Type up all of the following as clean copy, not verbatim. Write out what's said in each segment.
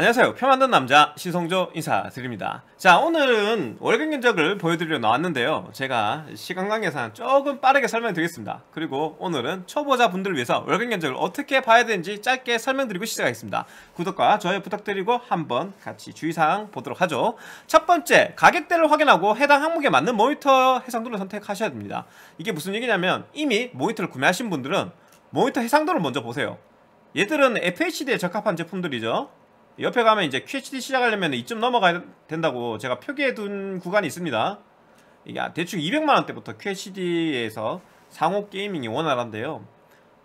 안녕하세요, 표 만든 남자 신성조 인사드립니다. 자, 오늘은 월간 견적을 보여드리려 나왔는데요, 제가 시간 관계상 조금 빠르게 설명드리겠습니다. 그리고 오늘은 초보자 분들을 위해서 월간 견적을 어떻게 봐야 되는지 짧게 설명드리고 시작하겠습니다. 구독과 좋아요 부탁드리고 한번 같이 주의사항 보도록 하죠. 첫 번째, 가격대를 확인하고 해당 항목에 맞는 모니터 해상도를 선택하셔야 됩니다. 이게 무슨 얘기냐면, 이미 모니터를 구매하신 분들은 모니터 해상도를 먼저 보세요. 얘들은 FHD에 적합한 제품들이죠. 옆에 가면 이제 QHD 시작하려면 이쯤 넘어가야 된다고 제가 표기해둔 구간이 있습니다. 이게 대충 200만원대부터 QHD에서 상호 게이밍이 원활한데요,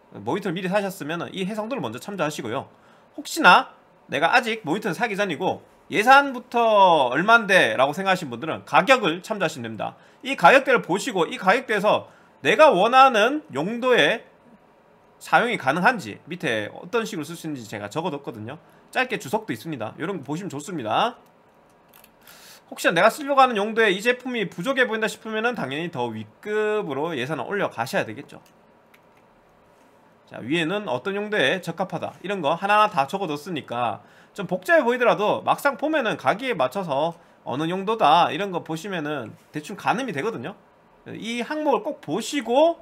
모니터를 미리 사셨으면 이 해상도를 먼저 참조하시고요, 혹시나 내가 아직 모니터를 사기 전이고 예산부터 얼만데 라고 생각하신 분들은 가격을 참조하시면 됩니다. 이 가격대를 보시고 이 가격대에서 내가 원하는 용도의 사용이 가능한지, 밑에 어떤 식으로 쓸 수 있는지 제가 적어뒀거든요. 짧게 주석도 있습니다. 이런 거 보시면 좋습니다. 혹시나 내가 쓰려고 하는 용도에 이 제품이 부족해 보인다 싶으면 당연히 더 윗급으로 예산을 올려가셔야 되겠죠. 자, 위에는 어떤 용도에 적합하다, 이런 거 하나하나 다 적어뒀으니까 좀 복잡해 보이더라도 막상 보면은 가기에 맞춰서 어느 용도다 이런 거 보시면은 대충 가늠이 되거든요. 이 항목을 꼭 보시고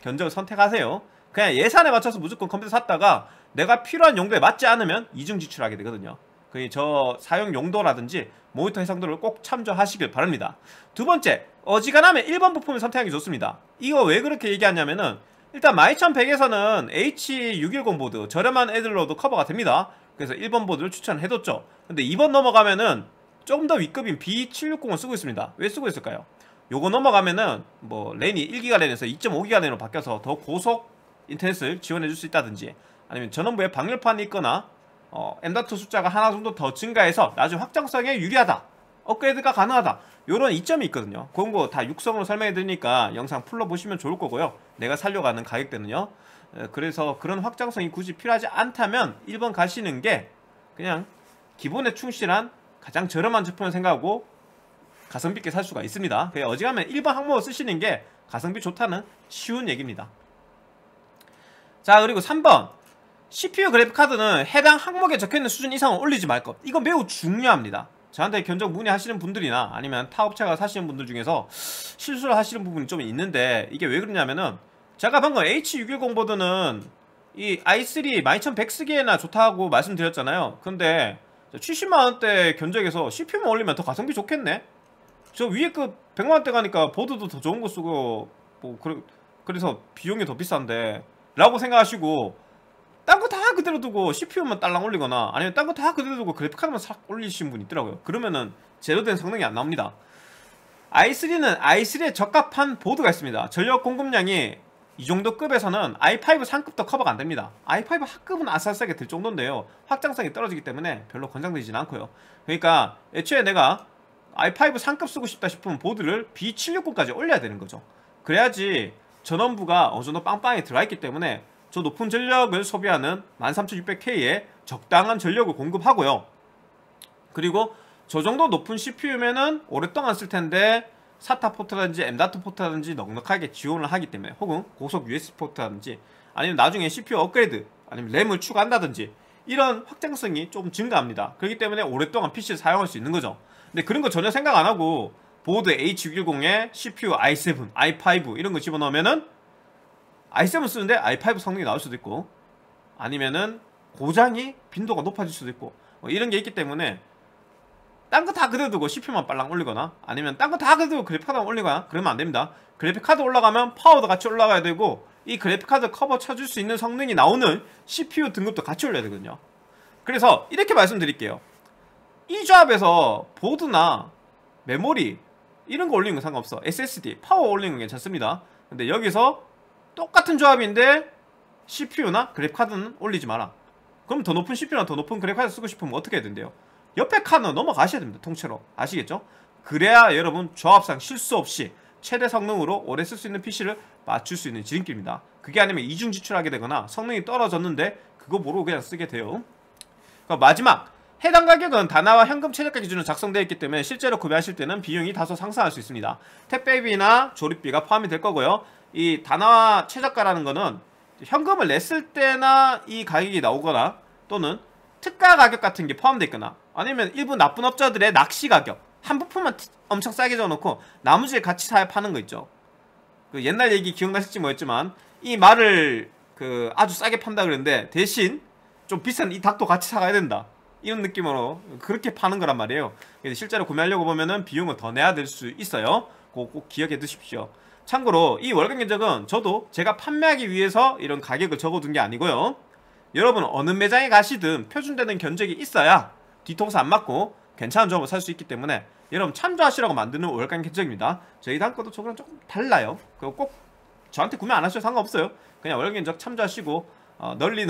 견적을 선택하세요. 그냥 예산에 맞춰서 무조건 컴퓨터 샀다가 내가 필요한 용도에 맞지 않으면 이중 지출하게 되거든요. 그 저 사용 용도라든지 모니터 해상도를 꼭 참조하시길 바랍니다. 두 번째, 어지간하면 1번 부품을 선택하는 게 좋습니다. 이거 왜 그렇게 얘기하냐면은, 일단 12100에서는 H610 보드 저렴한 애들로도 커버가 됩니다. 그래서 1번 보드를 추천해뒀죠. 근데 2번 넘어가면은 조금 더 윗급인 B760을 쓰고 있습니다. 왜 쓰고 있을까요? 요거 넘어가면은 뭐 랜이 1기가 랜에서 2.5기가 랜으로 바뀌어서 더 고속 인터넷을 지원해줄 수 있다든지, 아니면 전원부에 방열판이 있거나 M.2 숫자가 하나 정도 더 증가해서 나중에 확장성에 유리하다, 업그레이드가 가능하다, 요런 이점이 있거든요. 그런 거 다 육성으로 설명해드리니까 영상 풀러보시면 좋을 거고요, 내가 살려고 하는 가격대는요. 그래서 그런 확장성이 굳이 필요하지 않다면 1번 가시는 게 그냥 기본에 충실한 가장 저렴한 제품을 생각하고 가성비 있게 살 수가 있습니다. 그냥 어지간하면 1번 항목을 쓰시는 게 가성비 좋다는 쉬운 얘기입니다. 자, 그리고 3번, CPU 그래픽카드는 해당 항목에 적혀있는 수준 이상은 올리지 말 것. 이건 매우 중요합니다. 저한테 견적 문의하시는 분들이나 아니면 타 업체가 사시는 분들 중에서 실수를 하시는 부분이 좀 있는데, 이게 왜 그러냐면은, 제가 방금 H610 보드는 이 i3 12100 쓰기에나 좋다고 말씀드렸잖아요. 근데 70만원대 견적에서 CPU만 올리면 더 가성비 좋겠네? 저 위에 그 100만원대 가니까 보드도 더 좋은 거 쓰고 뭐 그래서 비용이 더 비싼데 라고 생각하시고, 딴 거 다 그대로 두고 CPU만 딸랑 올리거나 아니면 딴 거 다 그대로 두고 그래픽카드만 싹 올리시는 분이 있더라고요. 그러면은 제대로된 성능이 안 나옵니다. i3는 i3에 적합한 보드가 있습니다. 전력 공급량이 이 정도 급에서는 i5 상급도 커버가 안 됩니다. i5 하급은 아싸싸게 될 정도인데요, 확장성이 떨어지기 때문에 별로 권장되지는 않고요. 그러니까 애초에 내가 i5 상급 쓰고 싶다 싶으면 보드를 B760까지 올려야 되는 거죠. 그래야지 전원부가 어느 정도 빵빵히 들어있기 때문에 저 높은 전력을 소비하는 13600K에 적당한 전력을 공급하고요. 그리고 저 정도 높은 CPU면은 오랫동안 쓸 텐데 SATA 포트라든지 M.2 포트라든지 넉넉하게 지원을 하기 때문에, 혹은 고속 USB 포트라든지 아니면 나중에 CPU 업그레이드 아니면 램을 추가한다든지 이런 확장성이 조금 증가합니다. 그렇기 때문에 오랫동안 PC를 사용할 수 있는 거죠. 근데 그런 거 전혀 생각 안 하고 보드 H610에 CPU i7, i5 이런 거 집어넣으면은 i7 쓰는데 i5 성능이 나올 수도 있고, 아니면은 고장이 빈도가 높아질 수도 있고, 이런 게 있기 때문에 딴 거 다 그대로 두고 CPU만 빨랑 올리거나 아니면 딴 거 다 그대로 그래픽카드만 올리거나 그러면 안 됩니다. 그래픽카드 올라가면 파워도 같이 올라가야 되고, 이 그래픽카드 커버 쳐줄 수 있는 성능이 나오는 CPU 등급도 같이 올려야 되거든요. 그래서 이렇게 말씀드릴게요. 이 조합에서 보드나 메모리 이런 거 올리는 건 상관없어. SSD, 파워 올리는 건 괜찮습니다. 근데 여기서 똑같은 조합인데 CPU나 그래픽카드는 올리지 마라. 그럼 더 높은 CPU나 더 높은 그래픽카드 쓰고 싶으면 어떻게 해야 된대요? 옆에 칸은 넘어가셔야 됩니다. 통째로. 아시겠죠? 그래야 여러분 조합상 실수 없이 최대 성능으로 오래 쓸 수 있는 PC를 맞출 수 있는 지름길입니다. 그게 아니면 이중 지출하게 되거나 성능이 떨어졌는데 그거 모르고 그냥 쓰게 돼요. 그럼 마지막, 해당 가격은 단화와 현금 최저가 기준으로 작성되어 있기 때문에 실제로 구매하실 때는 비용이 다소 상승할 수 있습니다. 택배비나 조립비가 포함이 될 거고요. 이 단화와 최저가라는 거는 현금을 냈을 때나 이 가격이 나오거나, 또는 특가 가격 같은 게 포함되어 있거나 아니면 일부 나쁜 업자들의 낚시 가격, 한 부품만 엄청 싸게 줘놓고 나머지를 같이 사야 파는 거 있죠. 그 옛날 얘기 기억나실지 모르겠지만 이 말을 그 아주 싸게 판다 그랬는데 대신 좀 비싼 이 닭도 같이 사가야 된다, 이런 느낌으로 그렇게 파는 거란 말이에요. 실제로 구매하려고 보면은 비용을 더 내야 될 수 있어요. 그거 꼭 기억해 두십시오. 참고로 이 월간 견적은 저도 제가 판매하기 위해서 이런 가격을 적어둔 게 아니고요, 여러분 어느 매장에 가시든 표준되는 견적이 있어야 뒤통수 안 맞고 괜찮은 조합을 살 수 있기 때문에 여러분 참조하시라고 만드는 월간 견적입니다. 저희 다음 것도 저거랑 조금 달라요. 그거 꼭 저한테 구매 안 하셔도 상관없어요. 그냥 월간 견적 참조하시고 널리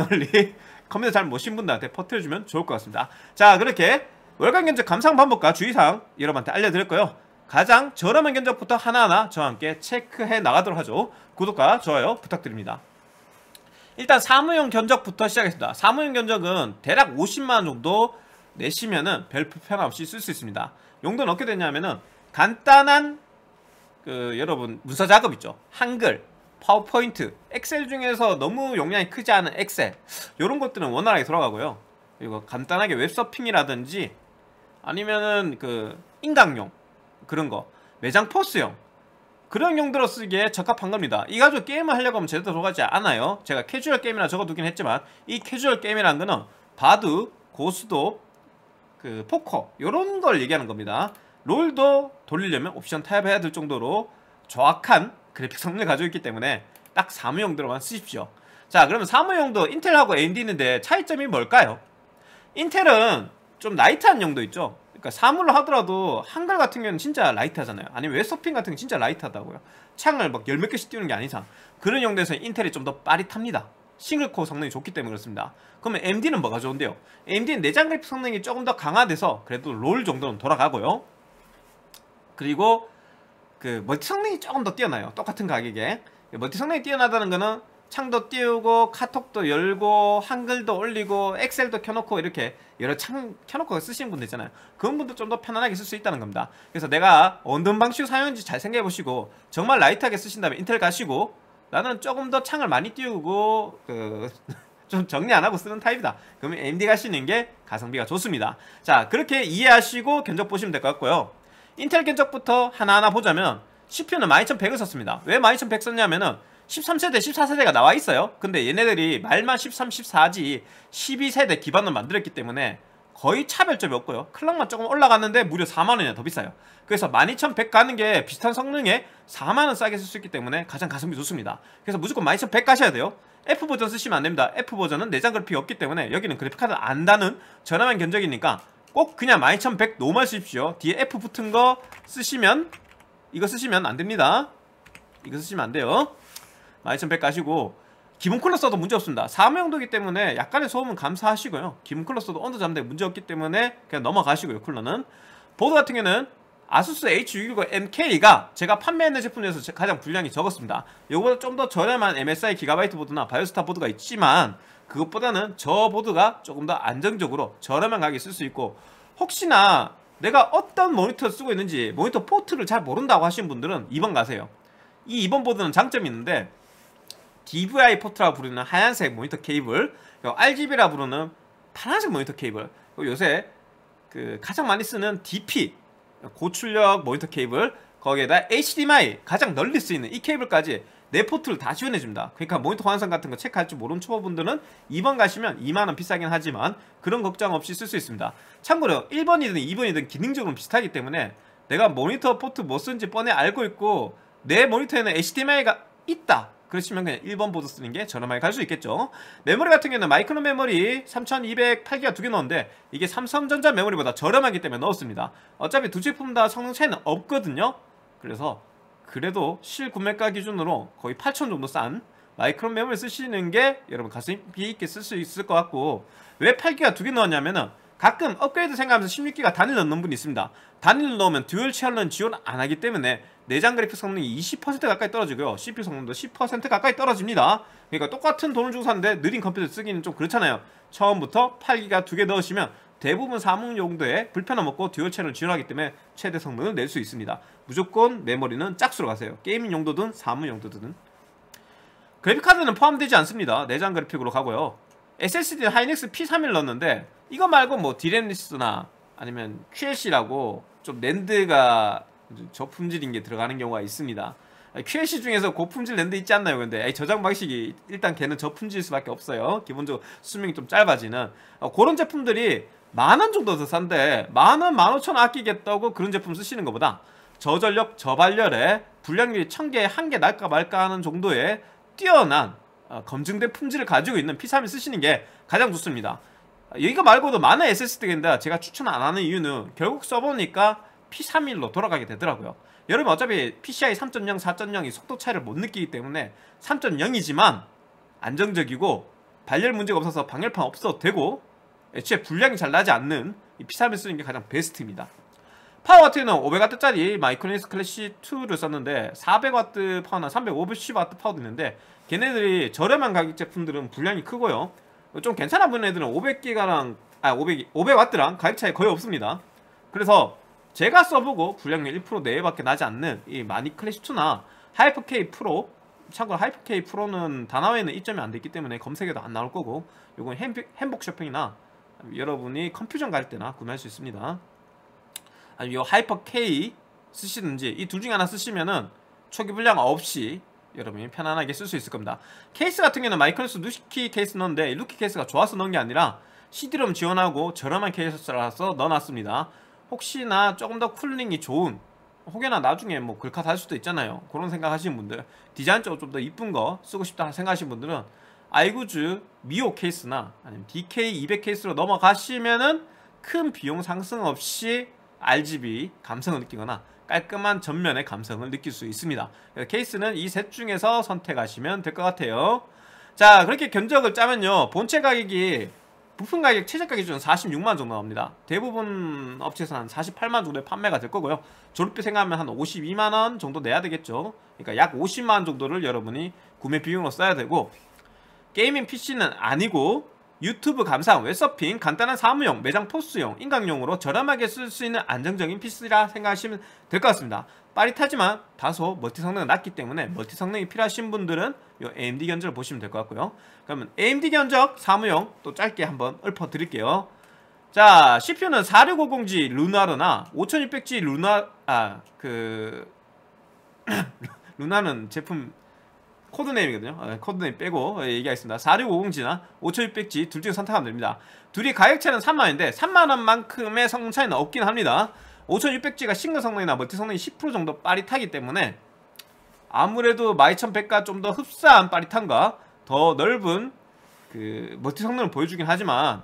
컴퓨터 잘 못 신 분들한테 퍼뜨려주면 좋을 것 같습니다. 자, 그렇게 월간 견적 감상 방법과 주의사항 여러분한테 알려드렸고요, 가장 저렴한 견적부터 하나하나 저와 함께 체크해 나가도록 하죠. 구독과 좋아요 부탁드립니다. 일단 사무용 견적부터 시작했습니다. 사무용 견적은 대략 50만원 정도 내시면은 별 불편함 없이 쓸 수 있습니다. 용도는 어떻게 되냐면은 간단한 그 여러분 문서 작업 있죠. 한글, 파워포인트, 엑셀 중에서 너무 용량이 크지 않은 엑셀, 요런 것들은 원활하게 돌아가고요. 그리고 간단하게 웹서핑이라든지 아니면은 그 인강용 그런 거, 매장 포스용 그런 용도로 쓰기에 적합한 겁니다. 이 가지고 게임을 하려고 하면 제대로 들어가지 않아요. 제가 캐주얼 게임이라 적어두긴 했지만 이 캐주얼 게임이라는 거는 바둑, 고스톱, 그 포커 요런 걸 얘기하는 겁니다. 롤도 돌리려면 옵션 타협해야 될 정도로 정확한 그래픽 성능을 가지고 있기 때문에 딱 사무용도로만 쓰십시오. 자, 그러면 사무용도 인텔하고 AMD 있는데 차이점이 뭘까요? 인텔은 좀 라이트한 용도 있죠. 그러니까 사물로 하더라도 한글 같은 경우는 진짜 라이트하잖아요. 아니면 웹서핑 같은 경우는 진짜 라이트하다고요. 창을 막 열 몇 개씩 띄우는 게 아닌 이상 그런 용도에서 인텔이 좀 더 빠릿합니다. 싱글코어 성능이 좋기 때문에 그렇습니다. 그러면 AMD는 뭐가 좋은데요? AMD는 내장 그래픽 성능이 조금 더 강화돼서 그래도 롤 정도는 돌아가고요. 그리고 그 멀티 성능이 조금 더 뛰어나요. 똑같은 가격에 멀티 성능이 뛰어나다는 거는 창도 띄우고 카톡도 열고 한글도 올리고 엑셀도 켜놓고 이렇게 여러 창 켜놓고 쓰시는 분들 있잖아요. 그런 분들 좀 더 편안하게 쓸 수 있다는 겁니다. 그래서 내가 어떤 방식으로 사용하는지 잘 생각해보시고 정말 라이트하게 쓰신다면 인텔 가시고 나는 조금 더 창을 많이 띄우고 좀 정리 안 하고 쓰는 타입이다, 그러면 AMD 가시는 게 가성비가 좋습니다. 자, 그렇게 이해하시고 견적 보시면 될 것 같고요. 인텔 견적부터 하나하나 보자면 CPU는 12100을 썼습니다. 왜 12100 썼냐면은 13세대, 14세대가 나와 있어요. 근데 얘네들이 말만 13, 14지 12세대 기반으로 만들었기 때문에 거의 차별점이 없고요. 클럭만 조금 올라갔는데 무려 4만원이나 더 비싸요. 그래서 12100 가는 게 비슷한 성능에 4만원 싸게 쓸 수 있기 때문에 가장 가성비 좋습니다. 그래서 무조건 12100 가셔야 돼요. F버전 쓰시면 안됩니다. F버전은 내장 그래픽이 없기 때문에 여기는 그래픽카드 안다는 저렴한 견적이니까 꼭 그냥 12100 노멀 쓰십시오. 뒤에 F 붙은 거 쓰시면 이거 쓰시면 안됩니다. 이거 쓰시면 안돼요. 12100 가시고 기본 쿨러 써도 문제없습니다. 사무용도이기 때문에 약간의 소음은 감수하시고요, 기본 쿨러 써도 온도 잡는 데 문제없기 때문에 그냥 넘어가시고요. 쿨러는 보드 같은 경우는 아수스 H665MK가 제가 판매했는 제품 중에서 가장 분량이 적었습니다. 요거보다 좀 더 저렴한 MSI 기가바이트 보드나 바이오스타 보드가 있지만 그것보다는 저 보드가 조금 더 안정적으로 저렴한 가격에 쓸 수 있고, 혹시나 내가 어떤 모니터를 쓰고 있는지 모니터 포트를 잘 모른다고 하시는 분들은 2번 가세요. 이 2번 보드는 장점이 있는데 DVI 포트라고 부르는 하얀색 모니터 케이블, RGB라고 부르는 파란색 모니터 케이블, 요새 그 가장 많이 쓰는 DP 고출력 모니터 케이블, 거기에다 HDMI 가장 널리 쓰이는 이 케이블까지 네 포트를 다 지원해줍니다. 그러니까 모니터 호환성 같은 거 체크할 줄 모르는 초보분들은 2번 가시면 2만원 비싸긴 하지만 그런 걱정 없이 쓸 수 있습니다. 참고로 1번이든 2번이든 기능적으로 비슷하기 때문에 내가 모니터 포트 뭐 쓰는지 뻔히 알고 있고 내 모니터에는 HDMI가 있다 그러시면 그냥 1번 보드 쓰는 게 저렴하게 갈 수 있겠죠. 메모리 같은 경우는 마이크론 메모리 3208기가 두 개 넣었는데 이게 삼성전자 메모리보다 저렴하기 때문에 넣었습니다. 어차피 두 제품 다 성능 차이는 없거든요. 그래서 그래도 실구매가 기준으로 거의 8,000원 정도 싼 마이크론 메모리 쓰시는 게 여러분 가성비 있게 쓸 수 있을 것 같고, 왜 8기가 두 개 넣었냐면은 가끔 업그레이드 생각하면서 16기가 단일 넣는 분이 있습니다. 단일 넣으면 듀얼 채널은 지원 안 하기 때문에 내장 그래픽 성능이 20% 가까이 떨어지고요, CPU 성능도 10% 가까이 떨어집니다. 그러니까 똑같은 돈을 주고 샀는데 느린 컴퓨터 쓰기는 좀 그렇잖아요. 처음부터 8기가 두 개 넣으시면 대부분 사무 용도에 불편함 없고 듀얼 채널을 지원하기 때문에 최대 성능을 낼 수 있습니다. 무조건 메모리는 짝수로 가세요. 게이밍 용도든 사무 용도든. 그래픽카드는 포함되지 않습니다. 내장 그래픽으로 가고요. SSD는 하이닉스 P31 넣었는데 이거 말고 뭐 디램리스나 아니면 QLC라고 좀 랜드가 저품질인 게 들어가는 경우가 있습니다. QLC 중에서 고품질 랜드 있지 않나요? 근데 저장 방식이 일단 걔는 저품질일 수밖에 없어요. 기본적으로 수명이 좀 짧아지는 그런 제품들이 10,000원 정도 더 싼데 10,000원, 15,000원 아끼겠다고 그런 제품 쓰시는 것보다 저전력, 저발열에 불량률이 1000개에 1개 날까 말까 하는 정도의 뛰어난 검증된 품질을 가지고 있는 P31 쓰시는 게 가장 좋습니다. 이거 말고도 많은 SSD인데 제가 추천 안 하는 이유는 결국 써보니까 P31로 돌아가게 되더라고요. 여러분 어차피 PCI 3.0, 4.0이 속도 차이를 못 느끼기 때문에 3.0이지만 안정적이고 발열 문제가 없어서 방열판 없어도 되고 애초에 불량이 잘 나지 않는 이 P31 쓰는 게 가장 베스트입니다. 파워 같은 경우는 500W짜리 마이크로닉스 클래시2를 썼는데 400W 파워나 350W 파워도 있는데 걔네들이 저렴한 가격 제품들은 불량이 크고요. 좀 괜찮아 보이는 애들은 500W랑 가격 차이 거의 없습니다. 그래서 제가 써보고 불량률 1% 내외밖에 나지 않는 이 마니 클래시2나 하이퍼K 프로, 참고로 하이퍼K 프로는 단화에는 이점이 안 됐기 때문에 검색에도 안 나올 거고 요건 행복 쇼핑이나 여러분이 컴퓨전 갈 때나 구매할 수 있습니다. 아니면 이 하이퍼K 쓰시든지 이 둘 중에 하나 쓰시면은 초기 불량 없이 여러분이 편안하게 쓸 수 있을 겁니다. 케이스 같은 경우는 마이크로닉스 루키 케이스 넣었는데 루키 케이스가 좋아서 넣은 게 아니라 CD롬 지원하고 저렴한 케이스라서 넣어놨습니다. 혹시나 조금 더 쿨링이 좋은 혹여나 나중에 뭐 글카드 할 수도 있잖아요. 그런 생각하시는 분들 디자인적으로 좀 더 이쁜 거 쓰고 싶다 생각하시는 분들은 아이구즈 미오 케이스나 아니면 DK200 케이스로 넘어가시면은 큰 비용 상승 없이 RGB 감성을 느끼거나 깔끔한 전면의 감성을 느낄 수 있습니다. 케이스는 이 셋 중에서 선택하시면 될 것 같아요. 자, 그렇게 견적을 짜면요 본체 가격이 부품 가격 최저가 기준 46만 정도 나옵니다. 대부분 업체에서는 한 48만 정도에 판매가 될 거고요. 조립비 생각하면 한 52만 원 정도 내야 되겠죠. 그러니까 약 50만 원 정도를 여러분이 구매 비용으로 써야 되고 게이밍 PC는 아니고 유튜브 감상, 웹서핑, 간단한 사무용, 매장 포스용, 인강용으로 저렴하게 쓸 수 있는 안정적인 PC라 생각하시면 될 것 같습니다. 빠릿하지만 다소 멀티 성능은 낮기 때문에 멀티 성능이 필요하신 분들은 요 AMD 견적을 보시면 될 것 같고요. 그러면 AMD 견적, 사무용 또 짧게 한번 읊어드릴게요. 자, CPU는 4650G 루나르나 5600G 루나는 제품 코드네임이거든요. 코드네임 빼고 얘기하겠습니다. 4650G나 5600G 둘 중에 선택하면 됩니다. 둘이 가격차는 3만원인데 3만원만큼의 성능 차이는 없긴 합니다. 5600G가 싱글 성능이나 멀티 성능이 10% 정도 빠릿하기 때문에 아무래도 12100과 좀 더 흡사한 빠릿함과 더 넓은 그 멀티 성능을 보여주긴 하지만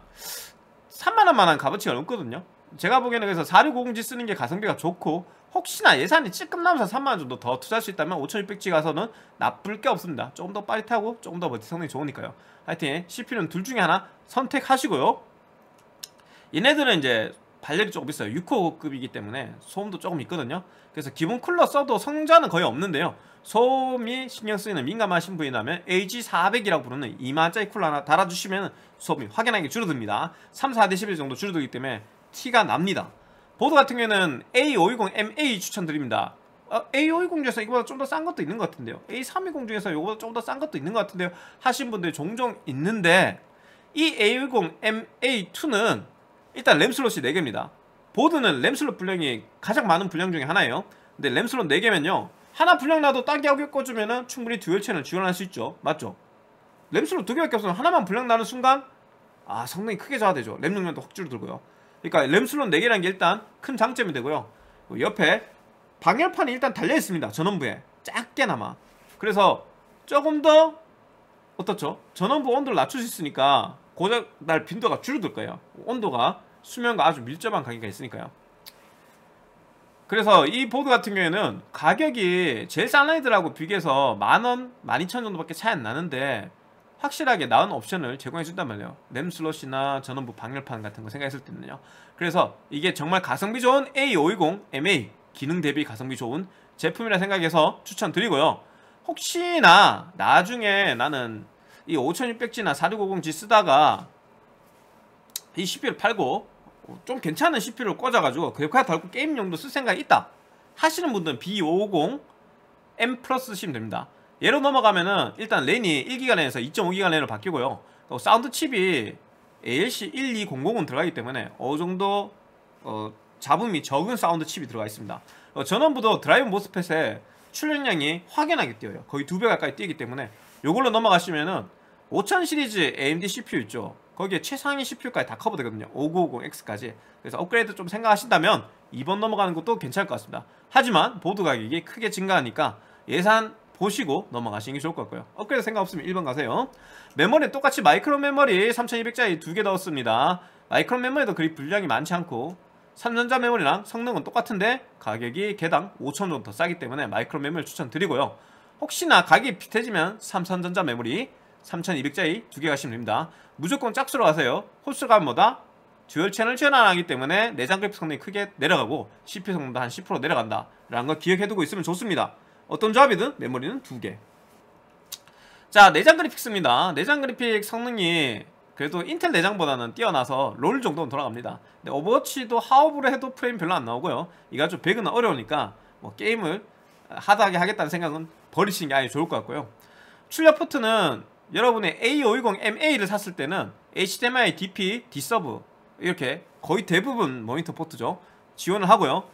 3만원만한 값어치가 없거든요. 제가 보기에는 그래서 4650G 쓰는 게 가성비가 좋고 혹시나 예산이 찔끔 남아서 3만원 정도 더 투자할 수 있다면 5600G 가서는 나쁠 게 없습니다. 조금 더 빠릿하고 조금 더 멀티 성능이 좋으니까요. 하여튼 CPU는 둘 중에 하나 선택하시고요. 얘네들은 이제 발열이 조금 있어요. 6코어급이기 때문에 소음도 조금 있거든요. 그래서 기본 쿨러 써도 성자는 거의 없는데요. 소음이 신경 쓰이는 민감하신 분이라면 AG400이라고 부르는 2만원짜리 쿨러 하나 달아주시면 소음이 확연하게 줄어듭니다. 3-4dB 정도 줄어들기 때문에 티가 납니다. 보드 같은 경우에는 A520MA 추천드립니다. A520 중에서 이거보다 좀 더 싼 것도 있는 것 같은데요. A320 중에서 이거보다 좀 더 싼 것도 있는 것 같은데요 하신 분들이 종종 있는데 이 A520MA2는 일단 램 슬롯이 4개입니다 보드는 램 슬롯 분량이 가장 많은 분량 중에 하나예요. 근데 램 슬롯 4개면요 하나 분량 나도 딴 게 껴주면 충분히 듀얼 채널 지원할 수 있죠. 맞죠? 램 슬롯 2개밖에 없으면 하나만 분량 나는 순간 아 성능이 크게 저하되죠. 램 용량도 확 줄어들고요. 그러니까 램 슬롯 4개라는 게 일단 큰 장점이 되고요. 옆에 방열판이 일단 달려있습니다. 전원부에 작게나마. 그래서 조금 더 어떻죠? 전원부 온도를 낮출 수 있으니까 고작 날 빈도가 줄어들 거예요. 온도가 수면과 아주 밀접한 관계가 있으니까요. 그래서 이 보드 같은 경우에는 가격이 제일 싼 애들하고 비교해서 10,000원, 12,000원 정도밖에 차이 안 나는데 확실하게 나은 옵션을 제공해 준단 말이에요. 램 슬롯이나 전원부 방열판 같은 거 생각했을 때는요. 그래서 이게 정말 가성비 좋은 A520MA 기능 대비 가성비 좋은 제품이라 생각해서 추천드리고요. 혹시나 나중에 나는 이 5600G나 4650G 쓰다가 이 CPU를 팔고 좀 괜찮은 CPU를 꽂아가지고 그래픽카드 달고 게임용도 쓸 생각이 있다 하시는 분들은 B550M+ 쓰시면 됩니다. 얘로 넘어가면은 일단 랜이 1기가 랜에서 2.5기가 랜으로 바뀌고요. 또 사운드 칩이 ALC12000은 들어가기 때문에 어느 정도 잡음이 적은 사운드 칩이 들어가 있습니다. 전원부도 드라이브 모스펫의 출력량이 확연하게 뛰어요. 거의 2배 가까이 뛰기 때문에 요걸로 넘어가시면은 5000 시리즈 AMD CPU 있죠. 거기에 최상위 CPU까지 다 커버되거든요. 5950X까지. 그래서 업그레이드 좀 생각하신다면 2번 넘어가는 것도 괜찮을 것 같습니다. 하지만 보드 가격이 크게 증가하니까 예산 보시고 넘어가시는 게 좋을 것 같고요. 업그레이드 생각 없으면 1번 가세요. 메모리 똑같이 마이크론 메모리 3200짜리 2개 넣었습니다. 마이크론 메모리도 그리 분량이 많지 않고 삼전자 메모리랑 성능은 똑같은데 가격이 개당 5,000원 더 싸기 때문에 마이크론 메모리 추천드리고요. 혹시나 가격이 비슷해지면 삼성전자 메모리 3200짜리 2개 가시면 됩니다. 무조건 짝수로 가세요. 호스감보다 듀얼 채널 제한하기 때문에 내장 그래픽 성능이 크게 내려가고 CPU 성능도 한 10% 내려간다 라는 거 기억해두고 있으면 좋습니다. 어떤 조합이든 메모리는 2개. 자, 내장 그래픽스입니다. 내장 그래픽 성능이 그래도 인텔 내장보다는 뛰어나서 롤 정도는 돌아갑니다. 근데 오버워치도 하업으로 해도 프레임 별로 안 나오고요. 이거 좀 배그는 어려우니까 뭐 게임을 하드하게 하겠다는 생각은 버리시는 게 아예 좋을 것 같고요. 출력 포트는 여러분의 A520MA를 샀을 때는 HDMI, DP, D서브 이렇게 거의 대부분 모니터 포트죠. 지원을 하고요.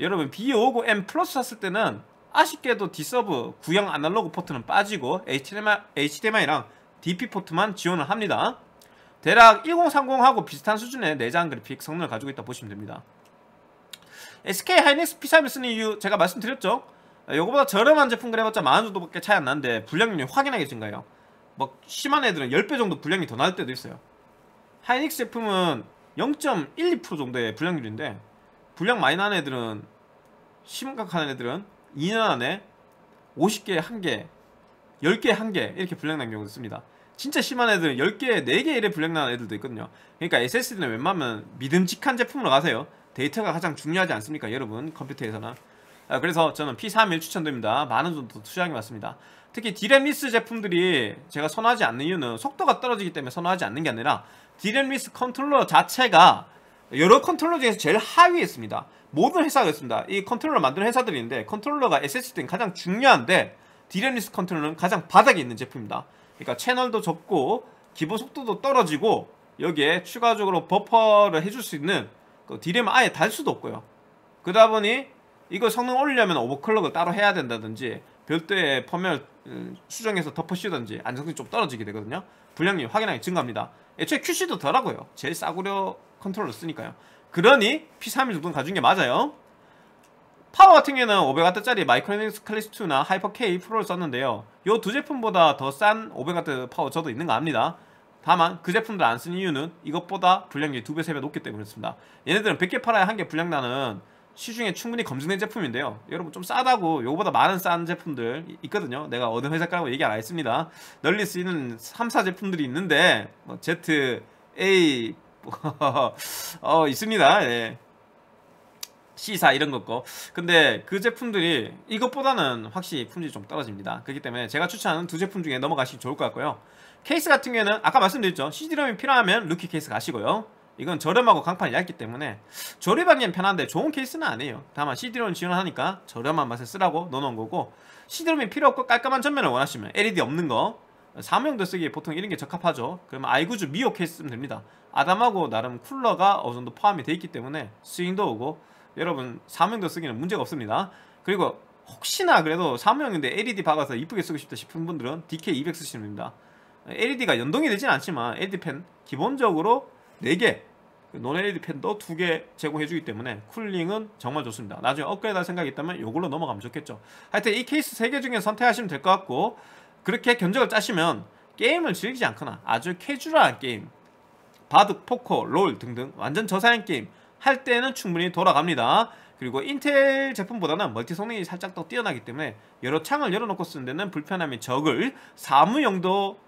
여러분 B550M 플러스 샀을 때는 아쉽게도 D서브 구형 아날로그 포트는 빠지고 HDMI랑 DP 포트만 지원을 합니다. 대략 1030하고 비슷한 수준의 내장 그래픽 성능을 가지고 있다 보시면 됩니다. SK 하이닉스 P3을 쓰는 이유 제가 말씀드렸죠. 요거보다 저렴한 제품 그래봤자 10,000원 정도밖에 차이 안 나는데 불량률이 확연하게 증가해요. 막 심한 애들은 10배 정도 불량이 더 나올 때도 있어요. 하이닉스 제품은 0.12% 정도의 불량률인데 불량 많이 나는 애들은, 심각한 애들은 2년 안에 50개에 1개, 10개에 1개 이렇게 불량 난 경우도 있습니다. 진짜 심한 애들은 10개에 4개 이래 불량 나는 애들도 있거든요. 그러니까 SSD는 웬만하면 믿음직한 제품으로 가세요. 데이터가 가장 중요하지 않습니까, 여러분, 컴퓨터에서는. 그래서 저는 P31 추천드립니다. 10,000원 정도 투자하는 게 맞습니다. 특히 D램 미스 제품들이 제가 선호하지 않는 이유는 속도가 떨어지기 때문에 선호하지 않는 게 아니라 D램 미스 컨트롤러 자체가 여러 컨트롤러 중에서 제일 하위에 있습니다. 모든 회사가 있습니다. 이 컨트롤러 만드는 회사들이 있는데 컨트롤러가 SSD는 가장 중요한데 D램 미스 컨트롤러는 가장 바닥에 있는 제품입니다. 그러니까 채널도 적고 기본 속도도 떨어지고 여기에 추가적으로 버퍼를 해줄 수 있는 D램을 아예 달 수도 없고요. 그러다 보니 이거 성능 올리려면 오버클럭을 따로 해야 된다든지 별도의 펌웨어를 수정해서 덮어 씌우든지 안정성이 좀 떨어지게 되거든요. 불량률이 확연하게 증가합니다. 애초에 QC도 덜하고요. 제일 싸구려 컨트롤러 쓰니까요. 그러니 P31 정도는 가진 게 맞아요. 파워 같은 경우에는 500W짜리 마이크로닉스 클래스2나 하이퍼K 프로를 썼는데요. 이 두 제품보다 더 싼 500W 파워 저도 있는 거 압니다. 다만 그 제품들 안 쓴 이유는 이것보다 불량률이 2배, 3배 높기 때문에 그렇습니다. 얘네들은 100개 팔아야 1개 불량나는 시중에 충분히 검증된 제품인데요. 여러분 좀 싸다고 요거보다 많은 싼 제품들 있거든요. 내가 어느 회사 거라고 얘기 안 하겠습니다. 널리 쓰이는 3,4 제품들이 있는데 뭐 Z, A 있습니다. 예. C4 이런 거고. 근데 그 제품들이 이것보다는 확실히 품질이 좀 떨어집니다. 그렇기 때문에 제가 추천하는 두 제품 중에 넘어가시면 좋을 것 같고요. 케이스 같은 경우에는 아까 말씀드렸죠. CD롬이 필요하면 루키 케이스 가시고요. 이건 저렴하고 강판이 얇기 때문에 조립하기엔 편한데 좋은 케이스는 아니에요. 다만 CD롬 지원하니까 저렴한 맛에 쓰라고 넣어놓은 거고, CD롬이 필요 없고 깔끔한 전면을 원하시면 LED 없는 거 사무용도 쓰기에 보통 이런 게 적합하죠. 그러면 i9주 미오 케이스 쓰면 됩니다. 아담하고 나름 쿨러가 어느 정도 포함이 돼 있기 때문에 스윙도 오고 여러분 사무용도 쓰기는 문제가 없습니다. 그리고 혹시나 그래도 사무용인데 LED 박아서 이쁘게 쓰고 싶다 싶은 분들은 DK200 쓰시면 됩니다. LED가 연동이 되진 않지만 LED 펜 기본적으로 4개, 논 LED 펜도 2개 제공해주기 때문에 쿨링은 정말 좋습니다. 나중에 업그레이드 할 생각이 있다면 이걸로 넘어가면 좋겠죠. 하여튼 이 케이스 3개 중에 선택하시면 될 것 같고, 그렇게 견적을 짜시면 게임을 즐기지 않거나 아주 캐주얼한 게임, 바둑, 포커, 롤 등등 완전 저사양 게임 할 때는 충분히 돌아갑니다. 그리고 인텔 제품보다는 멀티 성능이 살짝 더 뛰어나기 때문에 여러 창을 열어놓고 쓰는 데는 불편함이 적을 사무용도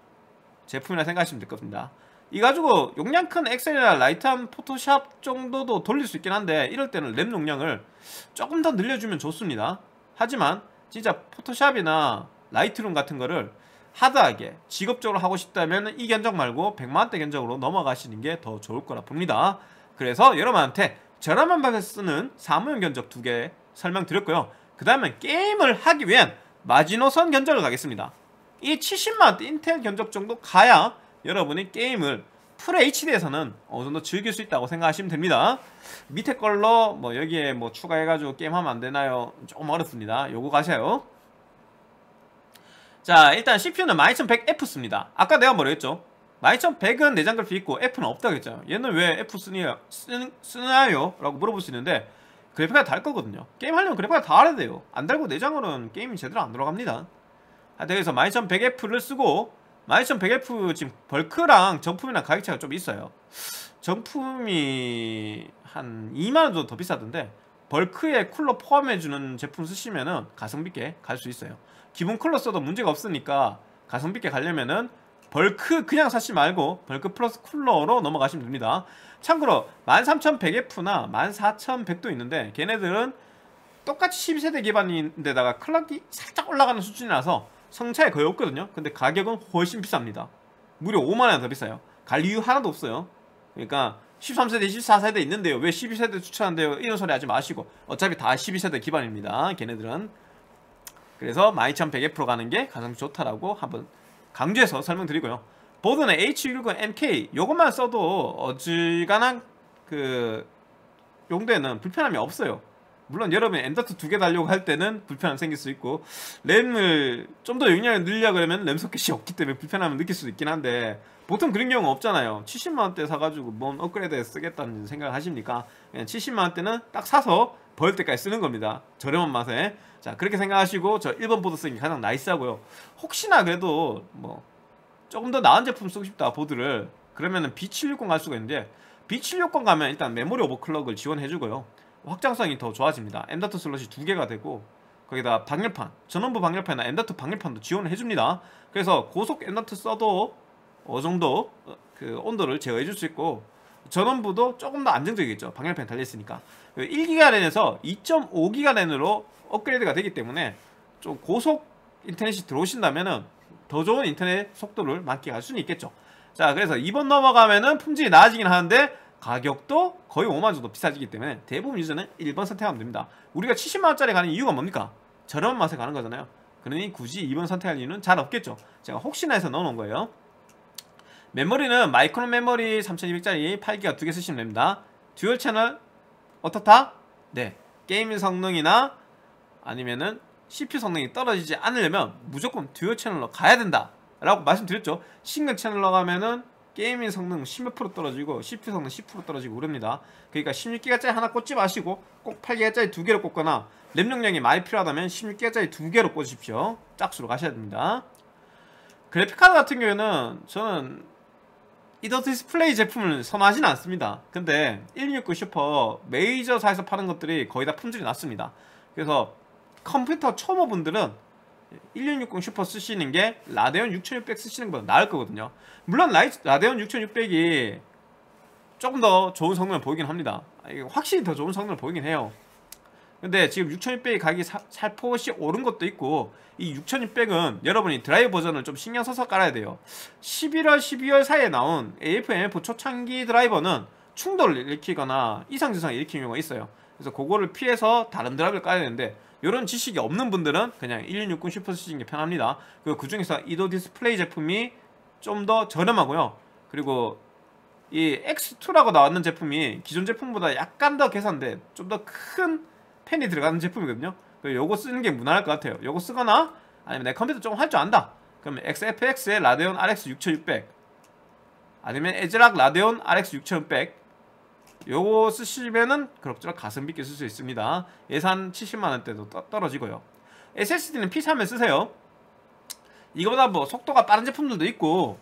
제품이라 생각하시면 될 겁니다. 이 가지고 용량 큰 엑셀이나 라이트한 포토샵 정도도 돌릴 수 있긴 한데 이럴 때는 램 용량을 조금 더 늘려주면 좋습니다. 하지만 진짜 포토샵이나 라이트룸 같은 거를 하드하게 직업적으로 하고 싶다면 이 견적 말고 100만원대 견적으로 넘어가시는 게 더 좋을 거라 봅니다. 그래서 여러분한테 저렴한 방에 쓰는 사무용 견적 2개 설명드렸고요. 그 다음에 게임을 하기 위한 마지노선 견적을 가겠습니다. 이 70만원대 인텔 견적 정도 가야 여러분이 게임을 FHD에서는 어느정도 즐길 수 있다고 생각하시면 됩니다. 밑에 걸로 뭐 여기에 뭐 추가해가지고 게임하면 안되나요? 조금 어렵습니다. 요거 가세요. 자, 일단 CPU는 12100F 씁니다. 아까 내가 뭐라 했죠? 12100은 내장 그래픽 있고 F는 없다고 했잖아요. 얘는 왜 F 쓰나요? 라고 물어볼 수 있는데 그래픽카드 달 거거든요. 게임 하려면 그래픽카드 달아야 돼요. 안 달고 내장으로는 게임이 제대로 안 돌아갑니다. 그래서 12100F를 쓰고 12100F 지금 벌크랑 정품이랑 가격 차이가 좀 있어요. 정품이 한 2만원 정도 더 비싸던데 벌크에 쿨러 포함해주는 제품 쓰시면은 가성비 있게 갈 수 있어요. 기본 쿨러 써도 문제가 없으니까 가성비 있게 가려면은 벌크 그냥 사지 말고 벌크 플러스 쿨러로 넘어가시면 됩니다. 참고로 13100F나 14100도 있는데 걔네들은 똑같이 12세대 기반인데다가 클럭이 살짝 올라가는 수준이라서 성차이 거의 없거든요. 근데 가격은 훨씬 비쌉니다. 무려 5만원 더 비싸요. 갈 이유 하나도 없어요. 그러니까 13세대 14세대 있는데요 왜 12세대 추천한대요 이런 소리 하지 마시고 어차피 다 12세대 기반입니다 걔네들은. 그래서 12100F로 가는게 가성비 좋다라고 한번 강조해서 설명드리고요. 보드는 H660MK 요것만 써도 어지간한 그 용도에는 불편함이 없어요. 물론 여러분이 M.2 두개 달려고 할 때는 불편함 생길 수 있고 램을 좀 더 용량을 늘리려고 하면 램 소켓이 없기 때문에 불편함을 느낄 수도 있긴 한데 보통 그런 경우는 없잖아요. 70만원대 사가지고 뭔 업그레이드에 쓰겠다는 생각을 하십니까? 그냥 70만원대는 딱 사서 버릴 때까지 쓰는 겁니다. 저렴한 맛에. 자, 그렇게 생각하시고 저 1번 보드 쓰는 게 가장 나이스하고요. 혹시나 그래도 뭐 조금 더 나은 제품 쓰고 싶다 보드를 그러면은 B760 갈 수가 있는데 B760 가면 일단 메모리 오버클럭을 지원해주고요. 확장성이 더 좋아집니다. M.2 슬롯이 2개가 되고 거기다 방열판, 전원부 방열판이나 M.2 방열판도 지원을 해줍니다. 그래서 고속 M.2 써도 어느 정도 그 온도를 제어해줄 수 있고 전원부도 조금 더 안정적이겠죠. 방열판이 달려있으니까 1기가 랜에서 2.5기가 랜으로 업그레이드가 되기 때문에 좀 고속 인터넷이 들어오신다면 더 좋은 인터넷 속도를 만끽할 수는 있겠죠. 자, 그래서 2번 넘어가면은 품질이 나아지긴 하는데 가격도 거의 5만원 정도 비싸지기 때문에 대부분 유저는 1번 선택하면 됩니다. 우리가 70만원짜리 가는 이유가 뭡니까? 저렴한 맛에 가는 거잖아요. 그러니 굳이 2번 선택할 이유는 잘 없겠죠. 제가 혹시나 해서 넣어놓은 거예요. 메모리는 마이크론 메모리 3200짜리 8기가 2개 쓰시면 됩니다. 듀얼 채널 어떻다? 네, 게임 성능이나 아니면은 CPU 성능이 떨어지지 않으려면 무조건 듀얼 채널로 가야 된다 라고 말씀드렸죠. 싱글 채널로 가면은 게이밍 성능 10% 떨어지고 CPU 성능 10% 떨어지고 그럽니다. 그러니까 16기가짜리 하나 꽂지 마시고 꼭 8기가짜리 2개로 꽂거나 램 용량이 많이 필요하다면 16기가짜리 2개로 꽂으십시오. 짝수로 가셔야 됩니다. 그래픽카드 같은 경우에는 저는 이더 디스플레이 제품을 선호하진 않습니다. 근데 1669 슈퍼 메이저사에서 파는 것들이 거의 다 품질이 낮습니다. 그래서 컴퓨터 초보분들은 1660 슈퍼 쓰시는 게 라데온 6600 쓰시는 것보다 나을 거거든요. 물론 라데온 6600이 조금 더 좋은 성능을 보이긴 합니다. 확실히 더 좋은 성능을 보이긴 해요. 근데 지금 6600이 가격이 살포시 오른 것도 있고 이 6600은 여러분이 드라이브 버전을 좀 신경 써서 깔아야 돼요. 11월, 12월 사이에 나온 AF/MF 초창기 드라이버는 충돌을 일으키거나 이상 증상을 일으키는 경우가 있어요. 그래서 그거를 피해서 다른 드라이브를 깔아야 되는데 이런 지식이 없는 분들은 그냥 1660 슈퍼 쓰시는 게 편합니다. 그리고 그 중에서 이더 디스플레이 제품이 좀 더 저렴하고요. 그리고 이 X2라고 나왔는 제품이 기존 제품보다 약간 더 개선된 좀 더 큰 펜이 들어가는 제품이거든요. 요거 쓰는 게 무난할 것 같아요. 요거 쓰거나 아니면 내 컴퓨터 조금 할 줄 안다 그러면 XFX의 라데온 RX 6600 아니면 에즈락 라데온 RX 6600 요거 쓰시면은 그럭저럭 가성비 있게 쓸 수 있습니다. 예산 70만원대도 떨어지고요. SSD는 P3에 쓰세요. 이거보다 뭐 속도가 빠른 제품들도 있고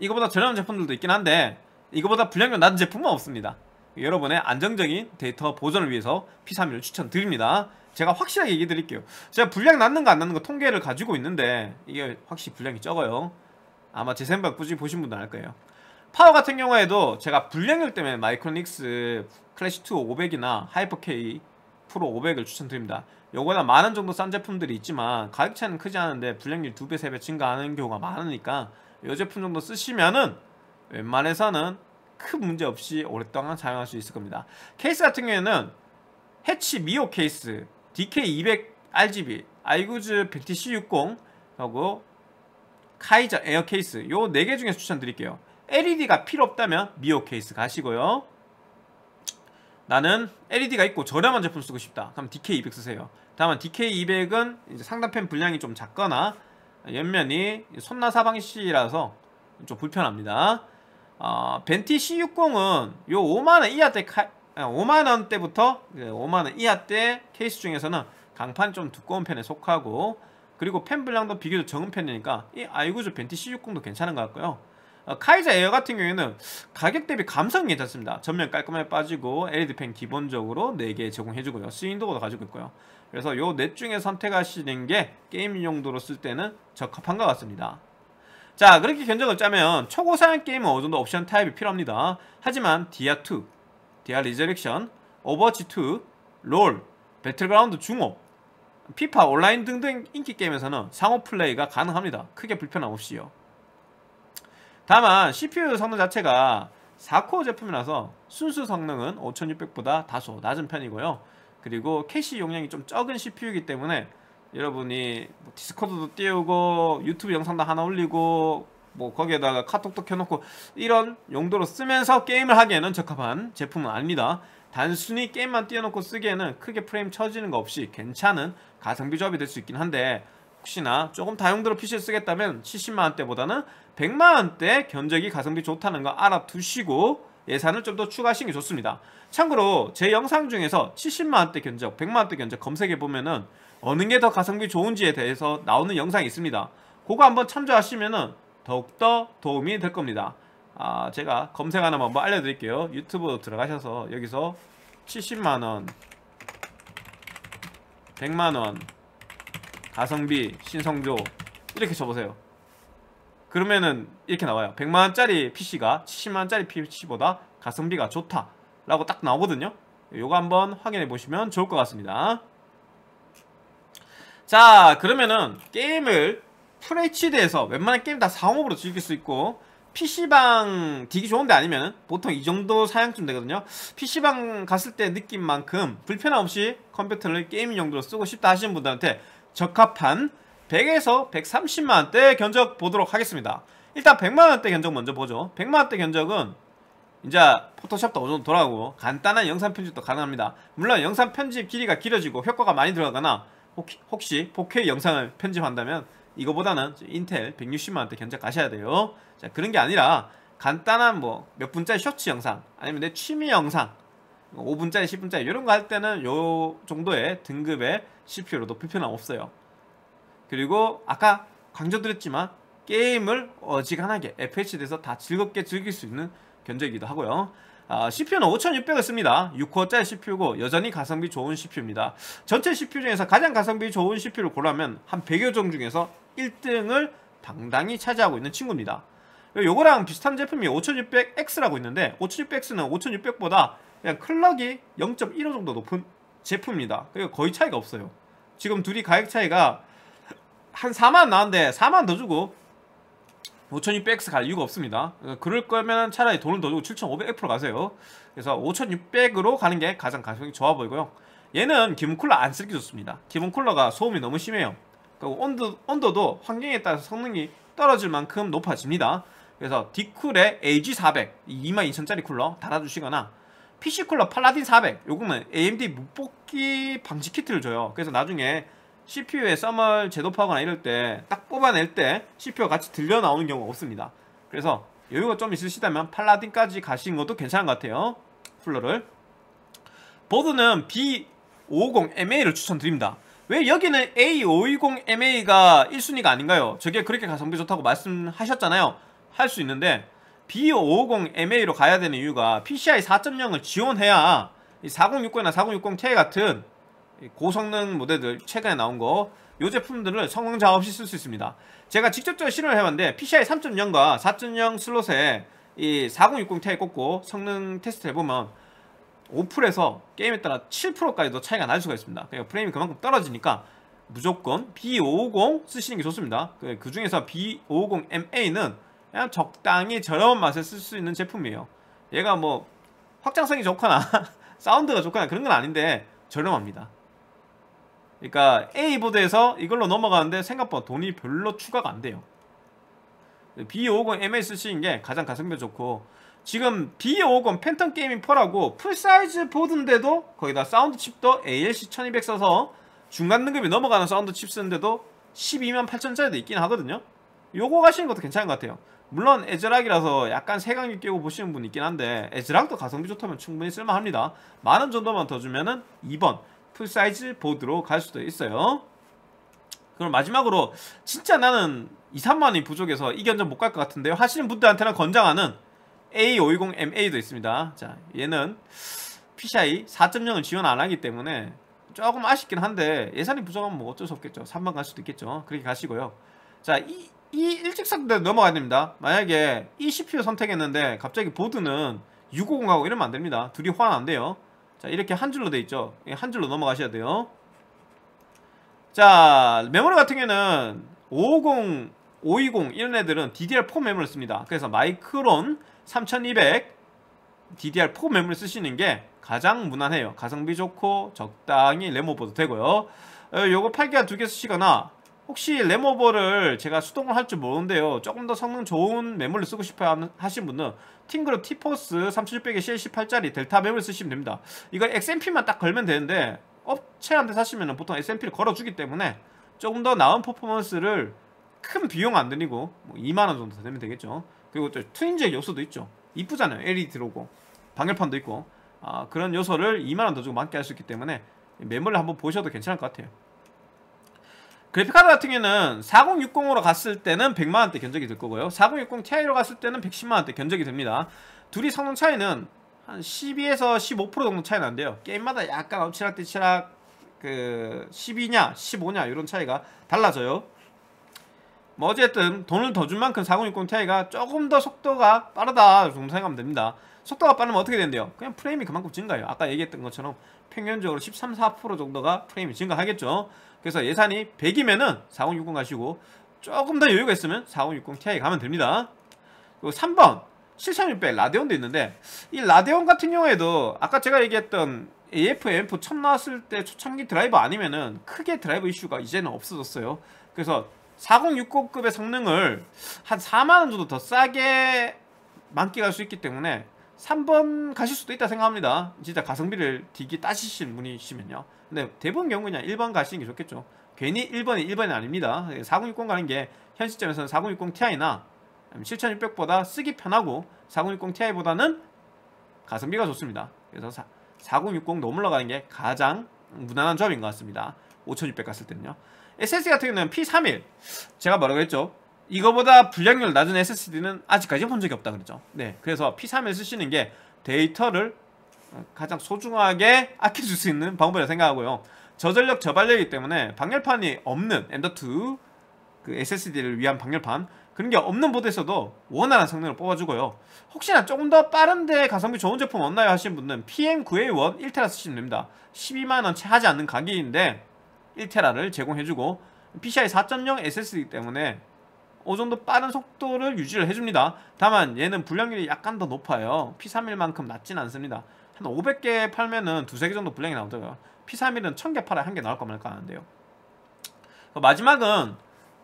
이거보다 저렴한 제품들도 있긴 한데 이거보다 불량률 낮은 제품은 없습니다. 여러분의 안정적인 데이터 보존을 위해서 P3를 추천드립니다. 제가 확실하게 얘기 드릴게요. 제가 불량 났는가 안 났는가 통계를 가지고 있는데 이게 확실히 불량이 적어요. 아마 제 생각 꾸준히 보신 분도 알 거예요. 파워 같은 경우에도 제가 불량률 때문에 마이크로닉스 클래시2 500이나 하이퍼K 프로 500을 추천드립니다. 요거보다 만원 정도 싼 제품들이 있지만 가격 차이는 크지 않은데 불량률 2배 3배 증가하는 경우가 많으니까 요 제품 정도 쓰시면은 웬만해서는 큰 문제 없이 오랫동안 사용할 수 있을 겁니다. 케이스 같은 경우에는 해치 미오 케이스 DK200 RGB 아이구즈 벤티 C60 하고 카이저 에어 케이스 요 4개 중에서 추천드릴게요. LED가 필요 없다면 미오 케이스 가시고요. 나는 LED가 있고 저렴한 제품 쓰고 싶다. 그럼 DK200 쓰세요. 다만 DK200은 이제 상단펜 분량이 좀 작거나 옆면이 손나 사방시라서 좀 불편합니다. 벤티 C60은 요 5만원 이하 때 5만원 이하 때 케이스 중에서는 강판 좀 두꺼운 편에 속하고, 그리고 펜 분량도 비교적 적은 편이니까 이 i90 벤티 C60도 괜찮은 것 같고요. 카이자 에어 같은 경우에는 가격 대비 감성이 괜찮습니다. 전면 깔끔하게 빠지고 LED펜 기본적으로 4개 제공해주고요. C윈도우도 가지고 있고요. 그래서 요 넷 중에 선택하시는 게 게임 용도로 쓸 때는 적합한 것 같습니다. 자, 그렇게 견적을 짜면 초고사양 게임은 어느 정도 옵션 타입이 필요합니다. 하지만 디아2, 디아 리저렉션, 오버워치2, 롤, 배틀그라운드 중호, 피파 온라인 등등 인기 게임에서는 상호 플레이가 가능합니다. 크게 불편함 없이요. 다만 CPU 성능 자체가 4코어 제품이라서 순수 성능은 5600보다 다소 낮은 편이고요. 그리고 캐시 용량이 좀 적은 CPU이기 때문에 여러분이 디스코드도 띄우고 유튜브 영상도 하나 올리고 뭐 거기에다가 카톡도 켜놓고 이런 용도로 쓰면서 게임을 하기에는 적합한 제품은 아닙니다. 단순히 게임만 띄워놓고 쓰기에는 크게 프레임 처지는 거 없이 괜찮은 가성비 조합이 될 수 있긴 한데, 혹시나 조금 다용도로 PC를 쓰겠다면 70만원대보다는 100만원대 견적이 가성비 좋다는 거 알아두시고 예산을 좀 더 추가하시는 게 좋습니다. 참고로 제 영상 중에서 70만원대 견적, 100만원대 견적 검색해보면은 어느 게 더 가성비 좋은지에 대해서 나오는 영상이 있습니다. 그거 한번 참조하시면은 더욱더 도움이 될 겁니다. 제가 검색하는 방법 알려드릴게요. 유튜브 들어가셔서 여기서 70만원, 100만원, 가성비, 신성조 이렇게 쳐보세요. 그러면은 이렇게 나와요. 100만원짜리 PC가 70만원짜리 PC보다 가성비가 좋다 라고 딱 나오거든요. 요거 한번 확인해 보시면 좋을 것 같습니다. 자, 그러면은 게임을 FHD에서 웬만한 게임 다 상업으로 즐길 수 있고, PC방 되기 좋은데 아니면 보통 이 정도 사양쯤 되거든요. PC방 갔을 때 느낌만큼 불편함 없이 컴퓨터를 게임 용도로 쓰고 싶다 하시는 분들한테 적합한 100에서 130만원대 견적 보도록 하겠습니다. 일단 100만원대 견적 먼저 보죠. 100만원대 견적은 이제 포토샵도 어느 정도 돌아가고 간단한 영상 편집도 가능합니다. 물론 영상 편집 길이가 길어지고 효과가 많이 들어가거나 혹시 4K 영상을 편집한다면 이거보다는 인텔 160만원대 견적 가셔야 돼요. 자, 그런 게 아니라 간단한 뭐 몇 분짜리 쇼츠 영상 아니면 내 취미 영상 5분짜리 10분짜리 이런 거 할 때는 요 정도의 등급의 CPU로도 불편함 없어요. 그리고 아까 강조드렸지만 게임을 어지간하게 FHD에서 다 즐겁게 즐길 수 있는 견적이기도 하고요. CPU는 5600을 씁니다. 6코어짜리 CPU고 여전히 가성비 좋은 CPU입니다. 전체 CPU 중에서 가장 가성비 좋은 CPU를 고르면 한 100여 종 중에서 1등을 당당히 차지하고 있는 친구입니다. 요거랑 비슷한 제품이 5600X라고 있는데 5600X는 5600보다 그냥 클럭이 0.15 정도 높은 제품입니다. 그리고 거의 차이가 없어요. 지금 둘이 가격 차이가 한 4만원 나왔는데 4만원 더 주고 5600X 갈 이유가 없습니다. 그럴 거면 차라리 돈을 더 주고 7500F로 가세요. 그래서 5600으로 가는 게 가장 가성비 좋아 보이고요. 얘는 기본 쿨러 안 쓰기 좋습니다. 기본 쿨러가 소음이 너무 심해요. 그리고 온도도 환경에 따라서 성능이 떨어질 만큼 높아집니다. 그래서 디쿨의 AG400 22,000짜리 쿨러 달아주시거나 PC 쿨러 팔라딘 400 요거는 AMD 묵볶이 방지 키트를 줘요. 그래서 나중에 CPU에 썸을 제도파하거나 이럴 때 딱 뽑아낼 때 CPU가 같이 들려 나오는 경우가 없습니다. 그래서 여유가 좀 있으시다면 팔라딘까지 가시는 것도 괜찮은 것 같아요. 쿨러를 보드는 B550MA를 추천드립니다. 왜 여기는 A520MA가 1순위가 아닌가요? 저게 그렇게 가성비 좋다고 말씀하셨잖아요. 할 수 있는데 B550MA로 가야 되는 이유가 PCI 4.0을 지원해야 4060이나 4060Ti 같은 고성능 모델들 최근에 나온 거 이 제품들을 성능 저하 없이 쓸 수 있습니다. 제가 직접적으로 실험을 해봤는데 PCI 3.0과 4.0 슬롯에 이 4060Ti 꽂고 성능 테스트 해보면 5%에서 게임에 따라 7%까지도 차이가 날 수가 있습니다. 그러니까 프레임이 그만큼 떨어지니까 무조건 B550 쓰시는 게 좋습니다. 그 중에서 B550MA는 그냥 적당히 저렴한 맛에 쓸 수 있는 제품이에요. 얘가 뭐 확장성이 좋거나 사운드가 좋거나 그런 건 아닌데 저렴합니다. 그러니까 A보드에서 이걸로 넘어가는데 생각보다 돈이 별로 추가가 안 돼요. B50 MSC인 게 가장 가성비 좋고, 지금 B50 팬텀 게이밍 4라고 풀사이즈 보드인데도 거기다 사운드 칩도 ALC 1200 써서 중간 등급이 넘어가는 사운드 칩 쓰는데도 128,000짜리도 있긴 하거든요. 요거 가시는 것도 괜찮은 것 같아요. 물론 에즈락이라서 약간 색안경 끼고 보시는 분 있긴 한데, 에즈락도 가성비 좋다면 충분히 쓸만합니다. 만원 정도만 더 주면은 2번 풀사이즈 보드로 갈 수도 있어요. 그럼 마지막으로 진짜 나는 2, 3만원이 부족해서 이 견적 못 갈 것 같은데요 하시는 분들한테는 권장하는 A520MA도 있습니다. 자, 얘는 PCI 4.0을 지원 안 하기 때문에 조금 아쉽긴 한데, 예산이 부족하면 뭐 어쩔 수 없겠죠. 3만 갈 수도 있겠죠. 그렇게 가시고요. 자, 이 일직선대로 넘어가야 됩니다. 만약에 이 CPU 선택했는데 갑자기 보드는 650하고 이러면 안 됩니다. 둘이 호환 안 돼요. 자, 이렇게 한 줄로 돼 있죠. 한 줄로 넘어가셔야 돼요. 자, 메모리 같은 경우에는 550, 520 이런 애들은 DDR4 메모리 씁니다. 그래서 마이크론 3200 DDR4 메모리 쓰시는 게 가장 무난해요. 가성비 좋고 적당히 램오버도 되고요. 요거 8기가 2개 쓰시거나, 혹시 램오버를 제가 수동으로 할 줄 모르는데요, 조금 더 성능 좋은 메모리 쓰고 싶어 하신 분은 팅그룹 T-Force 3600에 CL18짜리 델타 메모리 쓰시면 됩니다. 이거 XMP만 딱 걸면 되는데, 업체한테 사시면 보통 XMP를 걸어주기 때문에 조금 더 나은 퍼포먼스를 큰 비용 안 들이고 뭐 2만원 정도 되면 되겠죠. 그리고 또 트윈잭 요소도 있죠. 이쁘잖아요. LED 들어오고 방열판도 있고. 아, 그런 요소를 2만원 더 주고 많게 할 수 있기 때문에 메모리를 한번 보셔도 괜찮을 것 같아요. 그래픽카드 같은 경우에는 4060으로 갔을 때는 100만원대 견적이 될 거고요, 4060 Ti로 갔을 때는 110만원대 견적이 됩니다. 둘이 성능 차이는 한 12에서 15% 정도 차이 난대요. 게임마다 약간 엎치락뒤치락, 그 12냐 15냐 이런 차이가 달라져요. 뭐 어쨌든 돈을 더 준 만큼 4060 Ti가 조금 더 속도가 빠르다 정도 생각하면 됩니다. 속도가 빠르면 어떻게 된대요? 그냥 프레임이 그만큼 증가해요. 아까 얘기했던 것처럼 평균적으로 13, 4% 정도가 프레임이 증가하겠죠. 그래서 예산이 100이면은 4060 가시고, 조금 더 여유가 있으면 4060 Ti 가면 됩니다. 그리고 3번 7600 라데온도 있는데, 이 라데온 같은 경우에도 아까 제가 얘기했던 AF-AM4 처음 나왔을 때 초창기 드라이버 아니면은 크게 드라이버 이슈가 이제는 없어졌어요. 그래서 4060급의 성능을 한 4만원 정도 더 싸게 만끽할 수 있기 때문에 3번 가실 수도 있다 생각합니다. 진짜 가성비를 되게 따지신 분이시면요. 근데 대부분 경우 그냥 1번 가시는 게 좋겠죠. 괜히 1번이 아닙니다. 4060 가는 게 현 시점에서는 4060 Ti나 7600보다 쓰기 편하고, 4060 Ti보다는 가성비가 좋습니다. 그래서 4060 넘으러 가는 게 가장 무난한 조합인 것 같습니다. 5600 갔을 때는요. SSD 같은 경우는 P31, 제가 뭐라고 했죠? 이거보다 불량률 낮은 SSD는 아직까지 본 적이 없다 그랬죠. 네, 그래서 P31 쓰시는 게 데이터를 가장 소중하게 아껴줄 수 있는 방법이라고 생각하고요, 저전력 저발열이기 때문에 방열판이 없는 M.2 그 SSD를 위한 방열판, 그런 게 없는 보드에서도 원활한 성능을 뽑아주고요. 혹시나 조금 더 빠른데 가성비 좋은 제품 없나요 하시는 분은 PM9A1 1테라 쓰시면 됩니다. 12만원 채 하지 않는 가격인데 1테라를 제공해주고, PCI 4.0 SSD 때문에 어느 정도 빠른 속도를 유지를 해줍니다. 다만 얘는 불량률이 약간 더 높아요. P31만큼 낮진 않습니다. 한 500개 팔면은 2-3개 정도 불량이 나오더라고요. P31은 1000개 팔아야 1개 나올까 말까 하는데요. 마지막은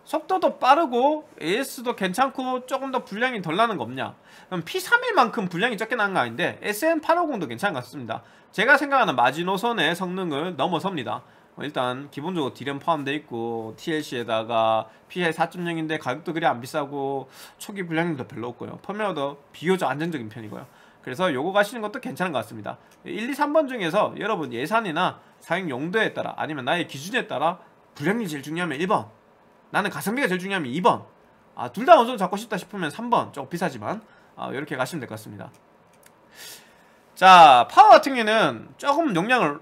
속도도 빠르고 AS도 괜찮고 조금 더 불량이 덜 나는 거 없냐? 그럼 P31만큼 불량이 적게 나는 거 아닌데 SN850도 괜찮은 것 같습니다. 제가 생각하는 마지노선의 성능을 넘어섭니다. 일단 기본적으로 D램 포함되어 있고, TLC에다가 PCI 4.0인데 가격도 그리 안 비싸고, 초기 불량률도 별로 없고요, 펌웨어도 비교적 안정적인 편이고요. 그래서 요거 가시는 것도 괜찮은 것 같습니다. 1, 2, 3번 중에서 여러분 예산이나 사용 용도에 따라, 아니면 나의 기준에 따라 불량률이 제일 중요하면 1번, 나는 가성비가 제일 중요하면 2번, 아, 둘 다 어느 정도 잡고 싶다 싶으면 3번, 조금 비싸지만, 아, 이렇게 가시면 될 것 같습니다. 자, 파워 같은 경우에는 조금 용량을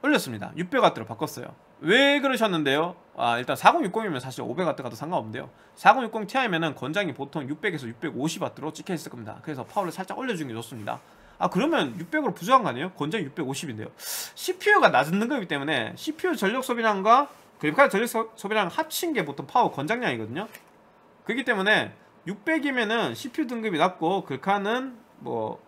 올렸습니다. 600W로 바꿨어요. 왜 그러셨는데요? 아, 일단 4060이면 사실 500W 가도 상관없는데요, 4060 Ti면은 권장이 보통 600에서 650W로 찍혀있을 겁니다. 그래서 파워를 살짝 올려주는 게 좋습니다. 아, 그러면 600으로 부족한 거 아니에요? 권장이 650인데요 CPU가 낮은 등급이기 때문에 CPU 전력 소비량과 그래픽카드 전력 소비량 합친 게 보통 파워 권장량이거든요. 그렇기 때문에 600이면은 CPU 등급이 낮고, 그래픽카드는 뭐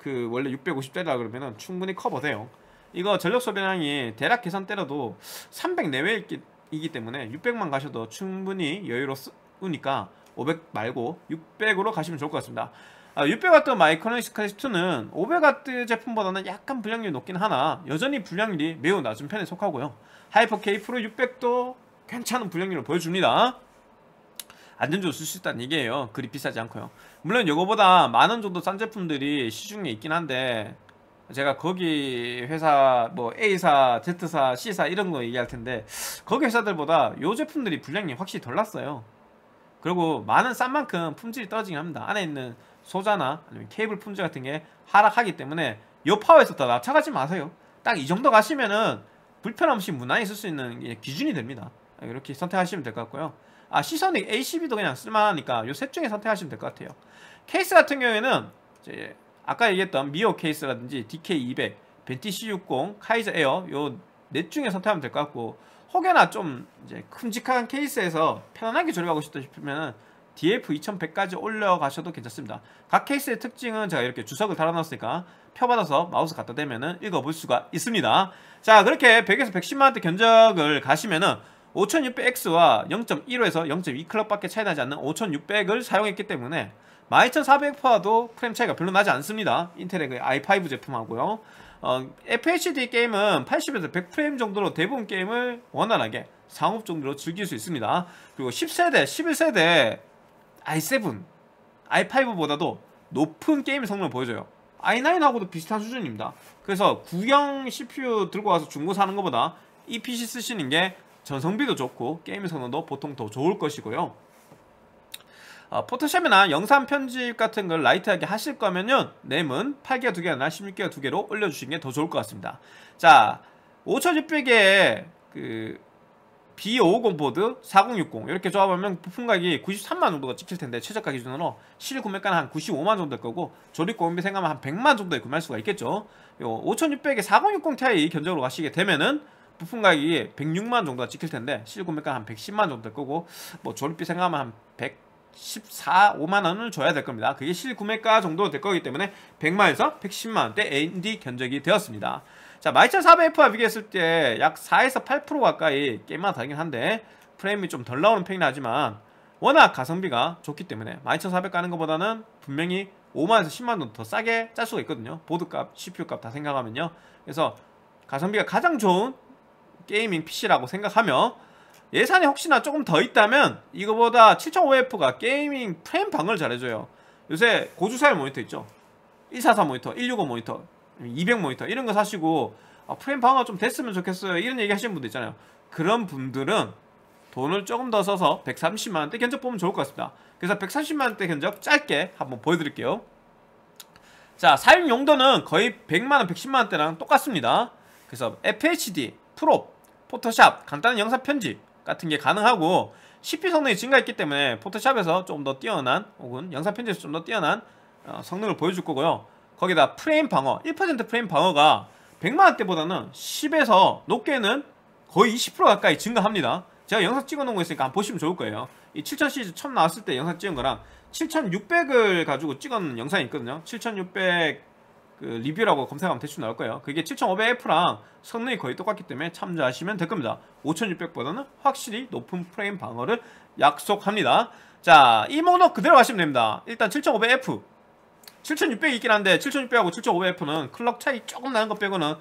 그 원래 650짜리라 그러면은 충분히 커버돼요. 이거 전력 소비량이 대략 계산 때려도 300 내외이기 때문에 600만 가셔도 충분히 여유로우니까 500 말고 600으로 가시면 좋을 것 같습니다. 600W 마이크로닉스 카시트는 500W 제품보다는 약간 불량률이 높긴 하나 여전히 불량률이 매우 낮은 편에 속하고요. 하이퍼 K 프로 600도 괜찮은 불량률을 보여줍니다. 안전적으로 쓸 수 있다는 얘기예요. 그리 비싸지 않고요. 물론 이거보다 만원 정도 싼 제품들이 시중에 있긴 한데 제가 거기 회사 뭐 A사, Z사, C사 이런 거 얘기할 텐데 거기 회사들보다 요 제품들이 불량률이 확실히 덜 났어요. 그리고 만원 싼 만큼 품질이 떨어지긴 합니다. 안에 있는 소자나 아니면 케이블 품질 같은 게 하락하기 때문에 요 파워에서 다 낙차가지 마세요. 딱 이 정도 가시면은 불편함 없이 무난히 쓸 수 있는 기준이 됩니다. 이렇게 선택하시면 될 것 같고요. 시선이 ACB도 그냥 쓸만하니까 요 셋 중에 선택하시면 될 것 같아요. 케이스 같은 경우에는 이제 아까 얘기했던 미오 케이스라든지 DK200, 벤티 C60, 카이저 에어 요 넷 중에 선택하면 될 것 같고 혹여나 좀 이제 큼직한 케이스에서 편안하게 조립하고 싶다 싶으면은 DF2100까지 올려가셔도 괜찮습니다. 각 케이스의 특징은 제가 이렇게 주석을 달아놨으니까 펴받아서 마우스 갖다 대면은 읽어볼 수가 있습니다. 자, 그렇게 100에서 110만원대 견적을 가시면은 5600X와 0.15에서 0.2클럽 밖에 차이 나지 않는 5600을 사용했기 때문에 12400F와도 프레임 차이가 별로 나지 않습니다. 인텔의 i5 제품하고요. FHD 게임은 80에서 100프레임 정도로 대부분 게임을 원활하게 상업 정도로 즐길 수 있습니다. 그리고 10세대, 11세대 i7, i5보다도 높은 게임 성능을 보여줘요. i9하고도 비슷한 수준입니다. 그래서 구형 CPU 들고 와서 중고 사는 것보다 이 PC 쓰시는 게 전성비도 좋고 게임 성능도 보통 더 좋을 것이고요. 포토샵이나 영상 편집 같은 걸 라이트하게 하실 거면요, 램은 8기가 2개나 16기가 2개로 올려주시는 게 더 좋을 것 같습니다. 자, 5600에 그 B550 보드 4060 이렇게 조합하면 부품 가격이 93만 정도가 찍힐 텐데 최저가 기준으로 실 구매가는 한 95만 정도 될 거고 조립 공비 생각하면 한 100만 정도에 구매할 수가 있겠죠. 요 5600에 4060 Ti 견적으로 가시게 되면은 부품 가격이 106만 정도가 찍힐 텐데 실 구매가는 한 110만 정도 될 거고 뭐 조립비 생각하면 한 114, 5만원을 줘야 될 겁니다. 그게 실구매가 정도 될 거기 때문에 100만에서 110만원대 AMD 견적이 되었습니다. 자, 12400F와 비교했을 때 약 4에서 8% 가까이 게임마다 다르긴 한데 프레임이 좀 덜 나오는 편이긴 하지만 워낙 가성비가 좋기 때문에 12400 가는 것보다는 분명히 5만에서 10만 정도 더 싸게 짤 수가 있거든요. 보드값, CPU값 다 생각하면요. 그래서 가성비가 가장 좋은 게이밍 PC라고 생각하며 예산이 혹시나 조금 더 있다면 이거보다 7500F가 게이밍 프레임 방어를 잘해줘요. 요새 고주사열 모니터 있죠? 144 모니터, 165 모니터, 200 모니터 이런 거 사시고 프레임 방어가 좀 됐으면 좋겠어요 이런 얘기 하시는 분들 있잖아요. 그런 분들은 돈을 조금 더 써서 130만원대 견적 보면 좋을 것 같습니다. 그래서 130만원대 견적 짧게 한번 보여드릴게요. 자, 사용 용도는 거의 100만원, 110만원대랑 똑같습니다. 그래서 FHD, 프로, 포토샵, 간단한 영상 편집 같은 게 가능하고 CPU 성능이 증가했기 때문에 포토샵에서 좀 더 뛰어난 혹은 영상 편집에서 좀 더 뛰어난 성능을 보여줄 거고요. 거기다 프레임 방어, 1% 프레임 방어가 100만원대보다는 10에서 높게는 거의 20% 가까이 증가합니다. 제가 영상 찍어놓은 거 있으니까 한번 보시면 좋을 거예요. 이 7000 시리즈 처음 나왔을 때 영상 찍은 거랑 7600을 가지고 찍은 영상이 있거든요. 7600 그 리뷰라고 검색하면 대충 나올 거예요. 그게 7500F랑 성능이 거의 똑같기 때문에 참조하시면 될 겁니다. 5600보다는 확실히 높은 프레임 방어를 약속합니다. 자, 이 목록 그대로 가시면 됩니다. 일단 7500F, 7600이 있긴 한데 7600하고 7500F는 클럭 차이 조금 나는 것 빼고는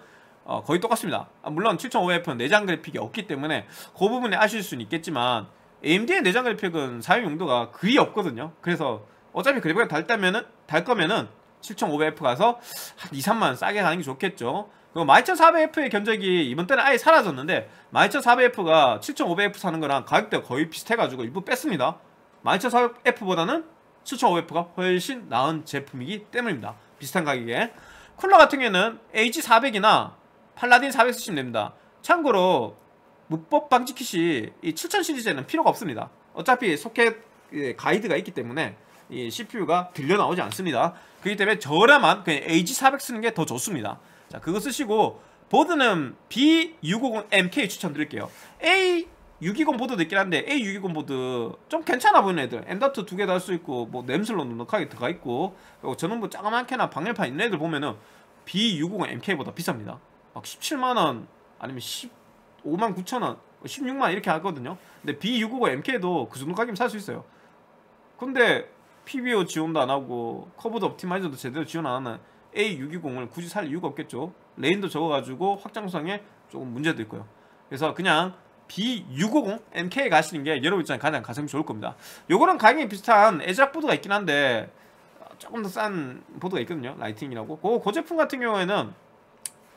거의 똑같습니다. 물론 7500F는 내장 그래픽이 없기 때문에 그 부분에 아실 수는 있겠지만 AMD의 내장 그래픽은 사용 용도가 그리 없거든요. 그래서 어차피 그래픽이 달 거면은 7500F 가서 한 2-3만원 싸게 가는 게 좋겠죠. 그리고 12400F의 견적이 이번 때는 아예 사라졌는데 12400F가 7500F 사는 거랑 가격대가 거의 비슷해가지고 일부 뺐습니다. 12400F보다는 7500F가 훨씬 나은 제품이기 때문입니다. 비슷한 가격에. 쿨러 같은 경우에는 AG400이나 팔라딘 400 쓰시면 됩니다. 참고로 무법 방지 킷이 이 7000 시리즈에는 필요가 없습니다. 어차피 소켓 가이드가 있기 때문에 이 CPU가 들려 나오지 않습니다. 그렇기 때문에 저렴한 그냥 AG400 쓰는 게 더 좋습니다. 자, 그거 쓰시고 보드는 B650MK 추천드릴게요. A620 보드도 있긴 한데 A620 보드 좀 괜찮아 보이는 애들 M.2 두 개 달 수 있고 뭐 램슬로 넉넉하게 들어가 있고 그리고 전원부 짜만캐나 방열판 있는 애들 보면은 B650MK보다 비쌉니다. 막 17만원 아니면 15만 9천원 16만원 이렇게 하거든요. 근데 B650MK도 그 정도 가격이면 살 수 있어요. 근데 PBO 지원도 안하고 커브드 옵티마이저도 제대로 지원 안하는 A620을 굳이 살 이유가 없겠죠. 레인도 적어가지고 확장성에 조금 문제도 있고요. 그래서 그냥 B650MK 가시는게 여러분 입장에 가장 가성비 좋을 겁니다. 요거랑 가격이 비슷한 에즈락 보드가 있긴 한데 조금 더 싼 보드가 있거든요. 라이팅이라고. 그 제품 같은 경우에는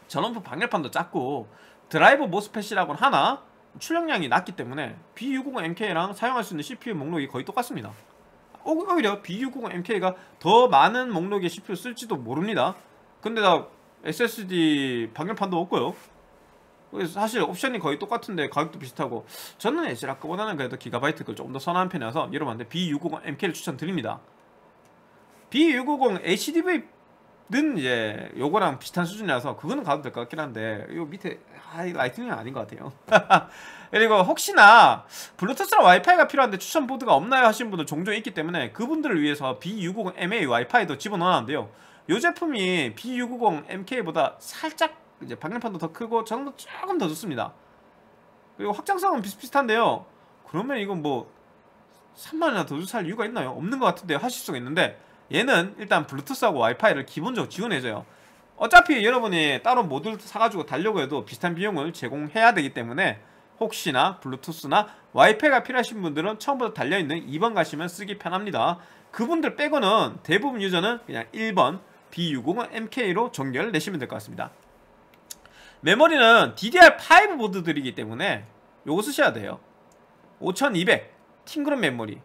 전원부 방열판도 작고 드라이버 모스펫이라고는 하나 출력량이 낮기 때문에 B650MK랑 사용할 수 있는 CPU 목록이 거의 똑같습니다. 오히려 B650MK가 더 많은 목록의 CPU 쓸지도 모릅니다. 근데 다 SSD 방열판도 없고요. 그래서 사실 옵션이 거의 똑같은데 가격도 비슷하고, 저는 에즈락보다는 그래도 기가바이트 걸 조금 더 선호하는 편이라서 여러분한테 B650MK를 추천드립니다. B650 HDV는 이제 요거랑 비슷한 수준이라서 그거는 가도 될 것 같긴 한데, 요 밑에 라이트닝은 아닌 것 같아요. 그리고 혹시나 블루투스랑 와이파이가 필요한데 추천 보드가 없나요 하신 분들 종종 있기 때문에 그분들을 위해서 B650MA 와이파이도 집어넣어놨는데요, 요 제품이 B650MK보다 살짝 이제 방열판도 더 크고 전원도 조금 더 좋습니다. 그리고 확장성은 비슷비슷한데요, 그러면 이건 뭐 3만원이나 더 살 이유가 있나요? 없는 것 같은데 하실 수가 있는데, 얘는 일단 블루투스하고 와이파이를 기본적으로 지원해줘요. 어차피 여러분이 따로 모듈 사가지고 달려고 해도 비슷한 비용을 제공해야 되기 때문에 혹시나 블루투스나 와이파이가 필요하신 분들은 처음부터 달려있는 2번 가시면 쓰기 편합니다. 그분들 빼고는 대부분 유저는 그냥 1번 B650MK로 종결을 내시면 될 것 같습니다. 메모리는 DDR5 보드들이기 때문에 요거 쓰셔야 돼요. 5200 팅그런 메모리.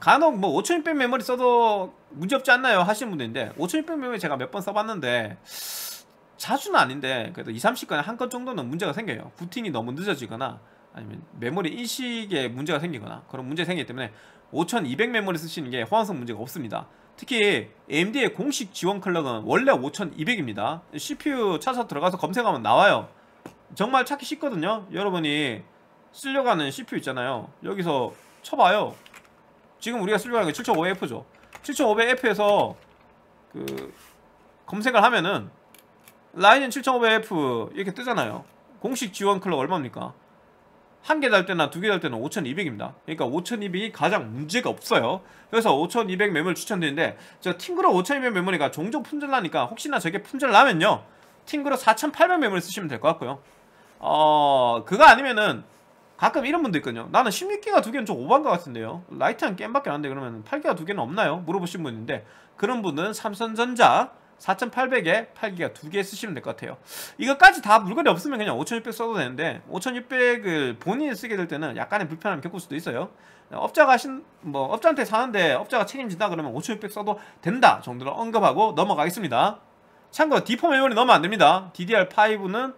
간혹 뭐 5600 메모리 써도 문제없지 않나요 하시는 분들인데, 5600 메모리 제가 몇 번 써봤는데 자주는 아닌데 그래도 20-30건에 한 건 정도는 문제가 생겨요. 부팅이 너무 늦어지거나 아니면 메모리 인식에 문제가 생기거나 그런 문제 생기기 때문에 5200 메모리 쓰시는 게 호환성 문제가 없습니다. 특히 AMD의 공식 지원 클럭은 원래 5200입니다 CPU 찾아 들어가서 검색하면 나와요. 정말 찾기 쉽거든요. 여러분이 쓰려고 하는 CPU 있잖아요, 여기서 쳐봐요. 지금 우리가 쓰려고 하는 게 7500F죠 7500F에서 검색을 하면은 라인은 7500F 이렇게 뜨잖아요. 공식 지원 클럭 얼마입니까? 한 개 달 때나 두 개 달 때는 5200입니다 그러니까 5200이 가장 문제가 없어요. 그래서 5200 메모리 추천드리는데, 저 팅그러 5200 메모리가 종종 품절나니까 혹시나 저게 품절나면요 팅그러 4800 메모리 쓰시면 될 것 같고요. 그거 아니면은 가끔 이런 분도 있거든요. 나는 16기가 두 개는 좀 오버한 것 같은데요, 라이트한 게임밖에 안 하는데 그러면 8기가 두 개는 없나요 물어보신 분인데, 그런 분은 삼성전자 4800에 8기가 두 개 쓰시면 될 것 같아요. 이거까지 다 물건이 없으면 그냥 5600 써도 되는데, 5600을 본인이 쓰게 될 때는 약간의 불편함을 겪을 수도 있어요. 업자한테 사는데 업자가 책임진다 그러면 5600 써도 된다 정도로 언급하고 넘어가겠습니다. 참고로 D4 메모리 넣으면 안 됩니다. DDR5는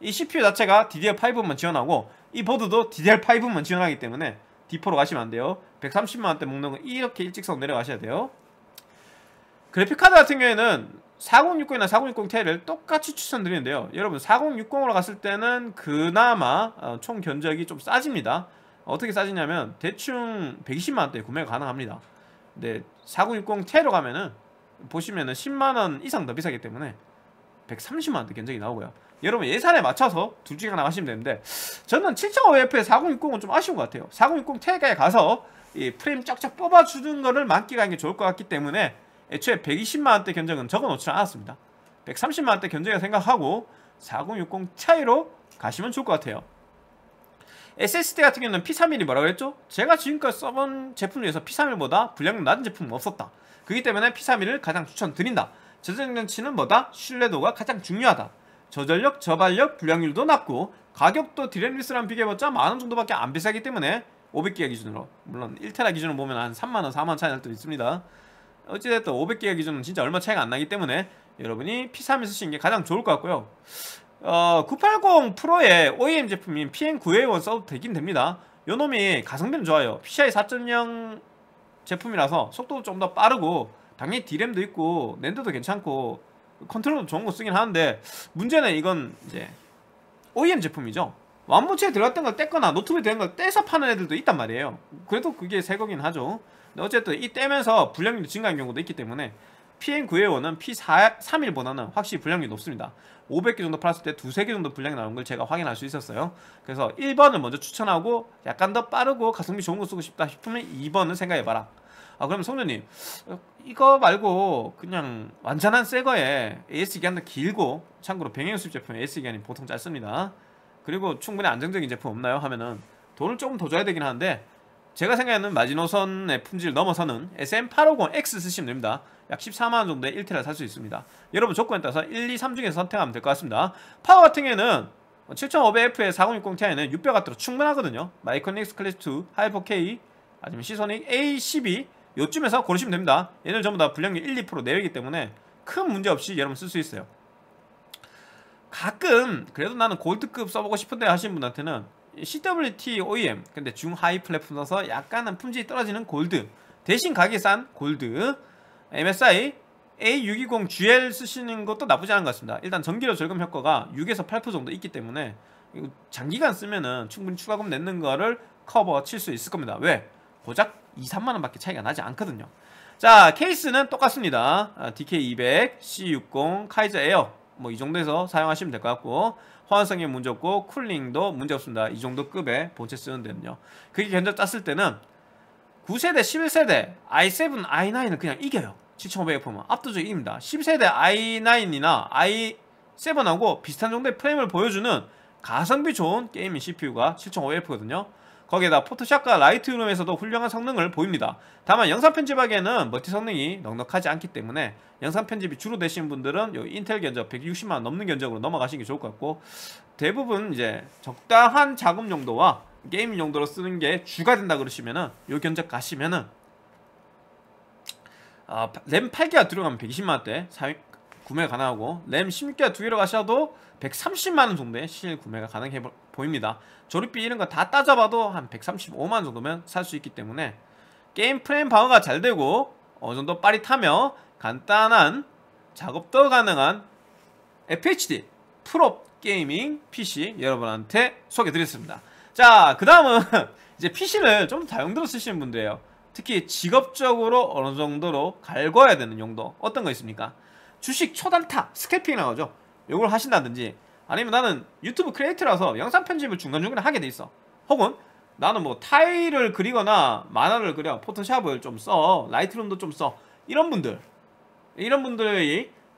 이 CPU 자체가 DDR5만 지원하고 이 보드도 DDR5만 지원하기 때문에 D4로 가시면 안 돼요. 130만원대 목록은 이렇게 일직선 내려가셔야 돼요. 그래픽카드 같은 경우에는 4060이나 4060Ti를 똑같이 추천드리는데요, 여러분 4060으로 갔을 때는 그나마 총 견적이 좀 싸집니다. 어떻게 싸지냐면 대충 120만원대에 구매가 가능합니다. 근데 4060Ti로 가면은 보시면은 10만원 이상 더 비싸기 때문에 130만원대 견적이 나오고요. 여러분 예산에 맞춰서 둘 중에 하나 가시면 되는데, 저는 7500F에 4060은 좀 아쉬운 것 같아요. 4060Ti에 가서 이 프레임 쫙쫙 뽑아주는 거를 만끽하는 게 좋을 것 같기 때문에 애초에 120만원대 견적은 적어놓지 않았습니다. 130만원대 견적이라 생각하고 4060 차이로 가시면 좋을 것 같아요. SSD 같은 경우는 P31이 뭐라고 했죠? 제가 지금까지 써본 제품 중에서 P31보다 분량이 낮은 제품은 없었다. 그렇기 때문에 P31을 가장 추천드린다. 저장장치는 뭐다? 신뢰도가 가장 중요하다. 저전력, 저발력, 불량률도 낮고 가격도 디램리스랑 비교해봤자 만원 정도밖에 안 비싸기 때문에 500기가 기준으로, 물론 1테라 기준으로 보면 한 3만원, 4만원 차이 날 때도 있습니다. 어찌됐든 500기가 기준은 진짜 얼마 차이가 안 나기 때문에 여러분이 P31 쓰시는 게 가장 좋을 것 같고요. 980 프로의 OEM 제품인 PN9A1 써도 되긴 됩니다. 요 놈이 가성비는 좋아요. PCI 4.0 제품이라서 속도도 좀 더 빠르고 당연히 DRAM도 있고 낸드도 괜찮고 컨트롤도 좋은 거 쓰긴 하는데, 문제는 이건 이제 OEM 제품이죠. 완본체에 들어갔던 걸 뗐거나 노트북에 들어간 걸 떼서 파는 애들도 있단 말이에요. 그래도 그게 새거긴 하죠. 어쨌든 이 떼면서 불량률이 증가한 경우도 있기 때문에 PN9의 원은 P31보다는 확실히 분량이 높습니다. 500개 정도 팔았을 때 두세 개 정도 분량이 나온 걸 제가 확인할 수 있었어요. 그래서 1번을 먼저 추천하고 약간 더 빠르고 가성비 좋은 거 쓰고 싶다 싶으면 2번을 생각해봐라. 아, 그럼 성준님 이거 말고 그냥 완전한 새거에 AS 기간도 길고, 참고로 병행수입 제품 AS 기간이 보통 짧습니다. 그리고 충분히 안정적인 제품 없나요? 하면은 돈을 조금 더 줘야 되긴 하는데, 제가 생각하는 마지노선의 품질을 넘어서는 SM850X 쓰시면 됩니다. 약 14만원 정도에 1테라 살 수 있습니다. 여러분 조건에 따라서 1, 2, 3 중에서 선택하면 될 것 같습니다. 파워 같은 경우에는 7500F에 4060Ti는 600W로 충분하거든요. 마이크로닉스 클래스2, 하이퍼K, 아니면 시소닉 A12 요쯤에서 고르시면 됩니다. 얘는 전부 다 분량률 1, 2% 내외이기 때문에 큰 문제 없이 여러분 쓸 수 있어요. 가끔 그래도 나는 골드급 써보고 싶은데 하시는 분한테는 CWT OEM, 근데 중하이 플랫폼 써서 약간은 품질이 떨어지는 골드, 대신 가격이 싼 골드, MSI A620GL 쓰시는 것도 나쁘지 않은 것 같습니다. 일단 전기료 절감 효과가 6에서 8% 정도 있기 때문에 장기간 쓰면은 충분히 추가금 내는 거를 커버 칠 수 있을 겁니다. 왜? 고작 2, 3만원 밖에 차이가 나지 않거든요. 자, 케이스는 똑같습니다. DK200, C60, 카이저 에어 뭐 이 정도에서 사용하시면 될 것 같고, 호환성에 문제 없고 쿨링도 문제 없습니다. 이 정도 급의 본체 쓰는 데는요. 그게 견적 땄을 때는 9세대, 11세대 i7, i9은 그냥 이겨요. 7500F면 압도적으로 이깁니다. 10세대 i9이나 i7하고 비슷한 정도의 프레임을 보여주는 가성비 좋은 게이밍 CPU가 7500F거든요. 거기에다 포토샵과 라이트룸에서도 훌륭한 성능을 보입니다. 다만 영상 편집하기에는 멀티 성능이 넉넉하지 않기 때문에 영상 편집이 주로 되시는 분들은 요 인텔 견적 160만원 넘는 견적으로 넘어가시는 게 좋을 것 같고, 대부분 이제 적당한 작업 용도와 게임 용도로 쓰는 게 주가 된다 그러시면은 요 견적 가시면은 램 8기가 들어가면 120만원대 구매 가능하고, 램 16기가 두 개로 가셔도 130만원 정도의 실 구매가 가능해 보입니다. 조립비 이런 거 다 따져봐도 한 135만원 정도면 살 수 있기 때문에 게임 프레임 방어가 잘 되고 어느 정도 빠릿하며 간단한 작업도 가능한 FHD 프로 게이밍 PC 여러분한테 소개드렸습니다. 자, 그 다음은 이제 PC를 좀 다용도로 쓰시는 분들이에요. 특히 직업적으로 어느 정도로 갈궈야 되는 용도 어떤 거 있습니까? 주식 초단타, 스캘핑 나오죠. 요걸 하신다든지, 아니면 나는 유튜브 크리에이터라서 영상 편집을 중간중간에 하게 돼 있어. 혹은 나는 뭐 타일을 그리거나 만화를 그려, 포토샵을 좀 써, 라이트룸도 좀 써. 이런 분들이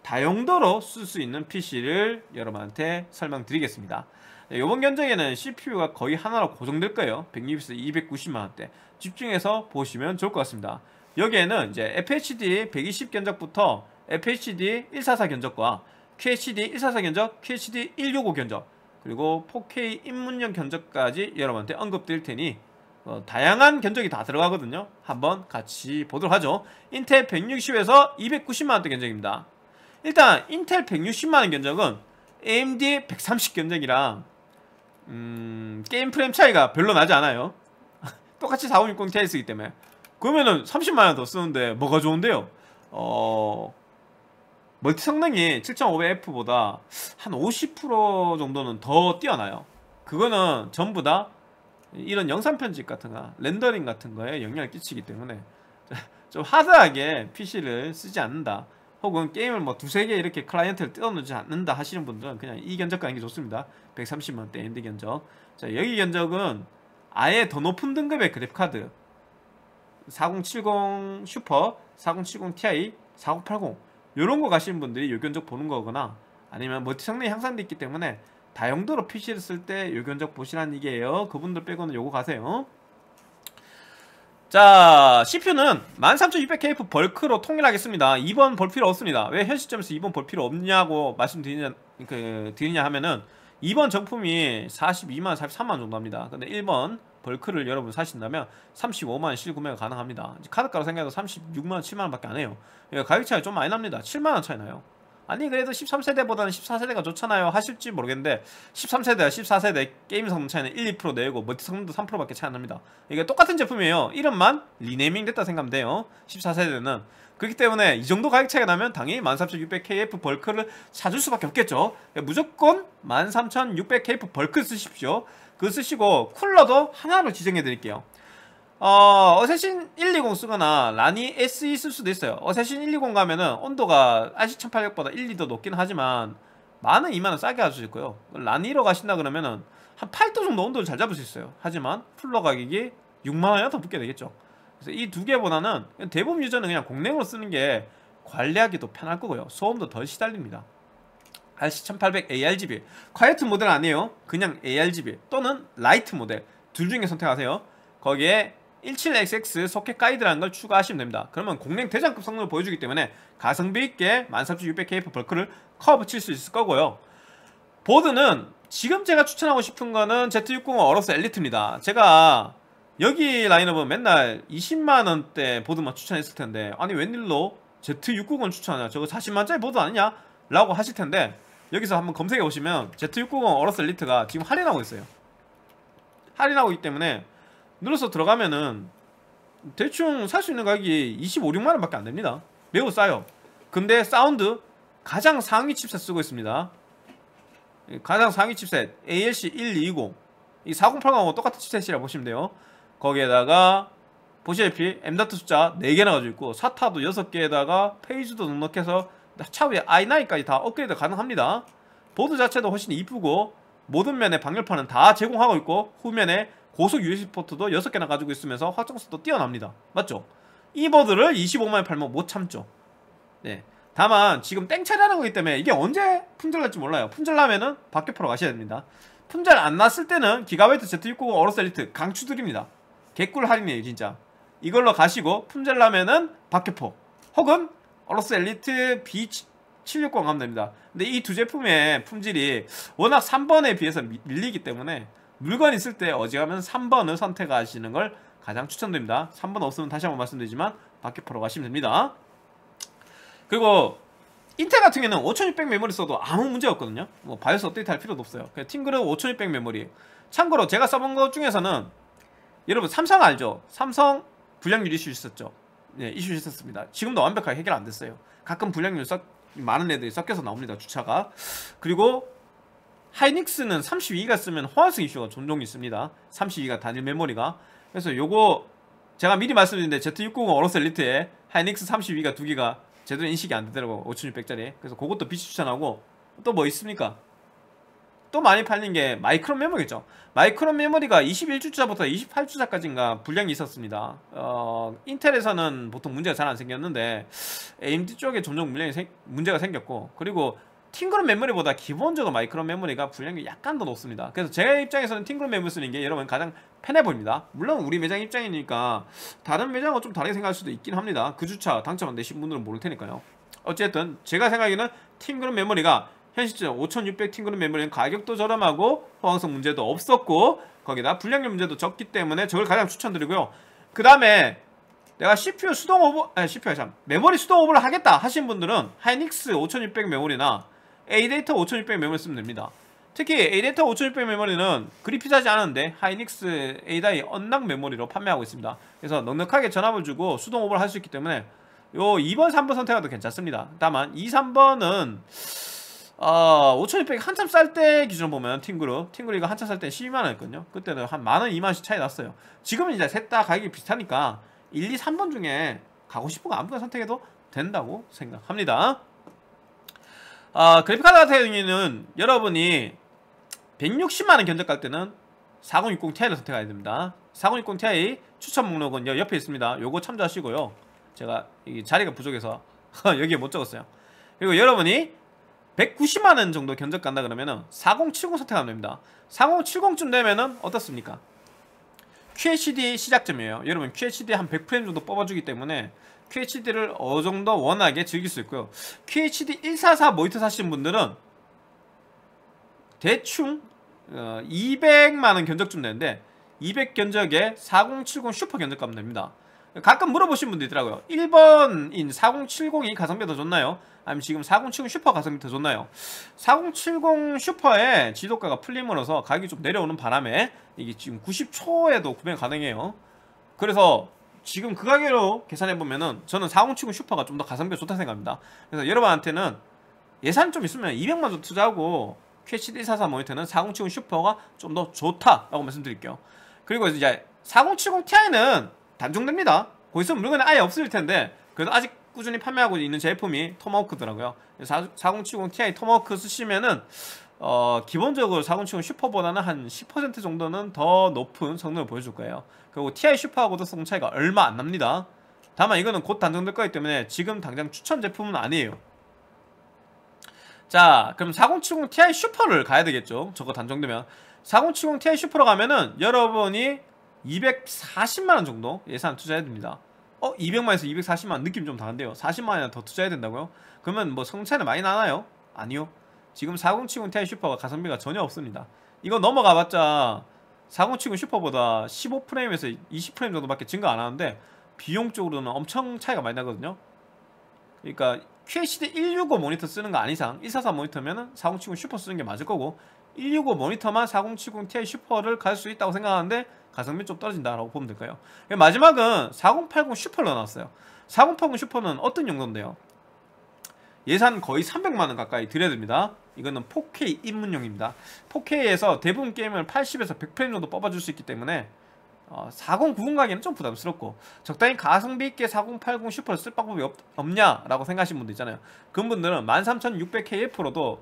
다용도로 쓸 수 있는 PC를 여러분한테 설명드리겠습니다. 요번 견적에는 CPU가 거의 하나로 고정될 거예요. 160에서 290만원대 집중해서 보시면 좋을 것 같습니다. 여기에는 이제 FHD 120 견적부터 FHD 144 견적과 QHD 144 견적, QHD 165 견적, 그리고 4K 입문용 견적까지 여러분한테 언급드릴 테니 다양한 견적이 다 들어가거든요. 한번 같이 보도록 하죠. 인텔 160에서 290만원대 견적입니다. 일단 인텔 160만원 견적은 AMD 130 견적이랑 게임 프레임 차이가 별로 나지 않아요. 똑같이 4060Ti 쓰기 때문에. 그러면은 30만원 더 쓰는데 뭐가 좋은데요? 멀티 성능이 7500F보다 한 50% 정도는 더 뛰어나요. 그거는 전부 다 이런 영상 편집 같은 거, 렌더링 같은 거에 영향을 끼치기 때문에 좀 하드하게 PC를 쓰지 않는다, 혹은 게임을 뭐 두세 개 이렇게 클라이언트를 뜯어놓지 않는다 하시는 분들은 그냥 이 견적 가는 게 좋습니다. 130만원대 AMD 견적. 자, 여기 견적은 아예 더 높은 등급의 그래픽카드 4070 슈퍼, 4070 Ti, 4080 요런 거 가시는 분들이 요 견적 보는 거거나, 아니면 멀티 성능이 향상돼 있기 때문에 다용도로 PC를 쓸 때 요 견적 보시란 얘기예요. 그분들 빼고는 요거 가세요. 자, CPU는 13600KF 벌크로 통일하겠습니다. 2번 볼 필요 없습니다. 왜 현 시점에서 2번 볼 필요 없냐고 말씀드리냐 하면은 2번 정품이 42만, 43만 정도 합니다. 근데 1번 벌크를 여러분 사신다면 35만원 실 구매가 가능합니다. 카드가로 생각해도 36만원, 7만원 밖에 안해요. 가격 차이 좀 많이 납니다. 7만원 차이 나요. 아니 그래도 13세대보다는 14세대가 좋잖아요 하실지 모르겠는데, 13세대와 14세대 게임 성능 차이는 1, 2% 내고 멀티 성능도 3% 밖에 차이 안납니다. 이게 똑같은 제품이에요. 이름만 리네이밍 됐다 생각하면 돼요. 14세대는 그렇기 때문에 이 정도 가격 차이가 나면 당연히 13600KF 벌크를 사줄 수밖에 없겠죠. 무조건 13600KF 벌크 쓰십시오. 그거 쓰시고 쿨러도 하나로 지정해 드릴게요. 어쌔신 120 쓰거나 라니 SE 쓸 수도 있어요. 어쌔신 120 가면은 온도가 RC1800보다 1, 2도 높긴 하지만 만원, 2만원 싸게 할 수 있고요. 라니로 가신다 그러면은 한 8도 정도 온도를 잘 잡을 수 있어요. 하지만 풀러 가격이 6만원이나 더 붙게 되겠죠. 그래서 이 두 개보다는 대부분 유저는 그냥 공랭으로 쓰는 게 관리하기도 편할 거고요. 소음도 덜 시달립니다. RC1800 ARGB 콰이어트 모델 아니에요. 그냥 ARGB 또는 라이트 모델 둘 중에 선택하세요. 거기에 17XX 소켓 가이드라는 걸 추가하시면 됩니다. 그러면 공랭 대장급 성능을 보여주기 때문에 가성비 있게 13600KF 벌크를 커버 칠 수 있을 거고요. 보드는 지금 제가 추천하고 싶은 거는 Z690 어로스 엘리트입니다. 제가 여기 라인업은 맨날 20만원대 보드만 추천했을 텐데 아니 웬일로 Z690 추천하냐, 저거 40만짜리 보드 아니냐 라고 하실 텐데 여기서 한번 검색해 보시면 Z690 어로스 엘리트가 지금 할인하고 있어요. 할인하고 있기 때문에 눌러서 들어가면은 대충 살 수 있는 가격이 25~26만원 밖에 안됩니다. 매우 싸요. 근데 사운드 가장 상위 칩셋 쓰고 있습니다. 가장 상위 칩셋 ALC1220 이 4080하고 똑같은 칩셋이라 보시면 돼요. 거기에다가 보시다시피 M.2 숫자 4개나 가지고 있고 사타도 6개에다가 페이지도 넉넉해서 차후에 i9까지 다 업그레이드 가능합니다. 보드 자체도 훨씬 이쁘고 모든 면에 방열판은 다 제공하고 있고 후면에 고속 USB 포트도 6개나 가지고 있으면서 확장성도 뛰어납니다. 맞죠? 이 보드를 25만원 팔면 못 참죠. 네. 다만 지금 땡처리하는 거기 때문에 이게 언제 품절날지 몰라요. 품절나면은 박격포로 가셔야 됩니다. 품절 안 났을 때는 기가바이트 Z690 어로스 엘리트 강추드립니다. 개꿀 할인이에요 진짜. 이걸로 가시고 품절나면은 박격포 혹은 어로스 엘리트 B760 가면 됩니다. 근데 이 두 제품의 품질이 워낙 3번에 비해서 밀리기 때문에 물건 있을 때 어지간하면 3번을 선택하시는 걸 가장 추천드립니다. 3번 없으면 다시 한번 말씀드리지만 박격포로 가시면 됩니다. 그리고 인텔 같은 경우는 5600 메모리 써도 아무 문제가 없거든요. 뭐 바이오스 업데이트 할 필요도 없어요. 그냥 팅그룹 5600 메모리. 참고로 제가 써본 것 중에서는 여러분 삼성 알죠? 삼성 불량률 이슈 있었죠? 네, 이슈 있었습니다. 지금도 완벽하게 해결 안 됐어요. 가끔 불량률 많은 애들이 섞여서 나옵니다. 주차가. 그리고 하이닉스는 32기가 쓰면 호환성 이슈가 종종 있습니다. 32기가 단일 메모리가. 그래서 요거 제가 미리 말씀드렸는데 Z690 어로스 엘리트에 하이닉스 32기가 2기가 제대로 인식이 안 되더라고. 5600짜리. 그래서 그것도 빛이 추천하고 또 뭐 있습니까? 또 많이 팔린 게 마이크론 메모리죠. 마이크론 메모리가 21주차부터 28주차까지인가 불량이 있었습니다. 인텔에서는 보통 문제가 잘 안 생겼는데 AMD 쪽에 종종 문제가 생겼고 그리고 팅그룹 메모리보다 기본적으로 마이크론 메모리가 분량이 약간 더 높습니다. 그래서 제 입장에서는 팅그룹 메모리 쓰는 게 여러분 가장 편해 보입니다. 물론 우리 매장 입장이니까 다른 매장은 좀 다르게 생각할 수도 있긴 합니다. 그 주차 당첨 안 되신 분들은 모를 테니까요. 어쨌든 제가 생각에는 팅그룹 메모리가 현 시점 5600 팅그룹 메모리는 가격도 저렴하고 호환성 문제도 없었고 거기다 분량률 문제도 적기 때문에 저걸 가장 추천드리고요. 그 다음에 내가 CPU 수동 오버, 메모리 수동 오버를 하겠다 하신 분들은 하이닉스 5600 메모리나 에이데이터 5600 메모리 쓰면 됩니다. 특히 에이데이터 5600 메모리는 그리 비싸지 않은데 하이닉스 에이다이 언락 메모리로 판매하고 있습니다. 그래서 넉넉하게 전압을 주고 수동 오버를 할 수 있기 때문에 요 2번, 3번 선택해도 괜찮습니다. 다만 2, 3번은 5600 한참 쌀 때 기준 보면 팅그룹이가 한참 쌀 때 12만원이었거든요. 그때는 한 만원, 2만원씩 차이 났어요. 지금은 이제 셋 다 가격이 비슷하니까 1, 2, 3번 중에 가고 싶은 거 아무거나 선택해도 된다고 생각합니다. 그래픽카드 같은 경우에는 여러분이 160만원 견적 갈 때는 4060 Ti를 선택해야 됩니다. 4060 Ti 추천 목록은 옆에 있습니다. 요거 참조하시고요. 제가 이 자리가 부족해서 여기에 못 적었어요. 그리고 여러분이 190만원 정도 견적 간다 그러면은 4070 선택하면 됩니다. 4070쯤 되면은 어떻습니까? QHD 시작점이에요. 여러분 QHD 한 100프레임 정도 뽑아주기 때문에 QHD를 어느 정도 원하게 즐길 수 있고요. QHD 144 모니터 사신 분들은 대충 200만원 견적쯤 되는데 200 견적에 4070 슈퍼 견적 가면 됩니다. 가끔 물어보신 분도 있더라고요. 1번인 4070이 가성비가 더 좋나요? 아니면 지금 4070 슈퍼 가성비 더 좋나요? 4070 슈퍼의 지도가가 풀림으로서 가격이 좀 내려오는 바람에 이게 지금 90초에도 구매가 가능해요. 그래서 지금 그 가격으로 계산해보면은 저는 4070 슈퍼가 좀 더 가성비가 좋다 생각합니다. 그래서 여러분한테는 예산 좀 있으면 200만 원 투자하고 QHD 144 모니터는 4070 슈퍼가 좀 더 좋다라고 말씀드릴게요. 그리고 이제 4070 Ti는 단종됩니다. 곧 있으면 물건이 아예 없을 텐데 그래서 아직 꾸준히 판매하고 있는 제품이 토마호크더라고요. 4070 Ti 토마호크 쓰시면은 기본적으로 4070 슈퍼보다는 한 10% 정도는 더 높은 성능을 보여줄 거예요. 그리고 Ti 슈퍼하고도 성능 차이가 얼마 안 납니다. 다만 이거는 곧 단종될 거기 때문에 지금 당장 추천 제품은 아니에요. 자, 그럼 4070 Ti 슈퍼를 가야 되겠죠. 저거 단종되면 4070 Ti 슈퍼로 가면은 여러분이 240만원 정도 예산 투자해야 됩니다. 200만에서 240만 느낌 좀 다른데요. 40만원이나 더 투자해야 된다고요? 그러면 뭐 성차는 많이 나나요? 아니요. 지금 4070 Ti 슈퍼가 가성비가 전혀 없습니다. 이거 넘어가봤자 4070 슈퍼보다 15프레임에서 20프레임 정도밖에 증가 안하는데 비용적으로는 엄청 차이가 많이 나거든요. 그러니까 QHD 165 모니터 쓰는 거 아닌 이상 144 모니터면은 4070 슈퍼 쓰는 게 맞을 거고 165 모니터만 4070 Ti 슈퍼를 갈 수 있다고 생각하는데 가성비 좀 떨어진다라고 보면 될까요? 마지막은 4080 슈퍼로 나왔어요. 4080 슈퍼는 어떤 용도인데요? 예산 거의 300만원 가까이 들여야 됩니다. 이거는 4K 입문용입니다. 4K에서 대부분 게임을 80에서 100프레임 정도 뽑아줄 수 있기 때문에 4090 가기에는 좀 부담스럽고 적당히 가성비 있게 4080 슈퍼를 쓸 방법이 없냐라고 생각하시는 분들 있잖아요. 그런 분들은 13600KF로도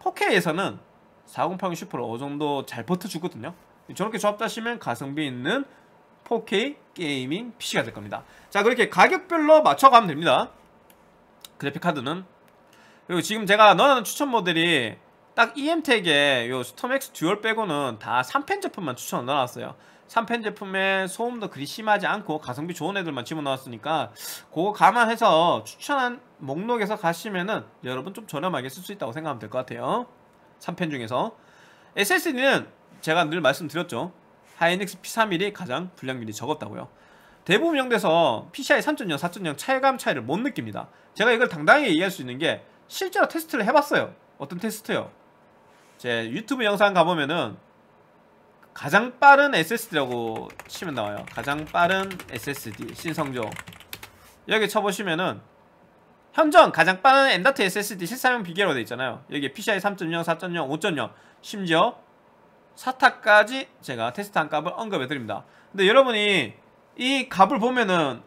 4K에서는 4080 슈퍼를 어느 정도 잘 버텨주거든요. 저렇게 조합 짜시면 가성비 있는 4K 게이밍 PC가 될 겁니다. 자, 그렇게 가격별로 맞춰가면 됩니다. 그래픽카드는. 그리고 지금 제가 넣어놓은 추천 모델이 딱 EM택의 요 스톰X 듀얼 빼고는 다 3펜 제품만 추천을 넣어놨어요. 3펜 제품에 소음도 그리 심하지 않고 가성비 좋은 애들만 집어넣었으니까 그거 감안해서 추천한 목록에서 가시면은 여러분 좀 저렴하게 쓸 수 있다고 생각하면 될 것 같아요. 3펜 중에서. SSD는 제가 늘 말씀드렸죠. 하이닉스 P31이 가장 불량률이 적었다고요. 대부분 용돼서 PCI 3.0, 4.0 차이감 차이를 못 느낍니다. 제가 이걸 당당히 얘기할 수 있는 게 실제로 테스트를 해봤어요. 어떤 테스트요? 제 유튜브 영상 가보면은 가장 빠른 SSD라고 치면 나와요. 가장 빠른 SSD 신성조 여기 쳐보시면은 현존 가장 빠른 M.2 SSD 실사용 비교로 되어 있잖아요. 여기 PCI 3.0, 4.0, 5.0 심지어 4타까지 제가 테스트한 값을 언급해드립니다. 근데 여러분이 이 값을 보면은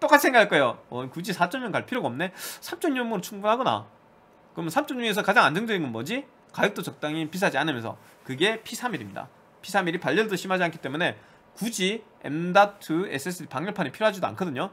똑같이 생각할 거예요. 굳이 4.0 갈 필요가 없네. 3.0이면 충분하구나. 그럼 3.0에서 가장 안정적인 건 뭐지? 가격도 적당히 비싸지 않으면서 그게 P31입니다. P31이 발열도 심하지 않기 때문에 굳이 M.2 SSD 방열판이 필요하지도 않거든요.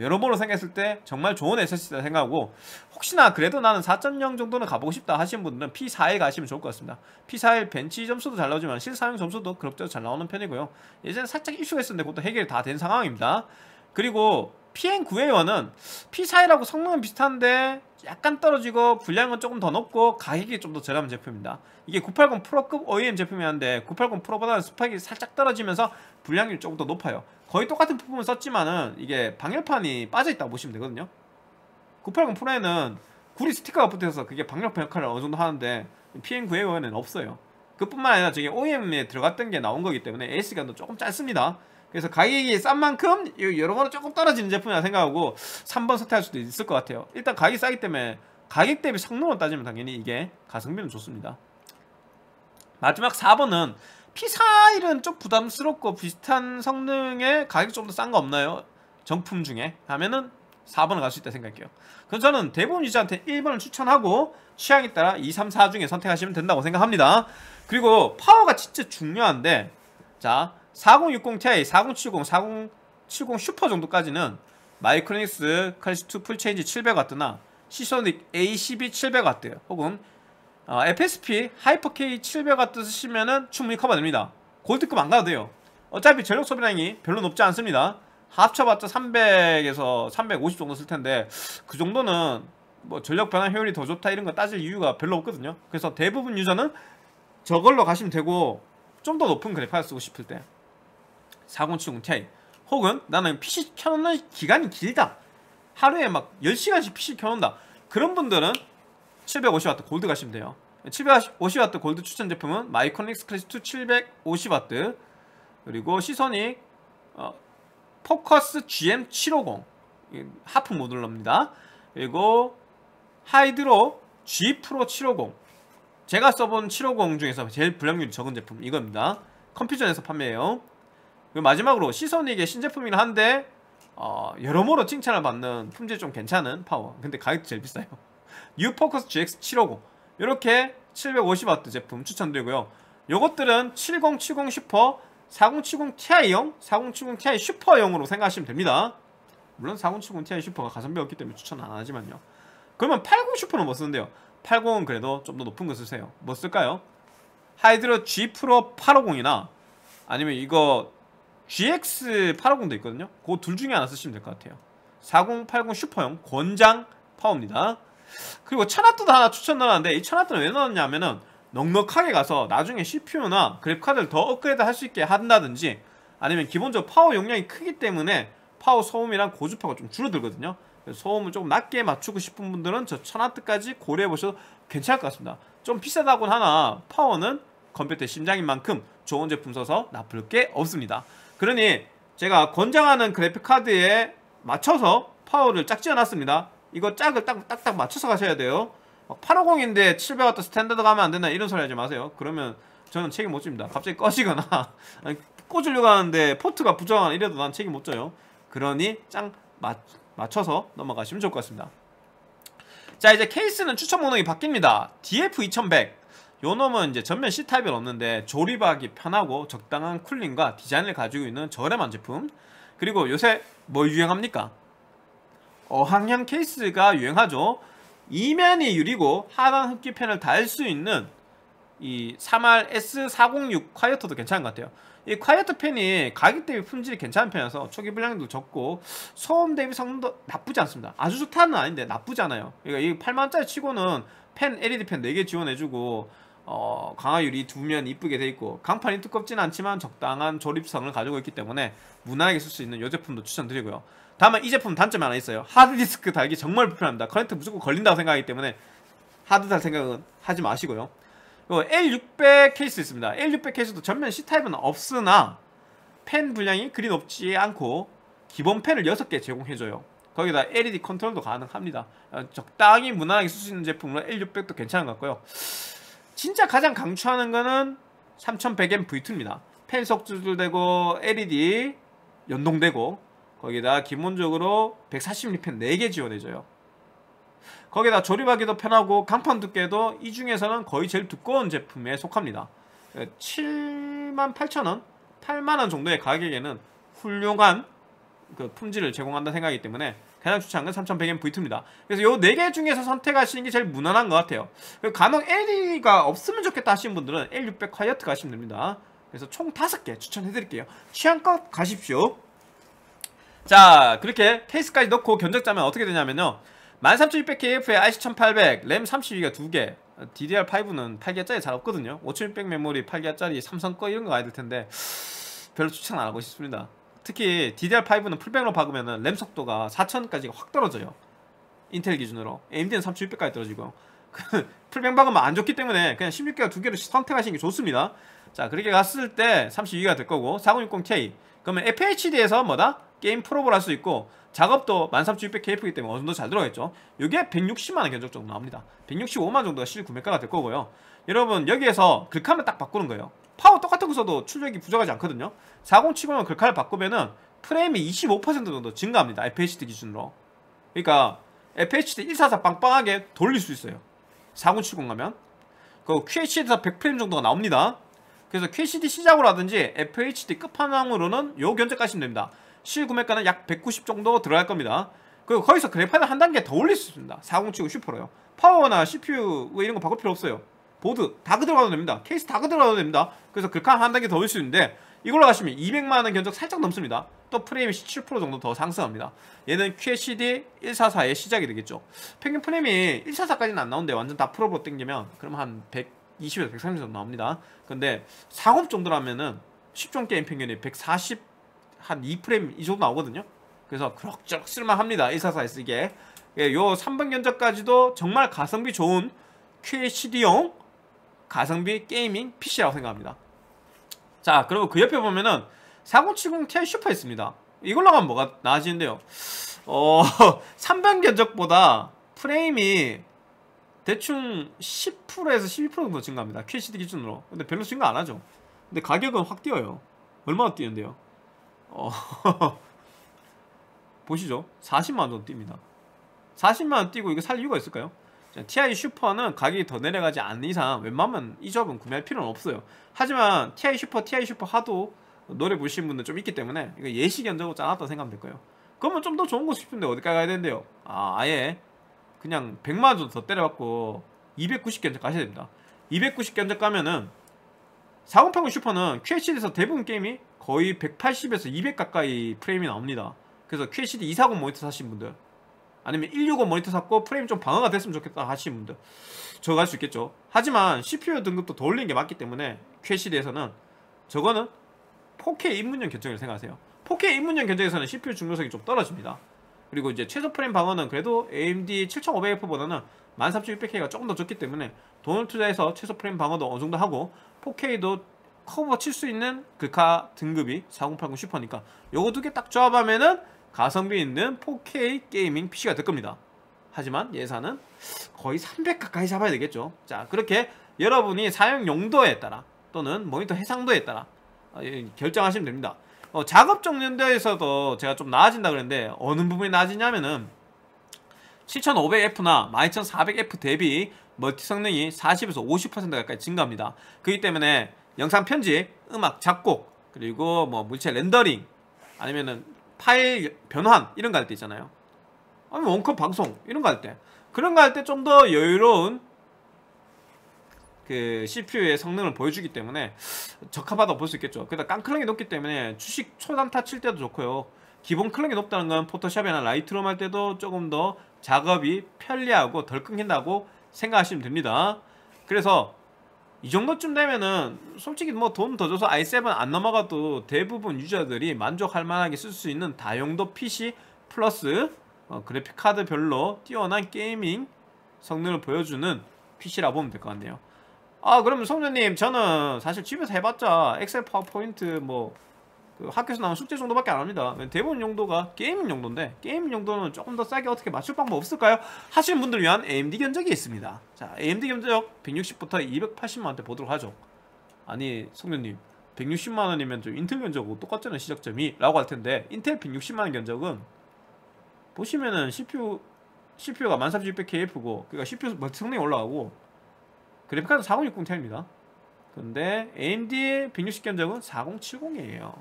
여러모로 생각했을 때 정말 좋은 SSD다 생각하고 혹시나 그래도 나는 4.0 정도는 가보고 싶다 하시는 분들은 P41 가시면 좋을 것 같습니다. P41 벤치 점수도 잘 나오지만 실사용 점수도 그럭저럭 잘 나오는 편이고요. 예전에 살짝 이슈가 있었는데 그것도 해결이 다 된 상황입니다. 그리고 PN9A1은 P41하고 성능은 비슷한데 약간 떨어지고 분량은 조금 더 높고 가격이 좀 더 저렴한 제품입니다. 이게 980 프로급 OEM 제품이었는데 980 프로보다는 스펙이 살짝 떨어지면서 분량률이 조금 더 높아요. 거의 똑같은 부품을 썼지만은 이게 방열판이 빠져있다고 보시면 되거든요. 980 프로에는 구리 스티커가 붙어서 그게 방열판 역할을 어느정도 하는데 PN9A1에는 없어요. 그뿐만 아니라 저게 OEM에 들어갔던 게 나온 거기 때문에 AS기간도 조금 짧습니다. 그래서 가격이 싼 만큼 여러모로 조금 떨어지는 제품이라 생각하고 3번 선택할 수도 있을 것 같아요. 일단 가격이 싸기 때문에 가격 대비 성능을 따지면 당연히 이게 가성비는 좋습니다. 마지막 4번은 P41은 좀 부담스럽고 비슷한 성능에 가격이 좀 더 싼 거 없나요? 정품 중에 하면은 4번을 갈 수 있다 생각할게요. 그럼 저는 대부분 유저한테 1번을 추천하고 취향에 따라 2, 3, 4 중에 선택하시면 된다고 생각합니다. 그리고 파워가 진짜 중요한데 자 4060 Ti, 4070, 4070 슈퍼 정도까지는 마이크로닉스 칼시2 풀체인지 700W나 시소닉 A12 700W 혹은 FSP 하이퍼K 700W 쓰시면은 충분히 커버됩니다. 골드급 안 가도 돼요. 어차피 전력 소비량이 별로 높지 않습니다. 합쳐봤자 300에서 350 정도 쓸 텐데 그 정도는 뭐 전력 변화 효율이 더 좋다 이런 거 따질 이유가 별로 없거든요. 그래서 대부분 유저는 저걸로 가시면 되고 좀 더 높은 그래픽을 쓰고 싶을 때 4070 Ti 혹은 나는 PC 켜놓는 기간이 길다 하루에 막 10시간씩 PC 켜놓는다 그런 분들은 750W 골드 가시면 돼요. 750W 골드 추천 제품은 마이크로닉스 클래시2 750W 그리고 시소닉 포커스 GM750 하프 모듈러입니다. 그리고 하이드로 G 프로 750 제가 써본 750 중에서 제일 불량률이 적은 제품 이겁니다. 컴퓨전에서 판매해요. 마지막으로 시선이게 신제품이긴 한데 여러모로 칭찬을 받는 품질 좀 괜찮은 파워. 근데 가격도 제일 비싸요. 뉴 포커스 GX750 이렇게 750W 제품 추천드리고요. 요것들은 7070 슈퍼, 4070 Ti형, 4070 Ti 슈퍼형으로 생각하시면 됩니다. 물론 4070 Ti 슈퍼가 가성비가 없기 때문에 추천 안 하지만요. 그러면 80 슈퍼는 뭐 쓰는데요? 80은 그래도 좀 더 높은 거 쓰세요. 뭐 쓸까요? 하이드로 G 프로 850이나 아니면 이거 GX850도 있거든요. 그거 둘 중에 하나 쓰시면 될 것 같아요. 4080 슈퍼형 권장 파워입니다. 그리고 1000W도 하나 추천 넣어놨는데 이 1000W는 왜 넣었냐면은 넉넉하게 가서 나중에 CPU나 그래픽카드를 더 업그레이드 할 수 있게 한다든지 아니면 기본적으로 파워 용량이 크기 때문에 파워 소음이랑 고주파가 좀 줄어들거든요. 그래서 소음을 조금 낮게 맞추고 싶은 분들은 저 1000W까지 고려해보셔도 괜찮을 것 같습니다. 좀 비싸다곤 하나 파워는 컴퓨터의 심장인 만큼 좋은 제품 써서 나쁠 게 없습니다. 그러니 제가 권장하는 그래픽카드에 맞춰서 파워를 짝지어놨습니다. 이거 짝을 딱딱 맞춰서 가셔야 돼요. 850인데 700W 스탠다드 가면 안 되나 이런 소리 하지 마세요. 그러면 저는 책임 못 집니다. 갑자기 꺼지거나 꽂으려고 하는데 포트가 부정하거나 이래도 난 책임 못 져요. 그러니 짝 맞춰서 넘어가시면 좋을 것 같습니다. 자, 이제 케이스는 추천 모듈이 바뀝니다. DF2100 요 놈은 이제 전면 C타입은 없는데 조립하기 편하고 적당한 쿨링과 디자인을 가지고 있는 저렴한 제품. 그리고 요새 뭐 유행합니까? 어항형 케이스가 유행하죠. 이면이 유리고 하단 흡기팬을 달 수 있는 이 3R S406 콰이어터도 괜찮은 것 같아요. 이 콰이어터 팬이 가격 대비 품질이 괜찮은 편이라서 초기 분량도 적고 소음 대비 성능도 나쁘지 않습니다. 아주 좋다는 아닌데 나쁘지 않아요. 그러니까 이 8만원짜리 치고는 팬 LED 팬 4개 지원해주고 강화 유리 두면 이쁘게 돼 있고 강판이 두껍진 않지만 적당한 조립성을 가지고 있기 때문에 무난하게 쓸 수 있는 이 제품도 추천드리고요. 다만 이 제품 단점이 하나 있어요. 하드디스크 달기 정말 불편합니다. 커넥트 무조건 걸린다고 생각하기 때문에 하드 달 생각은 하지 마시고요. L600 케이스 있습니다. L600 케이스도 전면 C타입은 없으나 팬 분량이 그리 높지 않고 기본 팬을 6개 제공해줘요. 거기다 LED 컨트롤도 가능합니다. 적당히 무난하게 쓸 수 있는 제품으로 L600도 괜찮은 것 같고요. 진짜 가장 강추하는 거는 3100M V2입니다. 팬 속조절되고 LED 연동되고 거기다 기본적으로 140mm 펜 4개 지원해줘요. 거기다 조립하기도 편하고 강판 두께도 이 중에서는 거의 제일 두꺼운 제품에 속합니다. 78,000원, 8만원 정도의 가격에는 훌륭한 그 품질을 제공한다는 생각이기 때문에 가장 추천한 건 3100M V2입니다. 그래서 요 4개 중에서 선택하시는 게 제일 무난한 것 같아요. 간혹 LED가 없으면 좋겠다 하시는 분들은 L600 콰이어트 가시면 됩니다. 그래서 총 5개 추천해드릴게요. 취향껏 가십시오. 자, 그렇게 케이스까지 넣고 견적 짜면 어떻게 되냐면요. 13600KF에 RC1800, 램 32기가 2개, DDR5는 8기가짜리 잘 없거든요. 5600 메모리 8기가짜리 삼성 거 이런 거 가야 될 텐데 별로 추천 안 하고 싶습니다. 특히 DDR5는 풀백으로 박으면 램 속도가 4000까지 확 떨어져요. 인텔 기준으로. AMD는 3600까지 떨어지고요. 풀백 박으면 안 좋기 때문에 그냥 16기가 2개로 선택하시는 게 좋습니다. 자, 그렇게 갔을 때 32기가 될 거고 4060K. 그러면 FHD에서 뭐다? 게임 프로볼 할 수 있고 작업도 13600KF이기 때문에 어느 정도 잘 들어가겠죠. 이게 160만원 견적 정도 나옵니다. 165만원 정도가 실 구매가가 될 거고요. 여러분 여기에서 글카면 딱 바꾸는 거예요. 파워 똑같은 거 써도 출력이 부족하지 않거든요. 4070은 글카를 바꾸면은 프레임이 25% 정도 증가합니다. FHD 기준으로. 그러니까 FHD 144 빵빵하게 돌릴 수 있어요. 4070 가면 그 QHD에서 100프레임 정도가 나옵니다. 그래서 QHD 시작으로 하든지 FHD 끝판왕으로는 요 견적 가시면 됩니다. 실구매가는 약 190 정도 들어갈 겁니다. 그리고 거기서 그래픽카드를 한 단계 더 올릴 수 있습니다. 4070 슈퍼로요. 파워나 CPU 이런 거 바꿀 필요 없어요. 보드 다 그대로 가도 됩니다. 케이스 다 그대로 가도 됩니다. 그래서 글카드 한 단계 더 올릴 수 있는데 이걸로 가시면 200만원 견적 살짝 넘습니다. 또 프레임이 17% 정도 더 상승합니다. 얘는 QHD 144의 시작이 되겠죠. 평균 프레임이 144까지는 안 나오는데 완전 다 프로로 땡기면 그럼 한 120에서 130 정도 나옵니다. 근데 상업 정도라면은 10종 게임 평균이 140 한 2프레임 이 정도 나오거든요. 그래서 그럭저럭 쓸만합니다. 144S 이게 예, 요 3번 견적까지도 정말 가성비 좋은 QHD용 가성비 게이밍 PC라고 생각합니다. 자, 그리고 그 옆에 보면은 4070 Ti 슈퍼 있습니다. 이걸로 가면 뭐가 나아지는데요. 3번 견적보다 프레임이 대충 10%에서 12% 정도 증가합니다. QHD 기준으로. 근데 별로 증가 안 하죠. 근데 가격은 확 뛰어요. 얼마나 뛰는데요? 보시죠. 40만원 뜁니다. 40만원 뛰고 이거 살 이유가 있을까요? 자, TI 슈퍼는 가격이 더 내려가지 않는 이상 웬만하면 이 접은 구매할 필요는 없어요. 하지만 TI 슈퍼 하도 노래 보신 분들 좀 있기 때문에 이거 예시견적으로 짜놨다 생각하면 될 거예요. 그러면 좀 더 좋은 거 싶은데 어디까지 가야 되는데요? 아예 그냥 100만 원 더 때려받고 290견적 가셔야 됩니다. 290견적 가면은 4080 슈퍼는 QHD에서 대부분 게임이 거의 180에서 200 가까이 프레임이 나옵니다. 그래서 QHD 240 모니터 사신 분들, 아니면 165 모니터 샀고 프레임 좀 방어가 됐으면 좋겠다 하시는 분들 저거 할 수 있겠죠. 하지만 CPU 등급도 더 올리는 게 맞기 때문에 QHD에서는 저거는 4K 입문용 견적을 생각하세요. 4K 입문용 견적에서는 CPU 중요성이 좀 떨어집니다. 그리고 이제 최소 프레임 방어는 그래도 AMD 7500F보다는 13600K가 조금 더 좋기 때문에 돈을 투자해서 최소 프레임 방어도 어느 정도 하고 4K도 커버 칠 수 있는 그카 등급이 4080 슈퍼니까 요거 두 개 딱 조합하면은 가성비 있는 4K 게이밍 PC가 될 겁니다. 하지만 예산은 거의 300 가까이 잡아야 되겠죠. 자, 그렇게 여러분이 사용 용도에 따라 또는 모니터 해상도에 따라 결정하시면 됩니다. 작업 정년도에서도 제가 좀 나아진다 그랬는데 어느 부분이 나아지냐면은 7500F나 12400F 대비 멀티 성능이 40에서 50% 가까이 증가합니다. 그렇기 때문에 영상 편집, 음악 작곡, 그리고 뭐 물체 렌더링, 아니면은 파일 변환 이런 거 할 때 있잖아요. 아니면 원컷 방송 이런 거 할 때, 그런 거 할 때 좀 더 여유로운 그 CPU의 성능을 보여주기 때문에 적합하다고 볼 수 있겠죠. 그러다 깡클렁이 높기 때문에 주식 초단타 칠 때도 좋고요. 기본 클럭이 높다는 건 포토샵이나 라이트룸 할 때도 조금 더 작업이 편리하고 덜 끊긴다고 생각하시면 됩니다. 그래서 이 정도쯤 되면은 솔직히 뭐 돈 더 줘서 i7 안 넘어가도 대부분 유저들이 만족할 만하게 쓸 수 있는 다용도 PC 플러스 그래픽카드별로 뛰어난 게이밍 성능을 보여주는 PC라고 보면 될 것 같네요. 아, 그러면 성준님, 저는 사실 집에서 해봤자 엑셀, 파워포인트, 뭐 그 학교에서 나온 숙제 정도밖에 안 합니다. 대부분 용도가 게임 용도인데, 게임 용도는 조금 더 싸게 어떻게 맞출 방법 없을까요? 하시는 분들 위한 AMD 견적이 있습니다. 자, AMD 견적 160부터 280만원대 보도록 하죠. 아니, 성준님, 160만원이면 좀 인텔 견적하고 똑같잖아요, 시작점이 라고 할 텐데, 인텔 160만원 견적은 보시면은 CPU가 13600KF고 그러니까 CPU 멀티 성능이 올라가고 그래픽카드 4060Ti입니다 근데 AMD의 160 견적은 4070이에요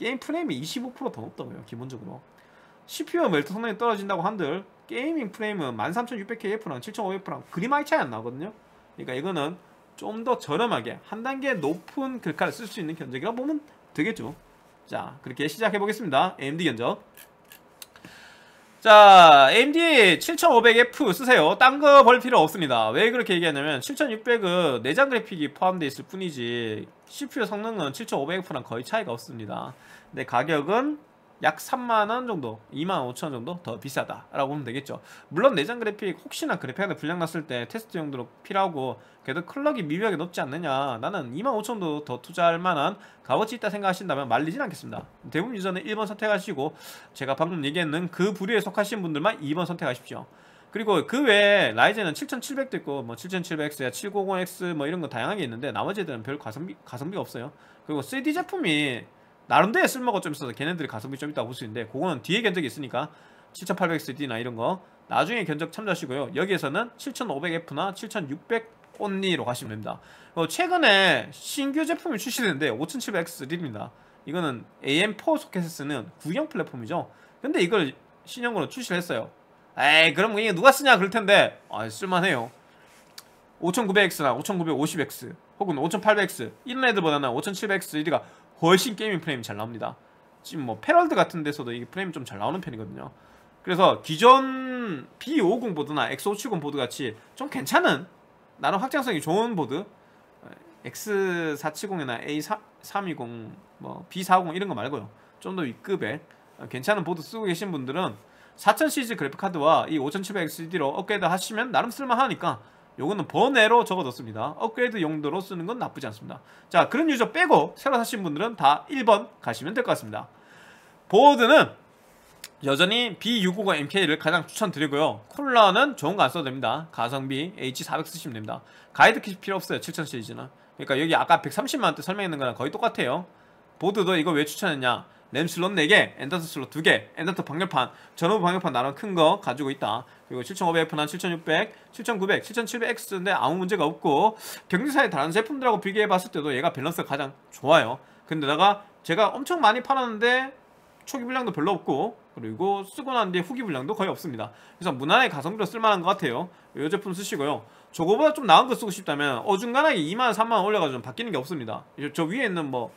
게임 프레임이 25% 더 높다고요. 기본적으로 CPU 멜트 성능이 떨어진다고 한들 게이밍 프레임은 13600KF랑 7500F랑 그리 많이 차이 안 나거든요. 그러니까 이거는 좀 더 저렴하게 한 단계 높은 글카를 쓸 수 있는 견적이라고 보면 되겠죠. 자, 그렇게 시작해 보겠습니다. AMD 견적. 자, AMD 7500F 쓰세요. 딴 거 볼 필요 없습니다. 왜 그렇게 얘기하냐면 7600은 내장 그래픽이 포함되어 있을 뿐이지 CPU 성능은 7500F랑 거의 차이가 없습니다. 근데 가격은 약 3만원 정도, 25,000원 정도 더 비싸다라고 보면 되겠죠. 물론 내장 그래픽 혹시나 그래픽카드 불량 났을 때 테스트 용도로 필요하고 그래도 클럭이 미묘하게 높지 않느냐, 나는 25,000원도 더 투자할 만한 값어치 있다 생각하신다면 말리진 않겠습니다. 대부분 유저는 1번 선택하시고 제가 방금 얘기했는 그 부류에 속하신 분들만 2번 선택하십시오. 그리고 그 외에 라이젠은 7700도 있고 뭐 7700X야 750X 뭐 이런 거 다양하게 있는데 나머지 애들은 별 가성비가 없어요. 그리고 3D 제품이 나름대로 쓸모가 좀 있어서 걔네들이 가성비 좀 있다고 볼 수 있는데 그거는 뒤에 견적이 있으니까 7800XD나 이런 거 나중에 견적 참조하시고요. 여기에서는 7500F나 7600 온리로 가시면 됩니다. 최근에 신규 제품이 출시되는데 5700XD입니다. 이거는 AM4 소켓에 쓰는 구형 플랫폼이죠. 근데 이걸 신형으로 출시를 했어요. 에이, 그럼 이게 누가 쓰냐 그럴 텐데 아, 쓸만해요. 5900X나 5950X 혹은 5800X 이런 애들보다는 5700XD가 훨씬 게이밍 프레임이 잘 나옵니다. 지금 뭐 패럴드 같은 데서도 이게 프레임이 좀 잘 나오는 편이거든요. 그래서 기존 B250 보드나 X570 보드 같이 좀 괜찮은, 나름 확장성이 좋은 보드 X470이나 A320, 뭐 B450 이런 거 말고요. 좀 더 윗급에 괜찮은 보드 쓰고 계신 분들은 4000 시리즈 그래픽카드와 이 5700XD로 업그레이드 하시면 나름 쓸만하니까 요거는 번외로 적어뒀습니다. 업그레이드 용도로 쓰는 건 나쁘지 않습니다. 자, 그런 유저 빼고 새로 사신 분들은 다 1번 가시면 될 것 같습니다. 보드는 여전히 B650MK를 가장 추천드리고요. 쿨러는 좋은 거 안 써도 됩니다. 가성비 H400 쓰시면 됩니다. 가이드 킷 필요 없어요. 7000 시리즈는. 그러니까 여기 아까 130만원대 설명했는 거랑 거의 똑같아요. 보드 너 이거 왜 추천했냐? 램 슬롯 4개, 엔더트 슬롯 2개, 엔더트 방열판, 전후부 방열판 나름 큰 거 가지고 있다. 그리고 7500F나 7600, 7900, 7700X인데 아무 문제가 없고 경쟁사의 다른 제품들하고 비교해봤을 때도 얘가 밸런스가 가장 좋아요. 근데다가 제가 엄청 많이 팔았는데 초기 분량도 별로 없고 그리고 쓰고 난 뒤에 후기 분량도 거의 없습니다. 그래서 무난하게 가성비로 쓸만한 것 같아요. 이 제품 쓰시고요. 저거보다 좀 나은 거 쓰고 싶다면 어중간하게 2만, 3만 올려가지고 좀 바뀌는 게 없습니다. 저 위에 있는 뭐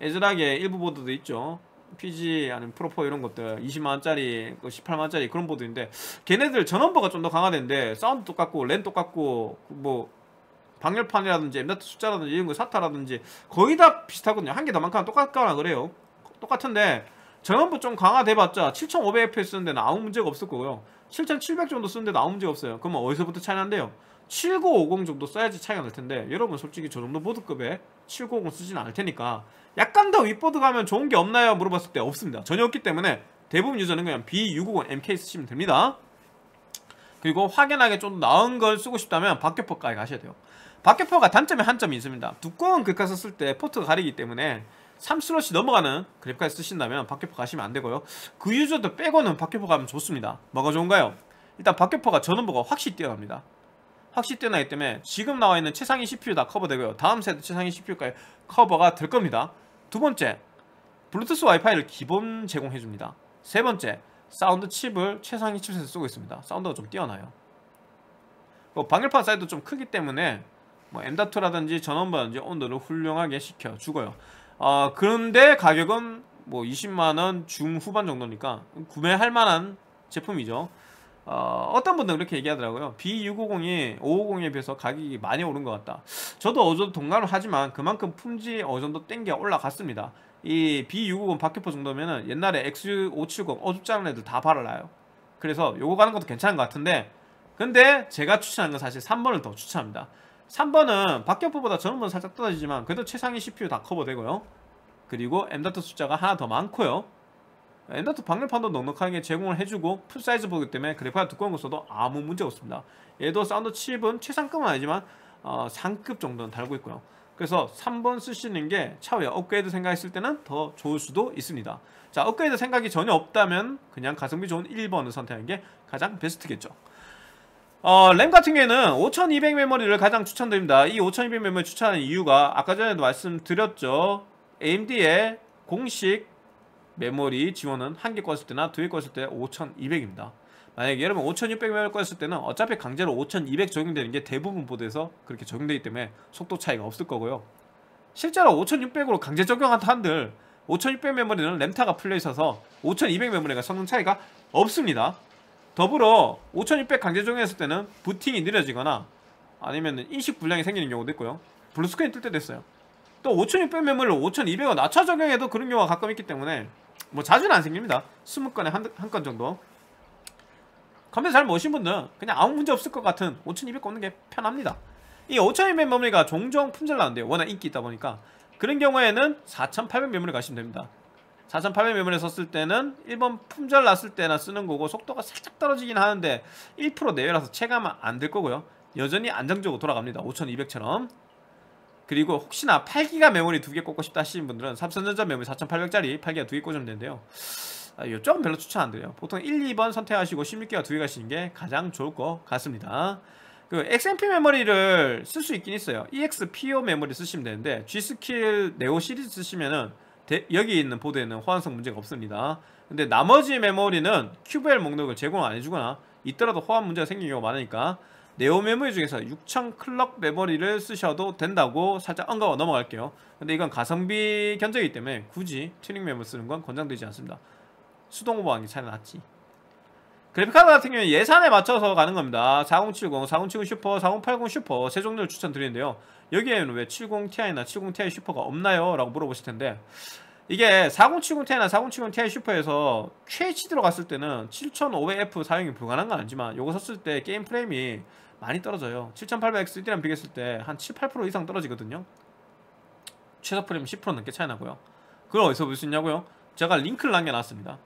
에즈락의 일부 보드도 있죠. PG 아니면 프로포 이런 것들 20만원짜리 18만원짜리 그런 보드인데 걔네들 전원부가 좀 더 강화된데 사운드 똑같고 랜 똑같고 뭐 방열판이라든지 엠다트 숫자라든지 이런 거 사타라든지 거의 다 비슷하거든요. 한 개 더 많거나 똑같거나 그래요. 똑같은데 전원부 좀 강화돼봤자 7500F 쓰는데는 아무 문제가 없을 거고요. 7700 정도 쓰는데도 아무 문제가 없어요. 그러면 어디서부터 차이 난대요? 7950 정도 써야지 차이가 날 텐데 여러분 솔직히 저 정도 보드급에 7950 쓰진 않을 테니까 약간 더 윗보드 가면 좋은 게 없나요? 물어봤을 때 없습니다. 전혀 없기 때문에 대부분 유저는 그냥 B650MK 쓰시면 됩니다. 그리고 확연하게 좀 나은 걸 쓰고 싶다면 박격포까지 가셔야 돼요. 박격포가 단점이 한 점이 있습니다. 두꺼운 극카스 쓸 때 포트가 가리기 때문에 3슬롯이 넘어가는 그래픽카드 쓰신다면 박격포 가시면 안 되고요. 그 유저도 빼고는 박격포 가면 좋습니다. 뭐가 좋은가요? 일단 박격포가 전원부가 확실히 뛰어납니다. 확실히 뛰어나기 때문에 지금 나와있는 최상위 CPU 다 커버되고요. 다음 세대 최상위 CPU까지 커버가 될 겁니다. 두 번째, 블루투스 와이파이를 기본 제공해줍니다. 세 번째, 사운드 칩을 최상위 칩셋에 쓰고 있습니다. 사운드가 좀 뛰어나요. 방열판 사이즈도 좀 크기 때문에 뭐 M.2라든지 전원부라든지 온도를 훌륭하게 시켜주고요. 그런데 가격은 뭐 20만원 중후반 정도니까 구매할 만한 제품이죠. 어떤 분들은 그렇게 얘기하더라고요. B650이 550에 비해서 가격이 많이 오른 것 같다. 저도 어제도 동감을 하지만 그만큼 품질이 어느 정도 땡겨 올라갔습니다. 이 B650 박격포 정도면은 옛날에 X570 어줍잖은 애들 다 발라요. 그래서 요거 가는 것도 괜찮은 것 같은데 근데 제가 추천한 건 사실 3번을 더 추천합니다. 3번은 박격포보다 전원부는 살짝 떨어지지만 그래도 최상위 CPU 다 커버되고요. 그리고 M.2 숫자가 하나 더 많고요. 엔더트 방열판도 넉넉하게 제공을 해주고 풀사이즈 보기 때문에 그래픽카드 두꺼운 거 써도 아무 문제 없습니다. 얘도 사운드 칩은 최상급은 아니지만 상급 정도는 달고 있고요. 그래서 3번 쓰시는 게 차후에 업그레이드 생각했을 때는 더 좋을 수도 있습니다. 자, 업그레이드 생각이 전혀 없다면 그냥 가성비 좋은 1번을 선택하는 게 가장 베스트겠죠. 램 같은 경우에는 5200 메모리를 가장 추천드립니다. 이 5200 메모리 추천하는 이유가 아까 전에도 말씀드렸죠. AMD의 공식 메모리 지원은 1개 껐을 때나 2개 껐을 때 5200입니다. 만약에 여러분 5600 메모리 껐을 때는 어차피 강제로 5200 적용되는 게 대부분 보드에서 그렇게 적용되기 때문에 속도 차이가 없을 거고요. 실제로 5600으로 강제 적용한다 한들 5600 메모리는 램타가 풀려 있어서 5200 메모리가 성능 차이가 없습니다. 더불어 5600 강제 적용했을 때는 부팅이 느려지거나 아니면 인식 불량이 생기는 경우도 있고요. 블루스크린 뜰 때도 있어요. 또 5600 메모리를 5200을 낮춰 적용해도 그런 경우가 가끔 있기 때문에 뭐 자주는 안 생깁니다. 20건에 한 건 정도. 컴퓨터 잘 모신 분들은 그냥 아무 문제 없을 것 같은 5200 꽂는 게 편합니다. 이 5200 메모리가 종종 품절 나는데요. 워낙 인기 있다 보니까 그런 경우에는 4800 메모리 가시면 됩니다. 4800 메모리 썼을 때는 1번 품절 났을 때나 쓰는 거고 속도가 살짝 떨어지긴 하는데 1% 내외라서 체감은 안 될 거고요. 여전히 안정적으로 돌아갑니다. 5200처럼. 그리고 혹시나 8기가 메모리 2개 꽂고 싶다 하시는 분들은 삼성전자 메모리 4800짜리 8기가 2개 꽂으면 되는데요. 이쪽은 별로 추천 안 드려요. 보통 1, 2번 선택하시고 16기가 2개 가시는 게 가장 좋을 것 같습니다. 그리고 XMP 메모리를 쓸 수 있긴 있어요. EXPO 메모리 쓰시면 되는데 G스킬 네오 시리즈 쓰시면은 여기 있는 보드에는 호환성 문제가 없습니다. 근데 나머지 메모리는 QVL 목록을 제공 안 해주거나 있더라도 호환 문제가 생기는 경우가 많으니까 네오 메모리 중에서 6000 클럭 메모리를 쓰셔도 된다고 살짝 언급하고 넘어갈게요. 근데 이건 가성비 견적이기 때문에 굳이 튜닝 메모리 쓰는 건 권장되지 않습니다. 수동 오버하는 게 차라리 낫지. 그래픽카드 같은 경우는 예산에 맞춰서 가는 겁니다. 4070, 4070 슈퍼, 4080 슈퍼 세 종류를 추천드리는데요. 여기에는 왜 70Ti나 70Ti 슈퍼가 없나요? 라고 물어보실 텐데 이게 4070Ti나 4070Ti 슈퍼에서 QHD로 갔을 때는 7500F 사용이 불가능한 건 아니지만 요거 썼을 때 게임 프레임이 많이 떨어져요. 7800XD랑 비교했을 때 한 7, 8% 이상 떨어지거든요. 최소 프레임 10% 넘게 차이 나고요. 그걸 어디서 볼 수 있냐고요? 제가 링크를 남겨놨습니다.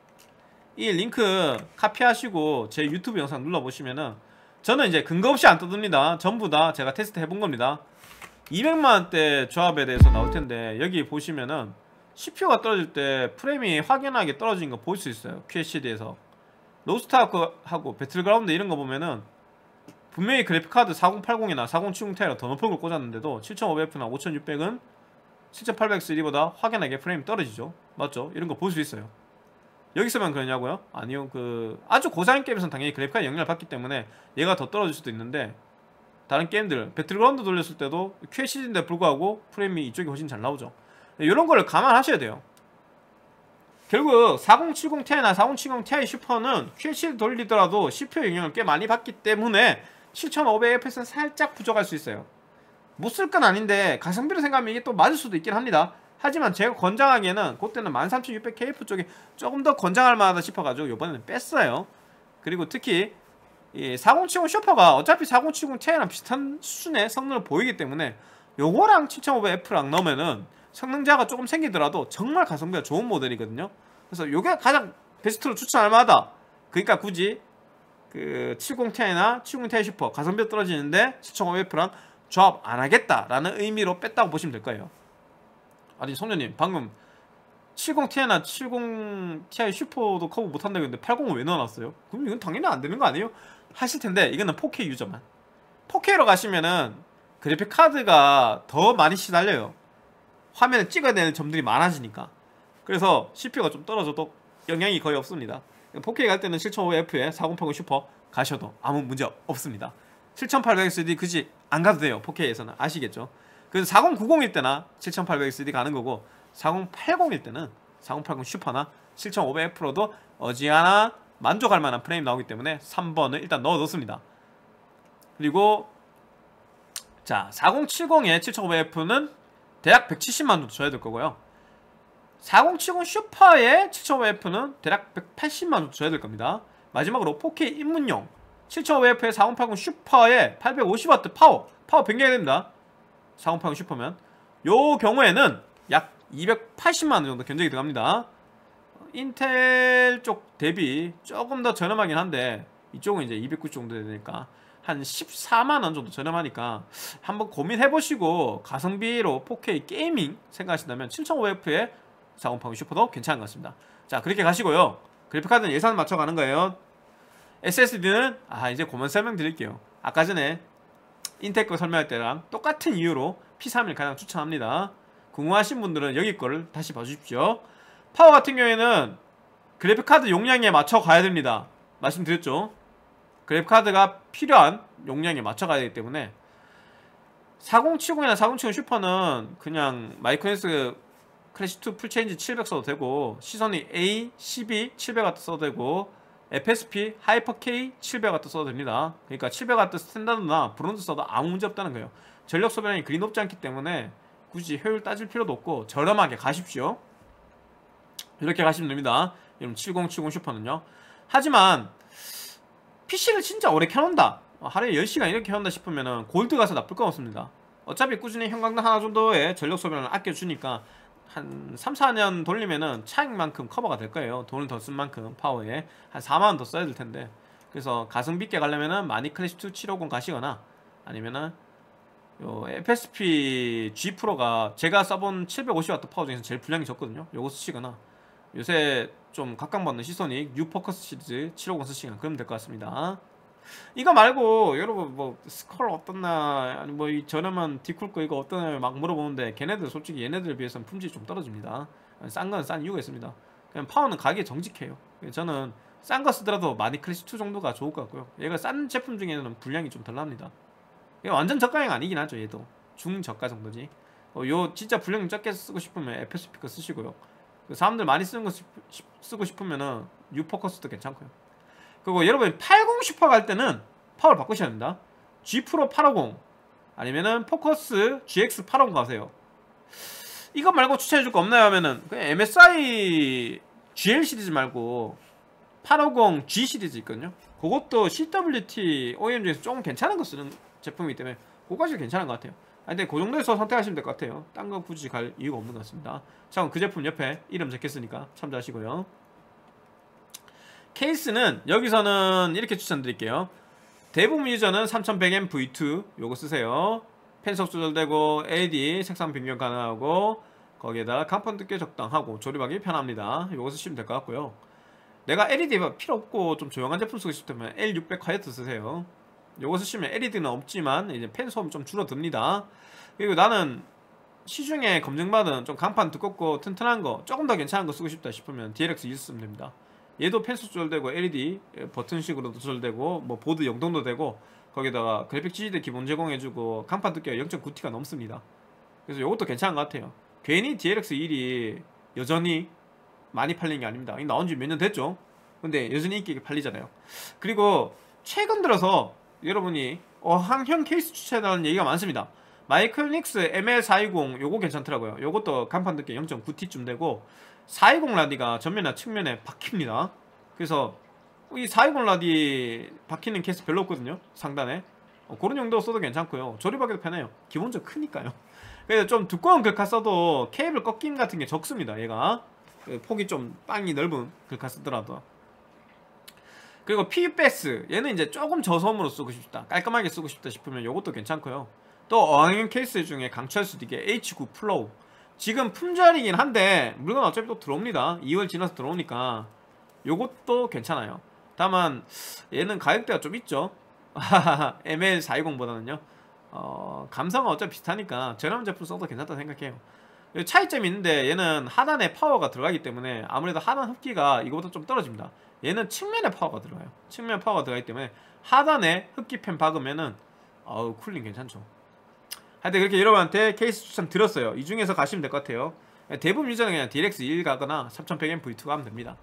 이 링크 카피하시고 제 유튜브 영상 눌러보시면은 저는 이제 근거 없이 안 떠듭니다. 전부 다 제가 테스트 해본 겁니다. 200만원대 조합에 대해서 나올텐데, 여기 보시면은 CPU가 떨어질 때 프레임이 확연하게 떨어지는 거 볼 수 있어요. QHD에서 로스트아크하고 배틀그라운드 이런 거 보면은 분명히 그래픽카드 4080이나 4070Ti가 더 높은 걸 꽂았는데도 7500F나 5600은 7800Se리보다 확연하게 프레임이 떨어지죠. 맞죠? 이런 거 볼 수 있어요. 여기서만 그러냐고요? 아니요. 그 아주 고사양 게임에서는 당연히 그래픽카드 영향을 받기 때문에 얘가 더 떨어질 수도 있는데, 다른 게임들 배틀그라운드 돌렸을 때도 QHD인데 불구하고 프레임이 이쪽이 훨씬 잘 나오죠. 이런 거를 감안하셔야 돼요. 결국 4070Ti나 4070Ti 슈퍼는 QHD 돌리더라도 CPU 영향을 꽤 많이 받기 때문에 7500F는 살짝 부족할 수 있어요. 못 쓸 건 아닌데 가성비로 생각하면 이게 또 맞을 수도 있긴 합니다. 하지만 제가 권장하기에는 그때는 13600KF 쪽이 조금 더 권장할 만하다 싶어가지고 이번에는 뺐어요. 그리고 특히 이 4070 슈퍼가 어차피 4070Ti랑 비슷한 수준의 성능을 보이기 때문에 요거랑 7500F랑 넣으면은 성능자가 조금 생기더라도 정말 가성비가 좋은 모델이거든요. 그래서 요게 가장 베스트로 추천할 만하다. 그러니까 굳이 그 70Ti나 70Ti 슈퍼 가성비가 떨어지는데 7500F랑 조합 안 하겠다라는 의미로 뺐다고 보시면 될 거예요. 아니 성녀님 방금 70Ti나 70Ti 슈퍼도 커버 못한다고 했는데 80은 왜 넣어놨어요? 그럼 이건 당연히 안 되는 거 아니에요? 하실텐데 이거는 4K 유저만, 4K로 가시면은 그래픽 카드가 더 많이 시달려요. 화면에 찍어야 되는 점들이 많아지니까. 그래서 CPU가 좀 떨어져도 영향이 거의 없습니다. 4K 갈 때는 7500F에 4080 슈퍼 가셔도 아무 문제 없습니다. 7800XD 굳이 안 가도 돼요. 4K에서는 아시겠죠? 그래서 4090일 때나 7800XD 가는 거고, 4080일 때는 4080 슈퍼나 7500F로도 어지간한 만족할 만한 프레임 나오기 때문에 3번을 일단 넣어뒀습니다. 그리고 자 4070에 7500F는 대략 170만 정도 줘야 될 거고요, 4070 슈퍼에 7500F는 대략 180만 정도 줘야 될 겁니다. 마지막으로 4K 입문용 7500F에 4080 슈퍼에 850W 파워 변경해야 됩니다. 4080 슈퍼면 요 경우에는 약 280만원 정도 견적이 들어갑니다. 인텔 쪽 대비 조금 더 저렴하긴 한데 이쪽은 이제 290 정도 되니까 한 14만원 정도 저렴하니까 한번 고민해보시고 가성비로 4K 게이밍 생각하신다면 7500F에 4080 슈퍼도 괜찮은 것 같습니다. 자 그렇게 가시고요, 그래픽카드는 예산 맞춰가는 거예요. SSD는 이제 그만 설명드릴게요. 아까 전에 인텔 거 설명할 때랑 똑같은 이유로 P31 가장 추천합니다. 궁금하신 분들은 여기 거를 다시 봐주십시오. 파워 같은 경우에는 그래픽카드 용량에 맞춰 가야 됩니다. 말씀드렸죠? 그래픽카드가 필요한 용량에 맞춰 가야 되기 때문에 4070이나 4070 슈퍼는 그냥 마이크로닉스 크래시2 풀체인지 700 써도 되고, 시선이 A12 700W 써도 되고, FSP 하이퍼K 700W 써도 됩니다. 그러니까 700W 스탠다드나 브론즈 써도 아무 문제 없다는 거예요. 전력 소비량이 그리 높지 않기 때문에 굳이 효율 따질 필요도 없고 저렴하게 가십시오. 이렇게 가시면 됩니다. 여러분 7070 슈퍼는요. 하지만 PC를 진짜 오래 켜놓는다, 하루에 10시간 이렇게 켜놓는다 싶으면은 골드 가서 나쁠 건 없습니다. 어차피 꾸준히 형광등 하나 정도의 전력 소비량을 아껴주니까 한 3-4년 돌리면은 차익만큼 커버가 될 거예요. 돈을 더 쓴 만큼 파워에 한 4만원 더 써야 될 텐데. 그래서 가성비 있게 가려면은 마니클래시2 750 가시거나 아니면은 요 FSP G 프로가 제가 써본 750W 파워 중에서 제일 분량이 적거든요. 요거 쓰시거나 요새 좀 각광받는 시소닉 뉴 포커스 시리즈 750 쓰시거나 그러면 될 것 같습니다. 이거 말고 여러분 뭐 스컬 어떻나, 아니 뭐 이 저렴한 디쿨 거 이거 어떠나 막 물어보는데 걔네들 솔직히 얘네들 비해서는 품질이 좀 떨어집니다. 싼 건 싼 이유가 있습니다. 그냥 파워는 가격이 정직해요. 저는 싼 거 쓰더라도 마니클래시2 정도가 좋을 것 같고요, 얘가 싼 제품 중에는 분량이 좀 덜 납니다. 완전 저가형 아니긴 하죠. 얘도 중저가 정도지. 요 진짜 분량 적게 쓰고 싶으면 FSP 거 쓰시고요, 사람들 많이 쓰는 거 쓰고 싶으면은 뉴포커스도 괜찮고요. 그리고 여러분 80 슈퍼 갈 때는 파워를 바꾸셔야 됩니다. G 프로 850 아니면은 포커스 GX 850 가세요. 이거 말고 추천해줄 거 없나요 하면은 그냥 MSI GL 시리즈 말고 850 G 시리즈 있거든요. 그것도 CWT OEM 중에서 조금 괜찮은 거 쓰는 제품이기 때문에 그것이 괜찮은 것 같아요. 근데 그 정도에서 선택하시면 될 것 같아요. 딴 거 굳이 갈 이유가 없는 것 같습니다. 자 그럼 그 제품 옆에 이름 적겠으니까 참조하시고요. 케이스는 여기서는 이렇게 추천드릴게요. 대부분 유저는 3100M V2 요거 쓰세요. 펜석 조절되고 LED 색상 변경 가능하고 거기에다가 간판도 꽤 적당하고 조립하기 편합니다. 요거 쓰시면 될 것 같고요. 내가 LED가 필요 없고 좀 조용한 제품 쓰고 싶다면 L600 화이트 쓰세요. 요거 쓰시면 LED는 없지만 이제 펜 소음 좀 줄어듭니다. 그리고 나는 시중에 검증받은 좀 간판 두껍고 튼튼한 거 조금 더 괜찮은 거 쓰고 싶다 싶으면 DLX 쓰면 됩니다. 얘도 펜스 조절되고 LED 버튼식으로도 조절되고 뭐 보드 연동도 되고 거기다가 그래픽 지지대 기본 제공해주고 간판 두께가 0.9T가 넘습니다. 그래서 이것도 괜찮은 것 같아요. 괜히 DLX1이 여전히 많이 팔린 게 아닙니다. 나온 지 몇 년 됐죠? 근데 여전히 인기 있게 팔리잖아요. 그리고 최근 들어서 여러분이 어항형 케이스 추천하는 얘기가 많습니다. 마이클닉스 ML420 요거 괜찮더라고요. 요것도 간판 두께 0.9T쯤 되고 420 라디가 전면이나 측면에 박힙니다. 그래서 이 420 라디 박히는 케이스 별로 없거든요. 상단에 그런 용도 써도 괜찮고요. 조립하기도 편해요. 기본적으로 크니까요. 그래서 좀 두꺼운 글카 써도 케이블 꺾임 같은 게 적습니다. 얘가 폭이 좀 빵이 넓은 글카 쓰더라도. 그리고 PUBS 얘는 이제 조금 저소음으로 쓰고 싶다, 깔끔하게 쓰고 싶다 싶으면 요것도 괜찮고요. 또 어항형 케이스 중에 강추할수도 이게 H9 플로우 지금 품절이긴 한데 물건 어차피 또 들어옵니다. 2월 지나서 들어오니까 요것도 괜찮아요. 다만 얘는 가격대가 좀 있죠. ML420보다는요 감성은 어차피 비슷하니까 저렴한 제품 써도 괜찮다 생각해요. 차이점이 있는데 얘는 하단에 파워가 들어가기 때문에 아무래도 하단 흡기가 이거보다 좀 떨어집니다. 얘는 측면에 파워가 들어가요. 측면에 파워가 들어가기 때문에 하단에 흡기팬 박으면은 어우 쿨링 괜찮죠. 하여튼 그렇게 여러분한테 케이스 추천 드렸어요. 이 중에서 가시면 될 것 같아요. 대부분 유저는 그냥 DLX1 가거나 3100M V2 가면 됩니다.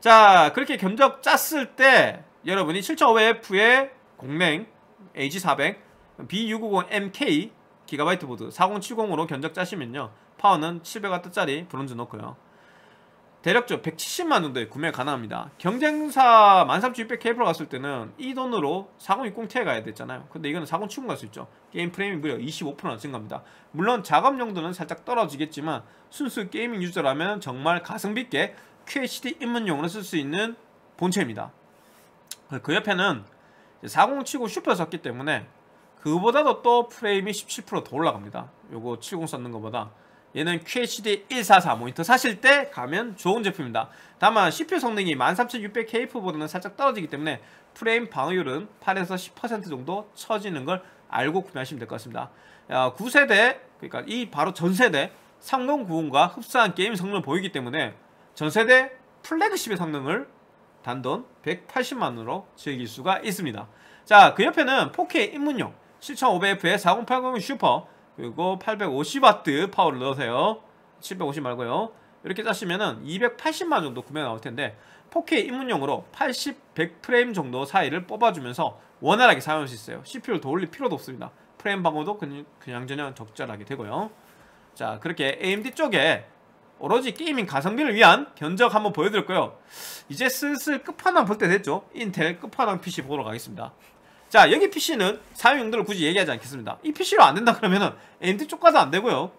자, 그렇게 견적 짰을 때 여러분이 7500F의 공랭 AG400 B650MK 기가바이트 보드 4070으로 견적 짜시면요, 파워는 700W짜리 브론즈 넣고요, 대략적 170만 정도에 구매 가능합니다. 경쟁사 13600K로 갔을 때는 이 돈으로 4060T에 가야 됐잖아요. 근데 이거는 4070 갈 수 있죠. 게임 프레임이 무려 25%나 증가합니다. 물론 작업 용도는 살짝 떨어지겠지만 순수 게이밍 유저라면 정말 가성비 있게 QHD 입문용으로 쓸 수 있는 본체입니다. 그 옆에는 4070 슈퍼 썼기 때문에 그보다도 또 프레임이 17% 더 올라갑니다. 요거 70 썼는 것보다. 얘는 QHD 144 모니터 사실 때 가면 좋은 제품입니다. 다만 CPU 성능이 13600K보다는 살짝 떨어지기 때문에 프레임 방어율은 8에서 10% 정도 처지는 걸 알고 구매하시면 될 것 같습니다. 9세대, 그러니까 이 바로 전세대 3090과 흡사한 게임 성능을 보이기 때문에 전세대 플래그십의 성능을 단돈 180만원으로 즐길 수가 있습니다. 자, 그 옆에는 4K 입문용 7500F의 4080 슈퍼 그리고 850W 파워를 넣으세요. 750 말고요. 이렇게 짜시면은 280만 정도 구매가 나올 텐데 4K 입문용으로 80, 100프레임 정도 사이를 뽑아주면서 원활하게 사용할 수 있어요. CPU를 더 올릴 필요도 없습니다. 프레임 방어도 그냥저냥 적절하게 되고요. 자, 그렇게 AMD 쪽에 오로지 게이밍 가성비를 위한 견적 한번 보여드렸고요. 이제 슬슬 끝판왕 볼 때 됐죠. 인텔 끝판왕 PC 보러 가겠습니다. 자, 여기 PC는 사용 용도를 굳이 얘기하지 않겠습니다. 이 PC로 안 된다 그러면은 AMD 쪽 가도 안 되고요.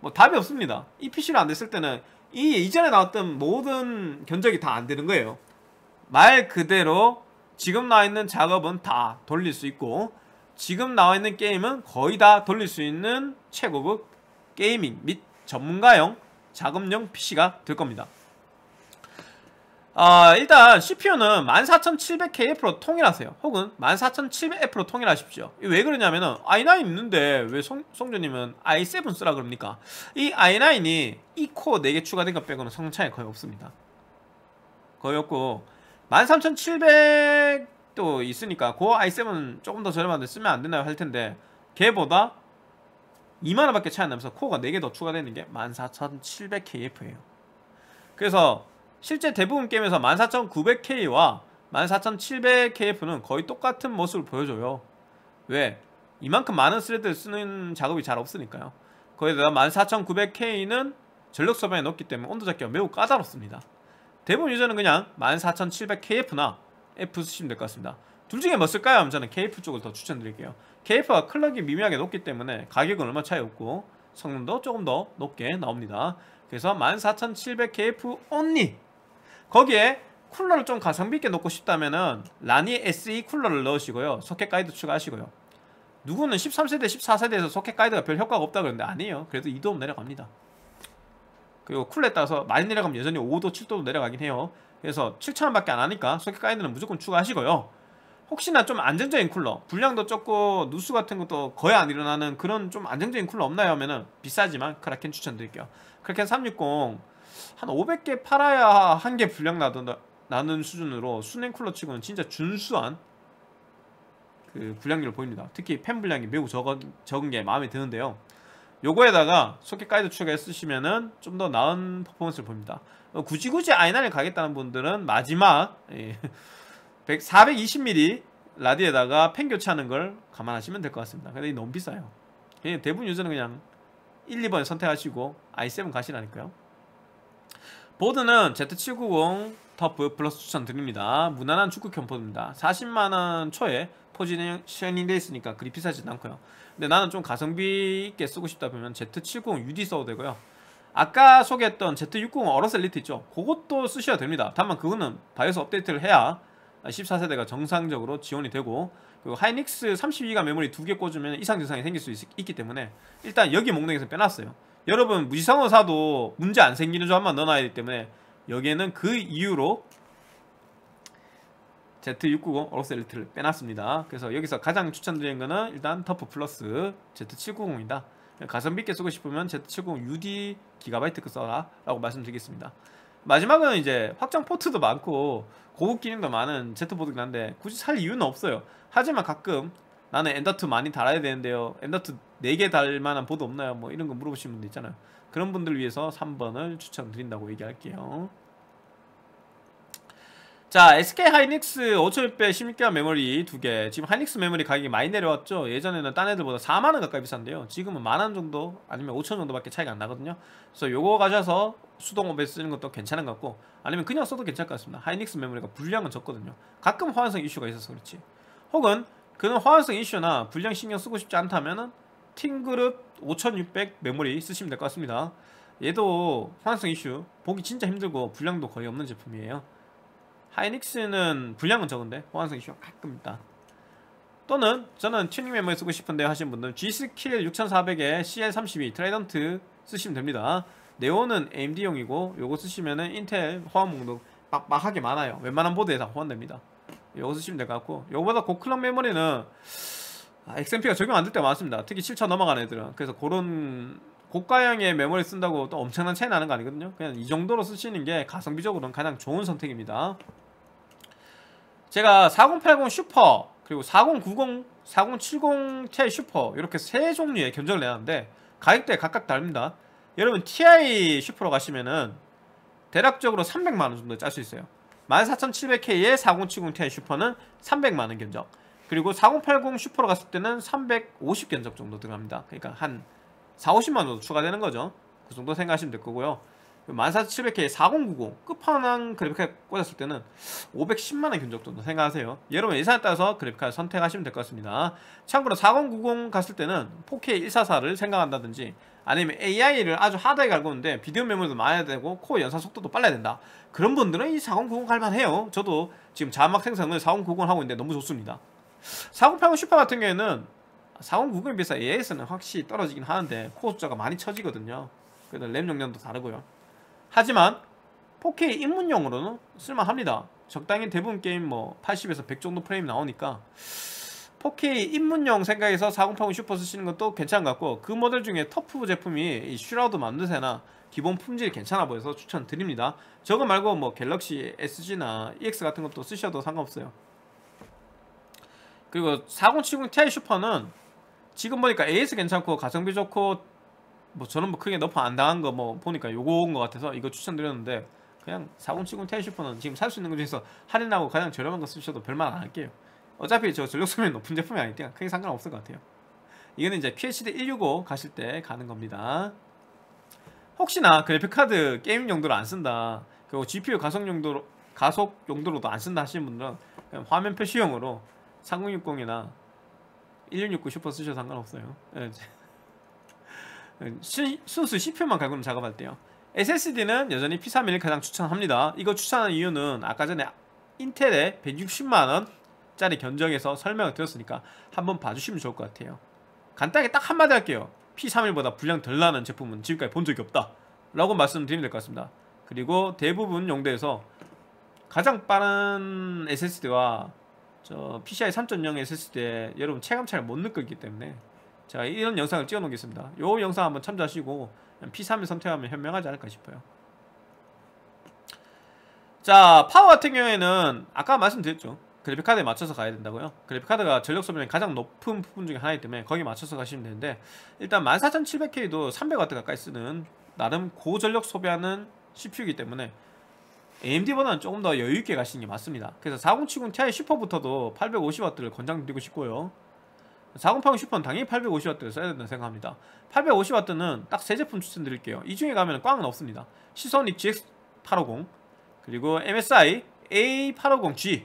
뭐 답이 없습니다. 이 PC로 안 됐을 때는 이 이전에 나왔던 모든 견적이 다 안 되는 거예요. 말 그대로 지금 나와 있는 작업은 다 돌릴 수 있고 지금 나와 있는 게임은 거의 다 돌릴 수 있는 최고급 게이밍 및 전문가용 작업용 PC가 될 겁니다. 일단 CPU는 14700KF로 통일하세요. 혹은 14700F로 통일하십시오. 왜 그러냐면은 i9 있는데 왜 송조님은 i7 쓰라 그럽니까? 이 i9이 2코어 4개 추가된 것 빼고는 성능 차이 거의 없습니다. 거의 없고 13700도 있으니까 그 i7 조금 더 저렴한데 쓰면 안 되나요 할 텐데 걔보다 2만원 밖에 차이 안 나면서 코어가 4개 더 추가되는 게 14700KF예요. 그래서 실제 대부분 게임에서 14900K와 14700KF는 거의 똑같은 모습을 보여줘요. 왜? 이만큼 많은 스레드를 쓰는 작업이 잘 없으니까요. 거기다가 14900K는 전력 소비량이 높기 때문에 온도 잡기가 매우 까다롭습니다. 대부분 유저는 그냥 14700KF나 F 쓰시면 될 것 같습니다. 둘 중에 뭐 쓸까요? 하면 저는 KF 쪽을 더 추천드릴게요. KF가 클럭이 미묘하게 높기 때문에 가격은 얼마 차이 없고 성능도 조금 더 높게 나옵니다. 그래서 14700KF only! 거기에 쿨러를 좀 가성비 있게 놓고 싶다면은 라니 SE 쿨러를 넣으시고요. 소켓 가이드 추가하시고요. 누구는 13세대, 14세대에서 소켓 가이드가 별 효과가 없다 그러는데 아니에요. 그래도 2도 내려갑니다. 그리고 쿨렛 따라서 많이 내려가면 여전히 5도, 7도도 내려가긴 해요. 그래서 7,000원밖에 안 하니까 소켓 가이드는 무조건 추가하시고요. 혹시나 좀 안정적인 쿨러, 불량도 적고 누수 같은 것도 거의 안 일어나는 그런 좀 안정적인 쿨러 없나요? 하면은 비싸지만 크라켄 추천드릴게요. 크라켄 360 한 500개 팔아야 한 개 불량 나는 수준으로 수냉 쿨러 치고는 진짜 준수한 그 불량률을 보입니다. 특히 팬 불량이 매우 적은 게 마음에 드는데요. 요거에다가 소켓 가이드 추가했으시면은 좀 더 나은 퍼포먼스를 보입니다. 굳이 i9을 가겠다는 분들은 마지막 420mm 라디에다가 팬 교체하는 걸 감안하시면 될 것 같습니다. 근데 너무 비싸요. 대부분 유저는 그냥 1, 2번 선택하시고 i7 가시라니까요. 보드는 Z790 터프 플러스 추천드립니다. 무난한 축구형 보드입니다. 40만원 초에 포지셔닝 돼 있으니까 그리 비싸진 않고요. 근데 나는 좀 가성비 있게 쓰고 싶다 보면 Z790 UD 써도 되고요. 아까 소개했던 Z690 어로스 엘리트 있죠? 그것도 쓰셔도 됩니다. 다만 그거는 바이오스 업데이트를 해야 14세대가 정상적으로 지원이 되고, 그리고 하이닉스 32기가 메모리 2개 꽂으면 이상 증상이 생길 수 있기 때문에 일단 여기 목록에서 빼놨어요. 여러분 무지성으로 사도 문제 안 생기는 조합만 넣어놔야 되기 때문에 여기에는 그 이유로 Z690 어로스 엘리트를 빼놨습니다. 그래서 여기서 가장 추천드리는 거는 일단 터프 플러스 Z790이다. 가성비 있게 쓰고 싶으면 Z790 UD 기가바이트 써라 라고 말씀드리겠습니다. 마지막은 이제 확장 포트도 많고 고급 기능도 많은 Z보드긴 한데 굳이 살 이유는 없어요. 하지만 가끔 나는 엔더2 많이 달아야 되는데요, 엔더2 4개 달 만한 보드 없나요? 뭐 이런 거 물어보시는 분들 있잖아요. 그런 분들 위해서 3번을 추천드린다고 얘기할게요. 자, SK 하이닉스 5600 16GB 메모리 2개. 지금 하이닉스 메모리 가격이 많이 내려왔죠. 예전에는 딴 애들보다 4만원 가까이 비싼데요, 지금은 만원 정도 아니면 5천원 정도밖에 차이가 안 나거든요. 그래서 요거 가셔서 수동 옵에 쓰는 것도 괜찮은 것 같고, 아니면 그냥 써도 괜찮을 것 같습니다. 하이닉스 메모리가 불량은 적거든요. 가끔 호환성 이슈가 있어서 그렇지. 혹은 그런 호환성 이슈나 불량 신경 쓰고 싶지 않다면은 팅그룹 5600 메모리 쓰시면 될 것 같습니다. 얘도 호환성 이슈 보기 진짜 힘들고 불량도 거의 없는 제품이에요. 하이닉스는 분량은 적은데 호환성 이슈가 가끔 있다. 또는 저는 튜닝 메모리 쓰고 싶은데 하신 분들은 G스킬 6400에 CL32 트라이던트 쓰시면 됩니다. 네오는 AMD용이고 요거 쓰시면은 인텔 호환 목록 막막하게 많아요. 웬만한 보드에 다 호환됩니다. 요거 쓰시면 될 것 같고, 요거보다 고클럭 메모리는 XMP가 적용 안 될 때가 많습니다. 특히 7차 넘어가는 애들은. 그래서 그런 고가형의 메모리 쓴다고 또 엄청난 차이 나는 거 아니거든요. 그냥 이 정도로 쓰시는 게 가성비적으로는 가장 좋은 선택입니다. 제가 4080 슈퍼 그리고 4090, 4070 Ti 슈퍼 이렇게 세 종류의 견적을 내놨는데 가격대 각각 다릅니다. 여러분 Ti 슈퍼로 가시면은 대략적으로 300만원 정도 짤 수 있어요. 14700K의 4070 Ti 슈퍼는 300만원 견적, 그리고 4080 슈퍼로 갔을 때는 350 견적 정도 들어갑니다. 그러니까 한 4,50만 정도 추가되는 거죠. 그 정도 생각하시면 될 거고요. 14700K 4090 끝판왕 그래픽카드 꽂았을 때는 510만원 견적 정도 생각하세요. 여러분 예산에 따라서 그래픽카드 선택하시면 될 것 같습니다. 참고로 4090 갔을 때는 4K 144를 생각한다든지, 아니면 AI를 아주 하드하게 갈고 있는데 비디오 메모리도 많아야 되고 코어 연산 속도도 빨라야 된다, 그런 분들은 이 4090 갈만해요. 저도 지금 자막 생성을 4090 하고 있는데 너무 좋습니다. 4080 슈퍼 같은 경우에는 4090에 비해서 AIS는 확실히 떨어지긴 하는데 코어 숫자가 많이 쳐지거든요. 그래서 램 용량도 다르고요. 하지만 4K 입문용으로는 쓸만합니다. 적당히 대부분 게임 뭐 80에서 100 정도 프레임 나오니까 4K 입문용 생각해서 4080 슈퍼 쓰시는 것도 괜찮은 것 같고, 그 모델 중에 터프 제품이 이 슈라우드 만드세나 기본 품질이 괜찮아 보여서 추천드립니다. 저거 말고 뭐 갤럭시 SG나 EX 같은 것도 쓰셔도 상관없어요. 그리고 4070 Ti 슈퍼는 지금 보니까 AS 괜찮고 가성비 좋고 뭐 저는 뭐 크게 너프 안 당한 거 뭐 보니까 요거인 것 같아서 이거 추천드렸는데, 그냥 4070 Ti 슈퍼는 지금 살 수 있는 것 중에서 할인하고 가장 저렴한 거 쓰셔도 별말 안 할게요. 어차피 저 전력소멸이 높은 제품이 아니니까 크게 상관없을 것 같아요. 이거는 이제 QHD 165 가실 때 가는 겁니다. 혹시나 그래픽카드 게임 용도로 안 쓴다, 그리고 GPU 가속 용도로도 안 쓴다 하시는 분들은 그냥 화면 표시용으로 3060이나 1669 슈퍼 쓰셔도 상관없어요. 순수 CPU만 갈구는 작업할 때요. SSD는 여전히 P31을 가장 추천합니다. 이거 추천하는 이유는 아까 전에 인텔의 160만원 각자의 견적에서 설명을 드렸으니까 한번 봐주시면 좋을 것 같아요. 간단하게 딱 한마디 할게요. P31보다 분량 덜 나는 제품은 지금까지 본 적이 없다 라고 말씀드리면 될 것 같습니다. 그리고 대부분 용도에서 가장 빠른 SSD와 저 PCI 3.0 SSD에 여러분 체감차를 못 느끼기 때문에 제가 이런 영상을 찍어 놓겠습니다. 요 영상 한번 참조하시고 P31 선택하면 현명하지 않을까 싶어요. 자, 파워 같은 경우에는 아까 말씀드렸죠. 그래픽카드에 맞춰서 가야 된다고요. 그래픽카드가 전력 소비량이 가장 높은 부분 중에 하나이기 때문에 거기에 맞춰서 가시면 되는데, 일단 14700K도 300W 가까이 쓰는 나름 고전력 소비하는 CPU이기 때문에 AMD보다는 조금 더 여유있게 가시는 게 맞습니다. 그래서 4070 Ti 슈퍼부터도 850W를 권장드리고 싶고요, 4080 슈퍼는 당연히 850W를 써야 된다고 생각합니다. 850W는 딱 세 제품 추천드릴게요. 이 중에 가면 꽝은 없습니다. 시소닉 GX850 그리고 MSI A850G,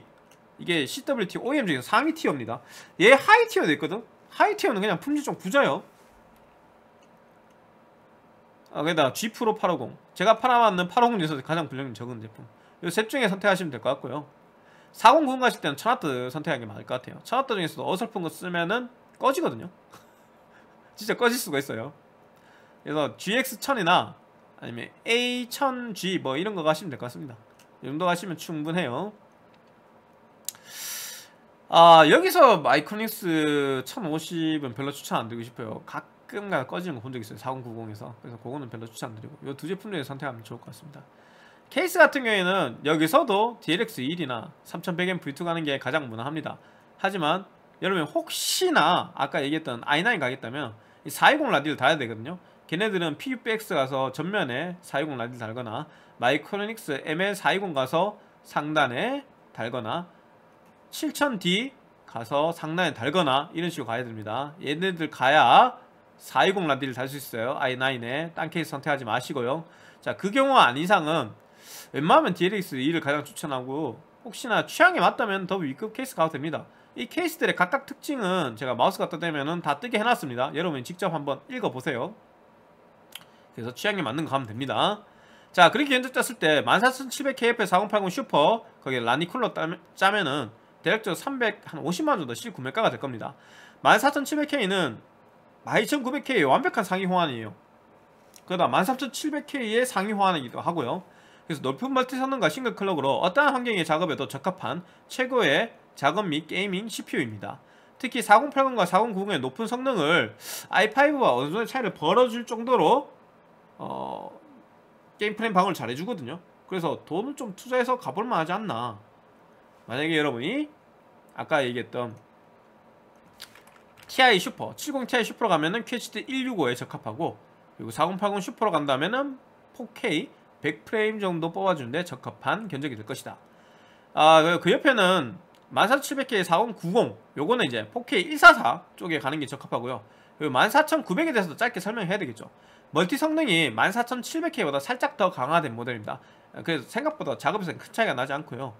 이게 CWT OEM 중에서 상위 티어입니다. 얘 하위 티어도 있거든. 하위 티어는 그냥 품질 좀 부자요. 거기다 G 프로 850, 제가 팔아봤는 850 중에서 가장 분량이 적은 제품, 이 셋 중에 선택하시면 될 것 같고요. 409 가실 때는 1000W 선택하는 게 맞을 것 같아요. 1000W 중에서도 어설픈 거 쓰면은 꺼지거든요. 진짜 꺼질 수가 있어요. 그래서 GX1000이나 아니면 A1000G 뭐 이런 거 가시면 될 것 같습니다. 이 정도 가시면 충분해요. 아, 여기서 마이크로닉스 1050은 별로 추천 안 드리고 싶어요. 가끔가다 꺼지는 거 본 적 있어요, 4090에서. 그래서 그거는 별로 추천 안 드리고, 이 두 제품 중에 선택하면 좋을 것 같습니다. 케이스 같은 경우에는 여기서도 DLX1이나 3100M V2 가는 게 가장 무난합니다. 하지만 여러분 혹시나 아까 얘기했던 i9 가겠다면 420 라디를 달아야 되거든요. 걔네들은 PUBX 가서 전면에 420 라디를 달거나, 마이크로닉스 ML420 가서 상단에 달거나, 7000D 가서 상단에 달거나 이런 식으로 가야 됩니다. 얘네들 가야 420 라디를 달 수 있어요. i9에 딴 케이스 선택하지 마시고요. 자, 그 경우 안 이상은 웬만하면 DLX2를 가장 추천하고, 혹시나 취향에 맞다면 더 위급 케이스 가도 됩니다. 이 케이스들의 각각 특징은 제가 마우스 갖다 대면은 다 뜨게 해놨습니다. 여러분이 직접 한번 읽어보세요. 그래서 취향에 맞는 거 가면 됩니다. 자, 그렇게 견적 짰을 때 14700KF 4080 슈퍼 거기에 라니 쿨러 짜면은 대략적으로 350만 원 정도 실 구매가가 될 겁니다. 14700K는 12900K의 완벽한 상위 호환이에요. 그러다 13700K의 상위 호환이기도 하고요. 그래서 높은 멀티 성능과 싱글 클럭으로 어떠한 환경의 작업에도 적합한 최고의 작업 및 게이밍 CPU입니다. 특히 4080과 4090의 높은 성능을 i5와 어느 정도 차이를 벌어줄 정도로 게임 프레임 방어를 잘해주거든요. 그래서 돈을 좀 투자해서 가볼만 하지 않나. 만약에 여러분이 아까 얘기했던 Ti 슈퍼, 70 Ti 슈퍼로 가면은 QHD 165에 적합하고, 그리고 4080 슈퍼로 간다면은 4K 100프레임 정도 뽑아주는데 적합한 견적이 될 것이다. 아, 그 옆에는 14700K 4090, 요거는 이제 4K 144 쪽에 가는 게 적합하고요. 그리고 14900에 대해서도 짧게 설명해야 되겠죠. 멀티 성능이 14700K보다 살짝 더 강화된 모델입니다. 그래서 생각보다 작업에서 큰 차이가 나지 않고요.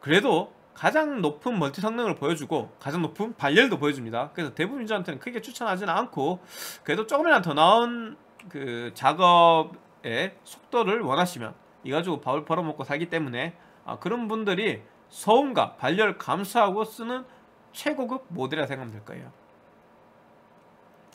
그래도 가장 높은 멀티 성능을 보여주고 가장 높은 발열도 보여줍니다. 그래서 대부분 유저한테는 크게 추천하지는 않고, 그래도 조금이라도 더 나은 그 작업의 속도를 원하시면 이거 가지고 밥을 벌어먹고 살기 때문에, 그런 분들이 소음과 발열 감수하고 쓰는 최고급 모델이라 생각하면 될 거예요.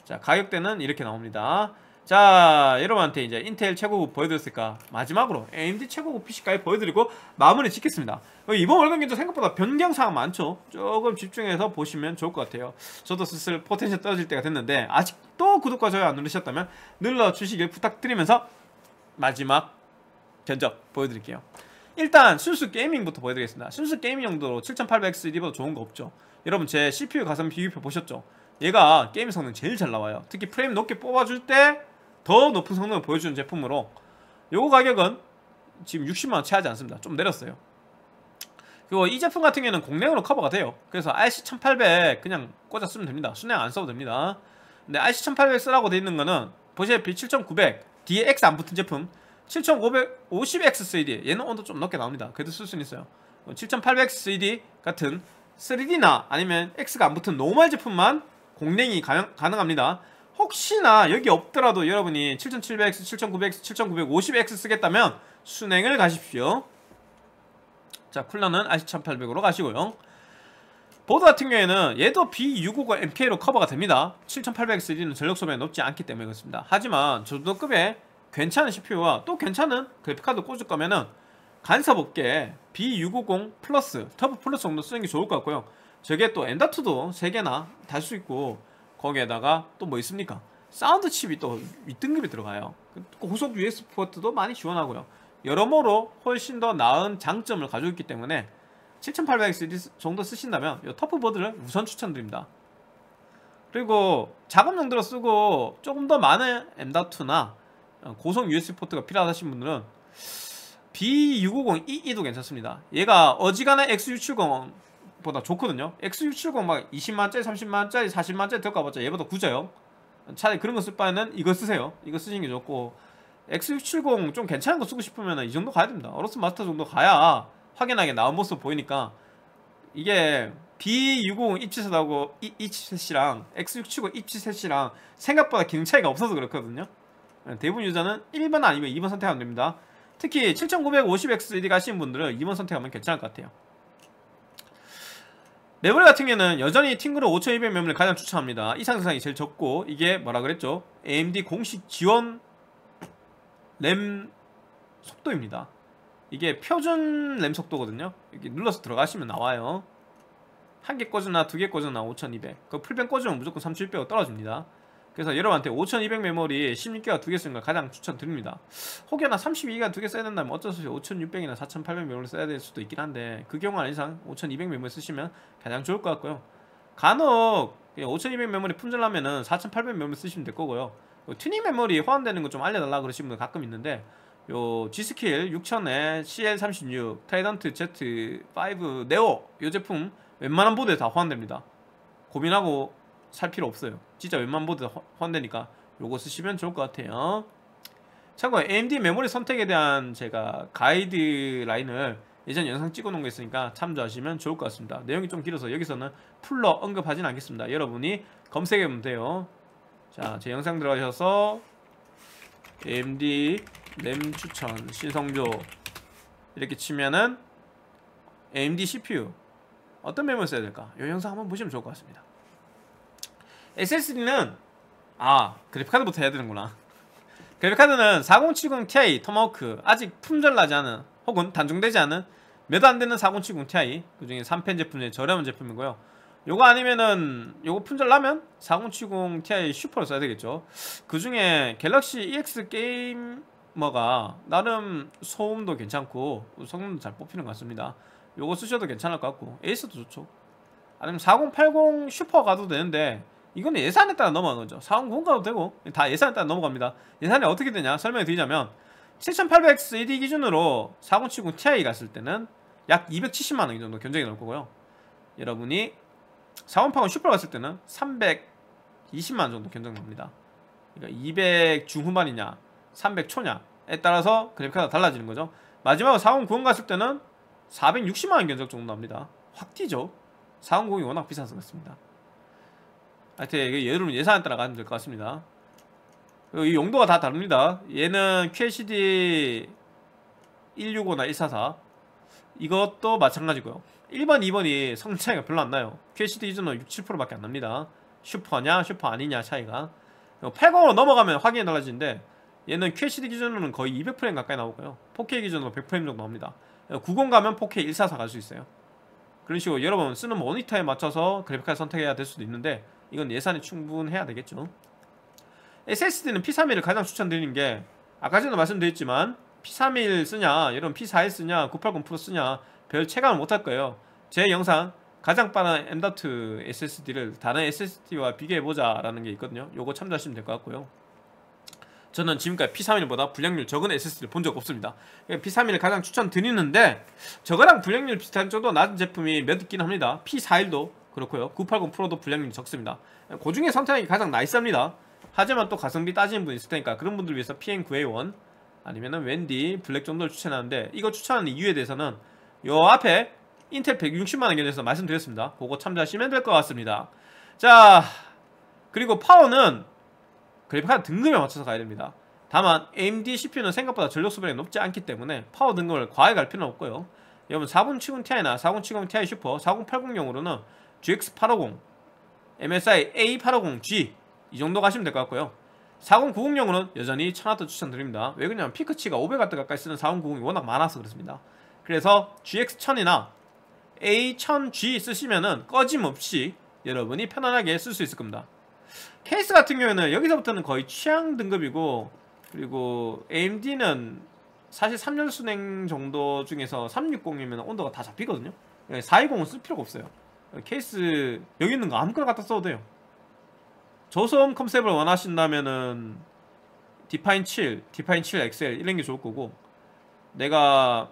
자, 가격대는 이렇게 나옵니다. 자, 여러분한테 이제 인텔 최고급 보여드렸으니까 마지막으로 AMD 최고급 PC까지 보여드리고 마무리 짓겠습니다. 이번 월간 견적 생각보다 변경사항 많죠? 조금 집중해서 보시면 좋을 것 같아요. 저도 슬슬 포텐셜 떨어질 때가 됐는데, 아직도 구독과 좋아요 안 누르셨다면 눌러주시길 부탁드리면서 마지막 견적 보여드릴게요. 일단 순수 게이밍부터 보여드리겠습니다. 순수 게이밍 용도로 7800X 리버도 좋은 거 없죠? 여러분 제 CPU 가성비 비교표 보셨죠? 얘가 게임 성능 제일 잘 나와요. 특히 프레임 높게 뽑아줄 때 더 높은 성능을 보여주는 제품으로, 요거 가격은 지금 60만 원 채 하지 않습니다. 좀 내렸어요. 그리고 이 제품 같은 경우에는 공냉으로 커버가 돼요. 그래서 RC1800 그냥 꽂아 쓰면 됩니다. 순냉 안 써도 됩니다. 근데 RC1800 쓰라고 돼 있는 거는 보시다시피 7900 DX 안 붙은 제품 7550X CD, 얘는 온도 좀 높게 나옵니다. 그래도 쓸 수는 있어요. 7800 CD 같은 3D나 아니면 X가 안 붙은 노멀 제품만 공냉이 가능합니다. 혹시나 여기 없더라도 여러분이 7700X, 7900X, 7950X 쓰겠다면 순행을 가십시오. 자, 쿨러는 RC1800으로 가시고요. 보드 같은 경우에는 얘도 B650과 MK로 커버가 됩니다. 7800XD는 전력 소비가 높지 않기 때문에 그렇습니다. 하지만 저도급에 괜찮은 CPU와 또 괜찮은 그래픽카드 꽂을 거면은 간섭 없게 B650 플러스, 터보 플러스 정도 쓰는 게 좋을 것 같고요. 저게 또 M.2도 3개나 달 수 있고, 거기에다가 또 뭐 있습니까? 사운드 칩이 또 윗등급이 들어가요. 고속 USB 포트도 많이 지원하고요. 여러모로 훨씬 더 나은 장점을 가지고 있기 때문에 7800XD 정도 쓰신다면 이 터프보드를 우선 추천드립니다. 그리고 작업용도로 쓰고 조금 더 많은 M.2나 고속 USB 포트가 필요하신 분들은 B650EE도 괜찮습니다. 얘가 어지간한 X670보다 좋거든요. X670 막 20만짜리, 30만짜리, 40만짜리 들어가봤자 얘보다 굳어요. 차라리 그런 거 쓸 바에는 이거 쓰세요. 이거 쓰시는 게 좋고, X670 좀 괜찮은 거 쓰고 싶으면 이 정도 가야 됩니다. 어로스 마스터 정도 가야 확연하게 나온 모습 보이니까. 이게 B650 입체셋하고 이 칩셋이랑 X670 입체셋이랑 생각보다 기능 차이가 없어서 그렇거든요. 대부분 유저는 1번 아니면 2번 선택하면 됩니다. 특히 7950XD 가시는 분들은 2번 선택하면 괜찮을 것 같아요. 메모리 같은 경우에는 여전히 팅그룹 5200 메모리를 가장 추천합니다. 이상세상이 제일 적고, 이게 뭐라 그랬죠? AMD 공식 지원 램 속도입니다. 이게 표준 램 속도거든요. 이렇게 눌러서 들어가시면 나와요. 한 개 꽂으나 두 개 꽂으나 5200. 그 풀펜 꽂으면 무조건 3600로 떨어집니다. 그래서 여러분한테 5200 메모리 16기가 두 개 쓰는 걸 가장 추천드립니다. 혹여나 32기가 두 개 써야 된다면 어쩔 수 없이 5600이나 4800 메모리 써야 될 수도 있긴 한데, 그 경우 아닌 이상 5200 메모리 쓰시면 가장 좋을 것 같고요. 간혹 5200 메모리 품절나면은 4800 메모리 쓰시면 될 거고요. 튜닝 메모리 호환되는 거 좀 알려달라 그러시는 분들 가끔 있는데, 요 G스킬 6000에 CL36, 타이던트 Z5 네오 요 제품 웬만한 보드에 다 호환됩니다. 고민하고 살 필요 없어요. 진짜 웬만한 보드 호환되니까 요거 쓰시면 좋을 것 같아요. 참고로 AMD 메모리 선택에 대한 제가 가이드라인을 예전 영상 찍어놓은 거 있으니까 참조하시면 좋을 것 같습니다. 내용이 좀 길어서 여기서는 풀러 언급하진 않겠습니다. 여러분이 검색해보면 돼요. 자, 제 영상 들어가셔서 AMD 램 추천 신성조 이렇게 치면은 AMD CPU 어떤 메모리 써야 될까? 요 영상 한번 보시면 좋을 것 같습니다. SSD는 그래픽카드부터 해야 되는구나. 그래픽카드는 4070Ti 토마호크, 아직 품절나지 않은 혹은 단종되지 않은 몇 안되는 4070Ti, 그 중에 3펜 제품 중에 저렴한 제품이고요. 요거 아니면은 요거 품절나면 4070Ti 슈퍼를 써야 되겠죠. 그 중에 갤럭시 EX 게이머가 나름 소음도 괜찮고 성능도 잘 뽑히는 것 같습니다. 요거 쓰셔도 괜찮을 것 같고, 에이스도 좋죠. 아니면 4080 슈퍼 가도 되는데, 이거는 예산에 따라 넘어가는 거죠. 450 가도 되고, 다 예산에 따라 넘어갑니다. 예산이 어떻게 되냐? 설명해 드리자면, 7800XD 기준으로 4070Ti 갔을 때는 약 270만원 정도 견적이 나올 거고요. 여러분이 4080 슈퍼 갔을 때는 320만원 정도 견적 나옵니다. 그러니까 200 중후반이냐, 300 초냐에 따라서 그래픽카드가 달라지는 거죠. 마지막으로 4090 갔을 때는 460만원 견적 정도 납니다. 확 뛰죠? 4090이 워낙 비싸서 그렇습니다. 하여튼 여러분 예산에 따라 가면 될 것 같습니다. 그리고 이 용도가 다 다릅니다. 얘는 QHD 165나 144, 이것도 마찬가지고요. 1번, 2번이 성능 차이가 별로 안 나요. QHD 기준으로 6, 7%밖에 안 납니다. 슈퍼냐 슈퍼 아니냐 차이가. 80으로 넘어가면 확연히 달라지는데, 얘는 QHD 기준으로는 거의 200프레임 가까이 나오고요. 4K 기준으로 100프레임 정도 나옵니다. 90 가면 4K 144 갈 수 있어요. 그런 식으로 여러분 쓰는 모니터에 맞춰서 그래픽카드 선택해야 될 수도 있는데, 이건 예산이 충분해야 되겠죠. SSD는 P31을 가장 추천드리는 게, 아까 전에 말씀드렸지만 P31 쓰냐, 여러분 P41 쓰냐, 980 프로 쓰냐 별 체감을 못할 거예요. 제 영상 가장 빠른 M.2 SSD를 다른 SSD와 비교해보자 라는 게 있거든요. 요거 참조하시면 될 것 같고요. 저는 지금까지 P31보다 불량률 적은 SSD를 본 적 없습니다. P31을 가장 추천드리는데, 저거랑 불량률 비슷한 정도 낮은 제품이 몇 있긴 합니다. P41도 그렇고요. 980 프로도 불량률이 적습니다. 그 중에 선택하기 가장 나이스합니다. 하지만 또 가성비 따지는 분 있을 테니까 그런 분들 위해서 PN9A1 아니면은 웬디 블랙 정도를 추천하는데, 이거 추천하는 이유에 대해서는 요 앞에 인텔 160만원 견적에서 말씀드렸습니다. 그거 참조하시면 될 것 같습니다. 자, 그리고 파워는 그래픽카드 등급에 맞춰서 가야 됩니다. 다만 AMD CPU는 생각보다 전력 소비량이 높지 않기 때문에 파워 등급을 과하게 갈 필요는 없고요. 여러분 4070Ti나 4070Ti 슈퍼, 4080용으로는 GX850, MSI A850G 이 정도 가시면 될 것 같고요. 4090용으로는 여전히 1000W 추천드립니다. 왜 그러냐면 피크치가 500W 가까이 쓰는 4090이 워낙 많아서 그렇습니다. 그래서 GX1000이나 A1000G 쓰시면은 꺼짐없이 여러분이 편안하게 쓸 수 있을 겁니다. 케이스 같은 경우에는 여기서부터는 거의 취향 등급이고, 그리고 AMD는 사실 3열 순행 정도 중에서 360이면 온도가 다 잡히거든요. 420은 쓸 필요가 없어요. 케이스 여기 있는 거 아무거나 갖다 써도 돼요. 저소음 컨셉을 원하신다면은 디파인 7, 디파인 7 XL 이런 게 좋을 거고, 내가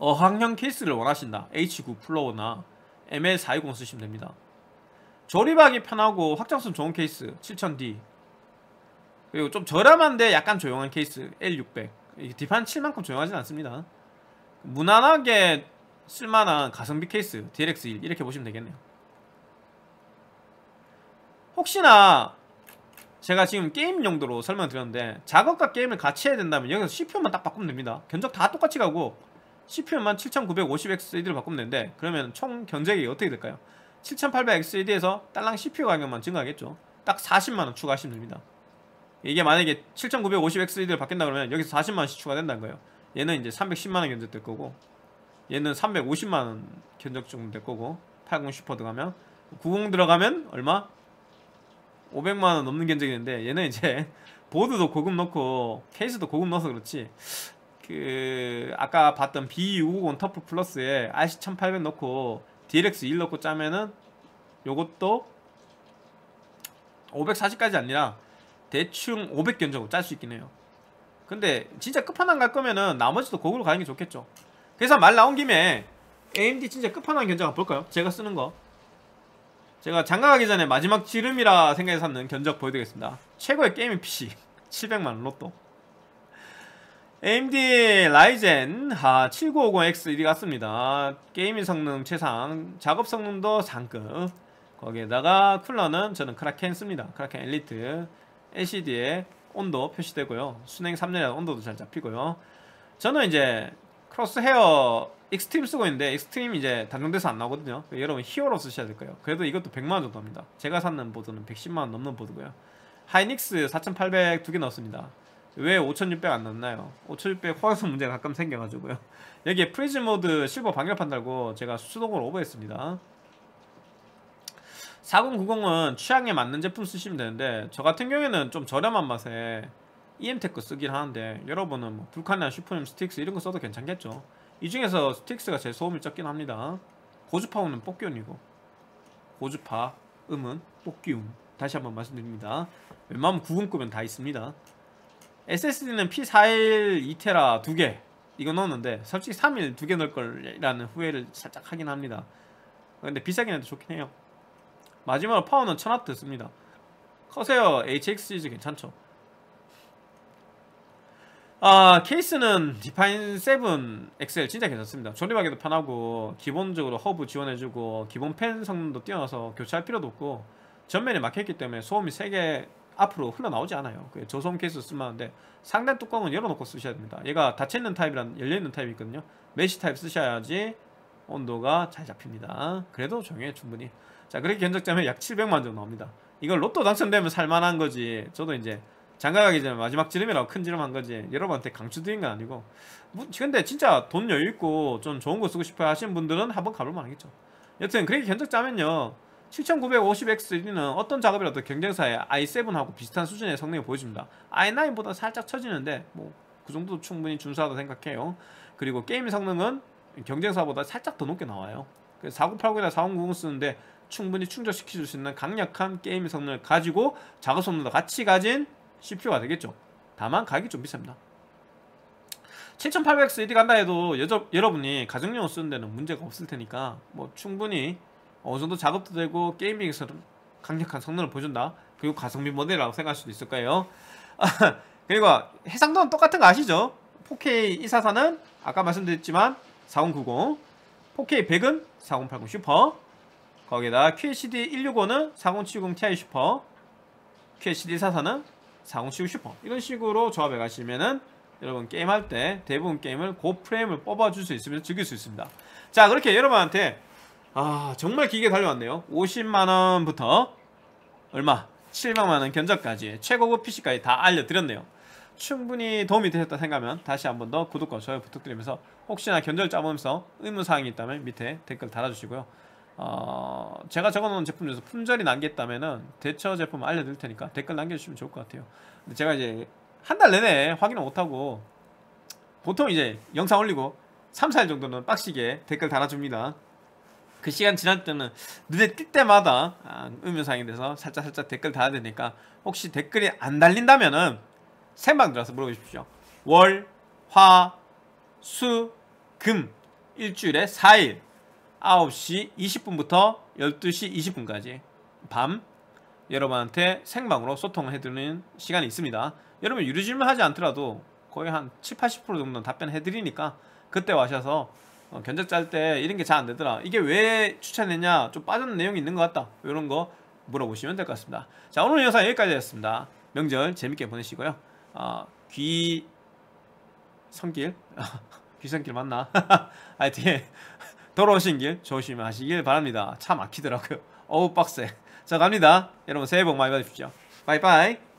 어항형 케이스를 원하신다 H9 플로우나 ML420 쓰시면 됩니다. 조립하기 편하고 확장성 좋은 케이스 7000D, 그리고 좀 저렴한데 약간 조용한 케이스 L600. 디파인 7만큼 조용하진 않습니다. 무난하게 쓸만한 가성비 케이스 DLX1 이렇게 보시면 되겠네요. 혹시나 제가 지금 게임 용도로 설명드렸는데 작업과 게임을 같이 해야 된다면 여기서 CPU만 딱 바꾸면 됩니다. 견적 다 똑같이 가고 CPU만 7950XED로 바꾸면 되는데, 그러면 총 견적이 어떻게 될까요? 7800XED에서 딸랑 CPU 가격만 증가하겠죠. 딱 40만원 추가하시면 됩니다. 이게 만약에 7950XED로 바뀐다 그러면 여기서 40만원씩 추가된다는 거예요. 얘는 이제 310만원 견적 될 거고, 얘는 350만원 견적 정도 될 거고, 80 슈퍼 들어가면 90 들어가면 얼마? 500만원 넘는 견적이 있는데, 얘는 이제 보드도 고급 넣고 케이스도 고급 넣어서 그렇지, 그 아까 봤던 B650 터프 플러스에 RC1800 넣고 DLX1 넣고 짜면은 요것도 540까지 아니라 대충 500 견적으로 짤 수 있긴 해요. 근데 진짜 끝판왕 갈 거면은 나머지도 고급으로 가는 게 좋겠죠. 그래서 말 나온 김에 AMD 진짜 끝판왕 견적 한번 볼까요? 제가 쓰는 거, 제가 장가 가기 전에 마지막 지름이라 생각해서 샀는 견적 보여드리겠습니다. 최고의 게이밍 PC 700만원 로또 AMD 라이젠 7950X1가 씁니다. 게이밍 성능 최상, 작업 성능도 상급. 거기에다가 쿨러는 저는 크라켄 씁니다. 크라켄 엘리트. LCD에 온도 표시되고요. 순행 3열이라 온도도 잘 잡히고요. 저는 이제 크로스헤어 익스트림 쓰고 있는데 익스트림 이제 단종돼서 안 나오거든요. 여러분 히어로 쓰셔야 될 거예요. 그래도 이것도 100만원 정도 합니다. 제가 샀는 보드는 110만원 넘는 보드고요. 하이닉스 4800 두 개 넣었습니다. 왜 5600 안 넣었나요? 5600 호환성 문제가 가끔 생겨가지고요. 여기에 프리즈모드 실버 방열판 달고 제가 수동으로 오버했습니다. 4090은 취향에 맞는 제품 쓰시면 되는데, 저 같은 경우에는 좀 저렴한 맛에 EM테크 쓰긴 하는데, 여러분은 뭐 불칸이나 슈퍼님, 스틱스 이런 거 써도 괜찮겠죠. 이 중에서 스틱스가 제 소음이 적긴 합니다. 고주파음은 뽑기음이고 고주파음은 뽑기음, 다시 한번 말씀드립니다. 웬만하면 90급은 다 있습니다. SSD는 P4일 2테라 2개 이거 넣었는데, 솔직히 3일 2개 넣을 거라는 후회를 살짝 하긴 합니다. 근데 비싸긴 해도 좋긴 해요. 마지막으로 파워는 1000W 씁니다. 커세어 HX 시리즈 괜찮죠. 아, 케이스는 디파인 7 XL 진짜 괜찮습니다. 조립하기도 편하고, 기본적으로 허브 지원해주고, 기본 팬 성능도 뛰어나서 교체할 필요도 없고, 전면에 막혀있기 때문에 소음이 세게 앞으로 흘러나오지 않아요. 저소음 케이스 쓸만한데 상단 뚜껑은 열어놓고 쓰셔야 됩니다. 얘가 닫혀있는 타입이랑 열려있는 타입이 있거든요. 메쉬 타입 쓰셔야지 온도가 잘 잡힙니다. 그래도 조용해 충분히. 자, 그렇게 견적 짜면 약 700만원 정도 나옵니다. 이걸 로또 당첨되면 살만한 거지, 저도 이제 장가가기 전에 마지막 지름이라고 큰 지름 한 거지 여러분한테 강추드린 건 아니고, 근데 진짜 돈 여유 있고 좀 좋은 거 쓰고 싶어 하시는 분들은 한번 가볼만 하겠죠. 여튼 그렇게 견적 짜면요, 7950X1는 어떤 작업이라도 경쟁사의 i7하고 비슷한 수준의 성능을 보여줍니다. i9보다 살짝 처지는데 뭐 그 정도도 충분히 준수하다고 생각해요. 그리고 게임 성능은 경쟁사보다 살짝 더 높게 나와요. 4980이나 4090 쓰는데 충분히 충족시켜줄 수 있는 강력한 게임 성능을 가지고 작업 성능도 같이 가진 CPU가 되겠죠. 다만 가격이 좀 비쌉니다. 7800X1 간다 해도 여러분이 가정용으로 쓰는 데는 문제가 없을 테니까 뭐 충분히 어느 정도 작업도 되고 게이밍에서 강력한 성능을 보여준다. 그리고 가성비 모델이라고 생각할 수도 있을 거예요. 그리고 해상도는 똑같은 거 아시죠? 4K 244는 아까 말씀드렸지만 4090, 4K 100은 4080 슈퍼, 거기에다 QHD 165는 4070 Ti 슈퍼, QHD 244는 4070 슈퍼. 이런 식으로 조합해 가시면은 여러분 게임할 때 대부분 게임을 고 프레임을 뽑아줄 수 있으면서 즐길 수 있습니다. 자, 그렇게 여러분한테 아 정말 길게 달려왔네요. 50만원부터 얼마 700만원 견적까지 최고급 PC까지 다 알려드렸네요. 충분히 도움이 되셨다 생각하면 다시 한번 더 구독과 좋아요 부탁드리면서, 혹시나 견적을 짜보면서 의문사항이 있다면 밑에 댓글 달아주시고요. 제가 적어놓은 제품 중에서 품절이 난 게 있다면은 대처 제품 알려드릴 테니까 댓글 남겨주시면 좋을 것 같아요. 근데 제가 이제 한 달 내내 확인을 못하고 보통 이제 영상 올리고 3-4일 정도는 빡시게 댓글 달아줍니다. 그 시간 지날 때는 눈에 띌 때마다 의문사항이 돼서 살짝 댓글 달아야 되니까, 혹시 댓글이 안 달린다면은 생방 들어와서 물어보십시오. 월, 화, 수, 금 일주일에 4일 9시 20분부터 12시 20분까지 밤 여러분한테 생방으로 소통을 해드리는 시간이 있습니다. 여러분 유료질문 하지 않더라도 거의 한 70-80% 정도는 답변해드리니까 그때 와셔서 견적 짤 때 이런 게 잘 안 되더라, 이게 왜 추천했냐, 좀 빠진 내용이 있는 것 같다, 이런 거 물어보시면 될 것 같습니다. 자, 오늘 영상 여기까지였습니다. 명절 재밌게 보내시고요. 귀성길 귀성길 맞나? 하여튼 돌아오신 길 조심하시길 바랍니다. 차 막히더라고요. 어우 빡세. 자, 갑니다. 여러분 새해 복 많이 받으십시오. 바이바이.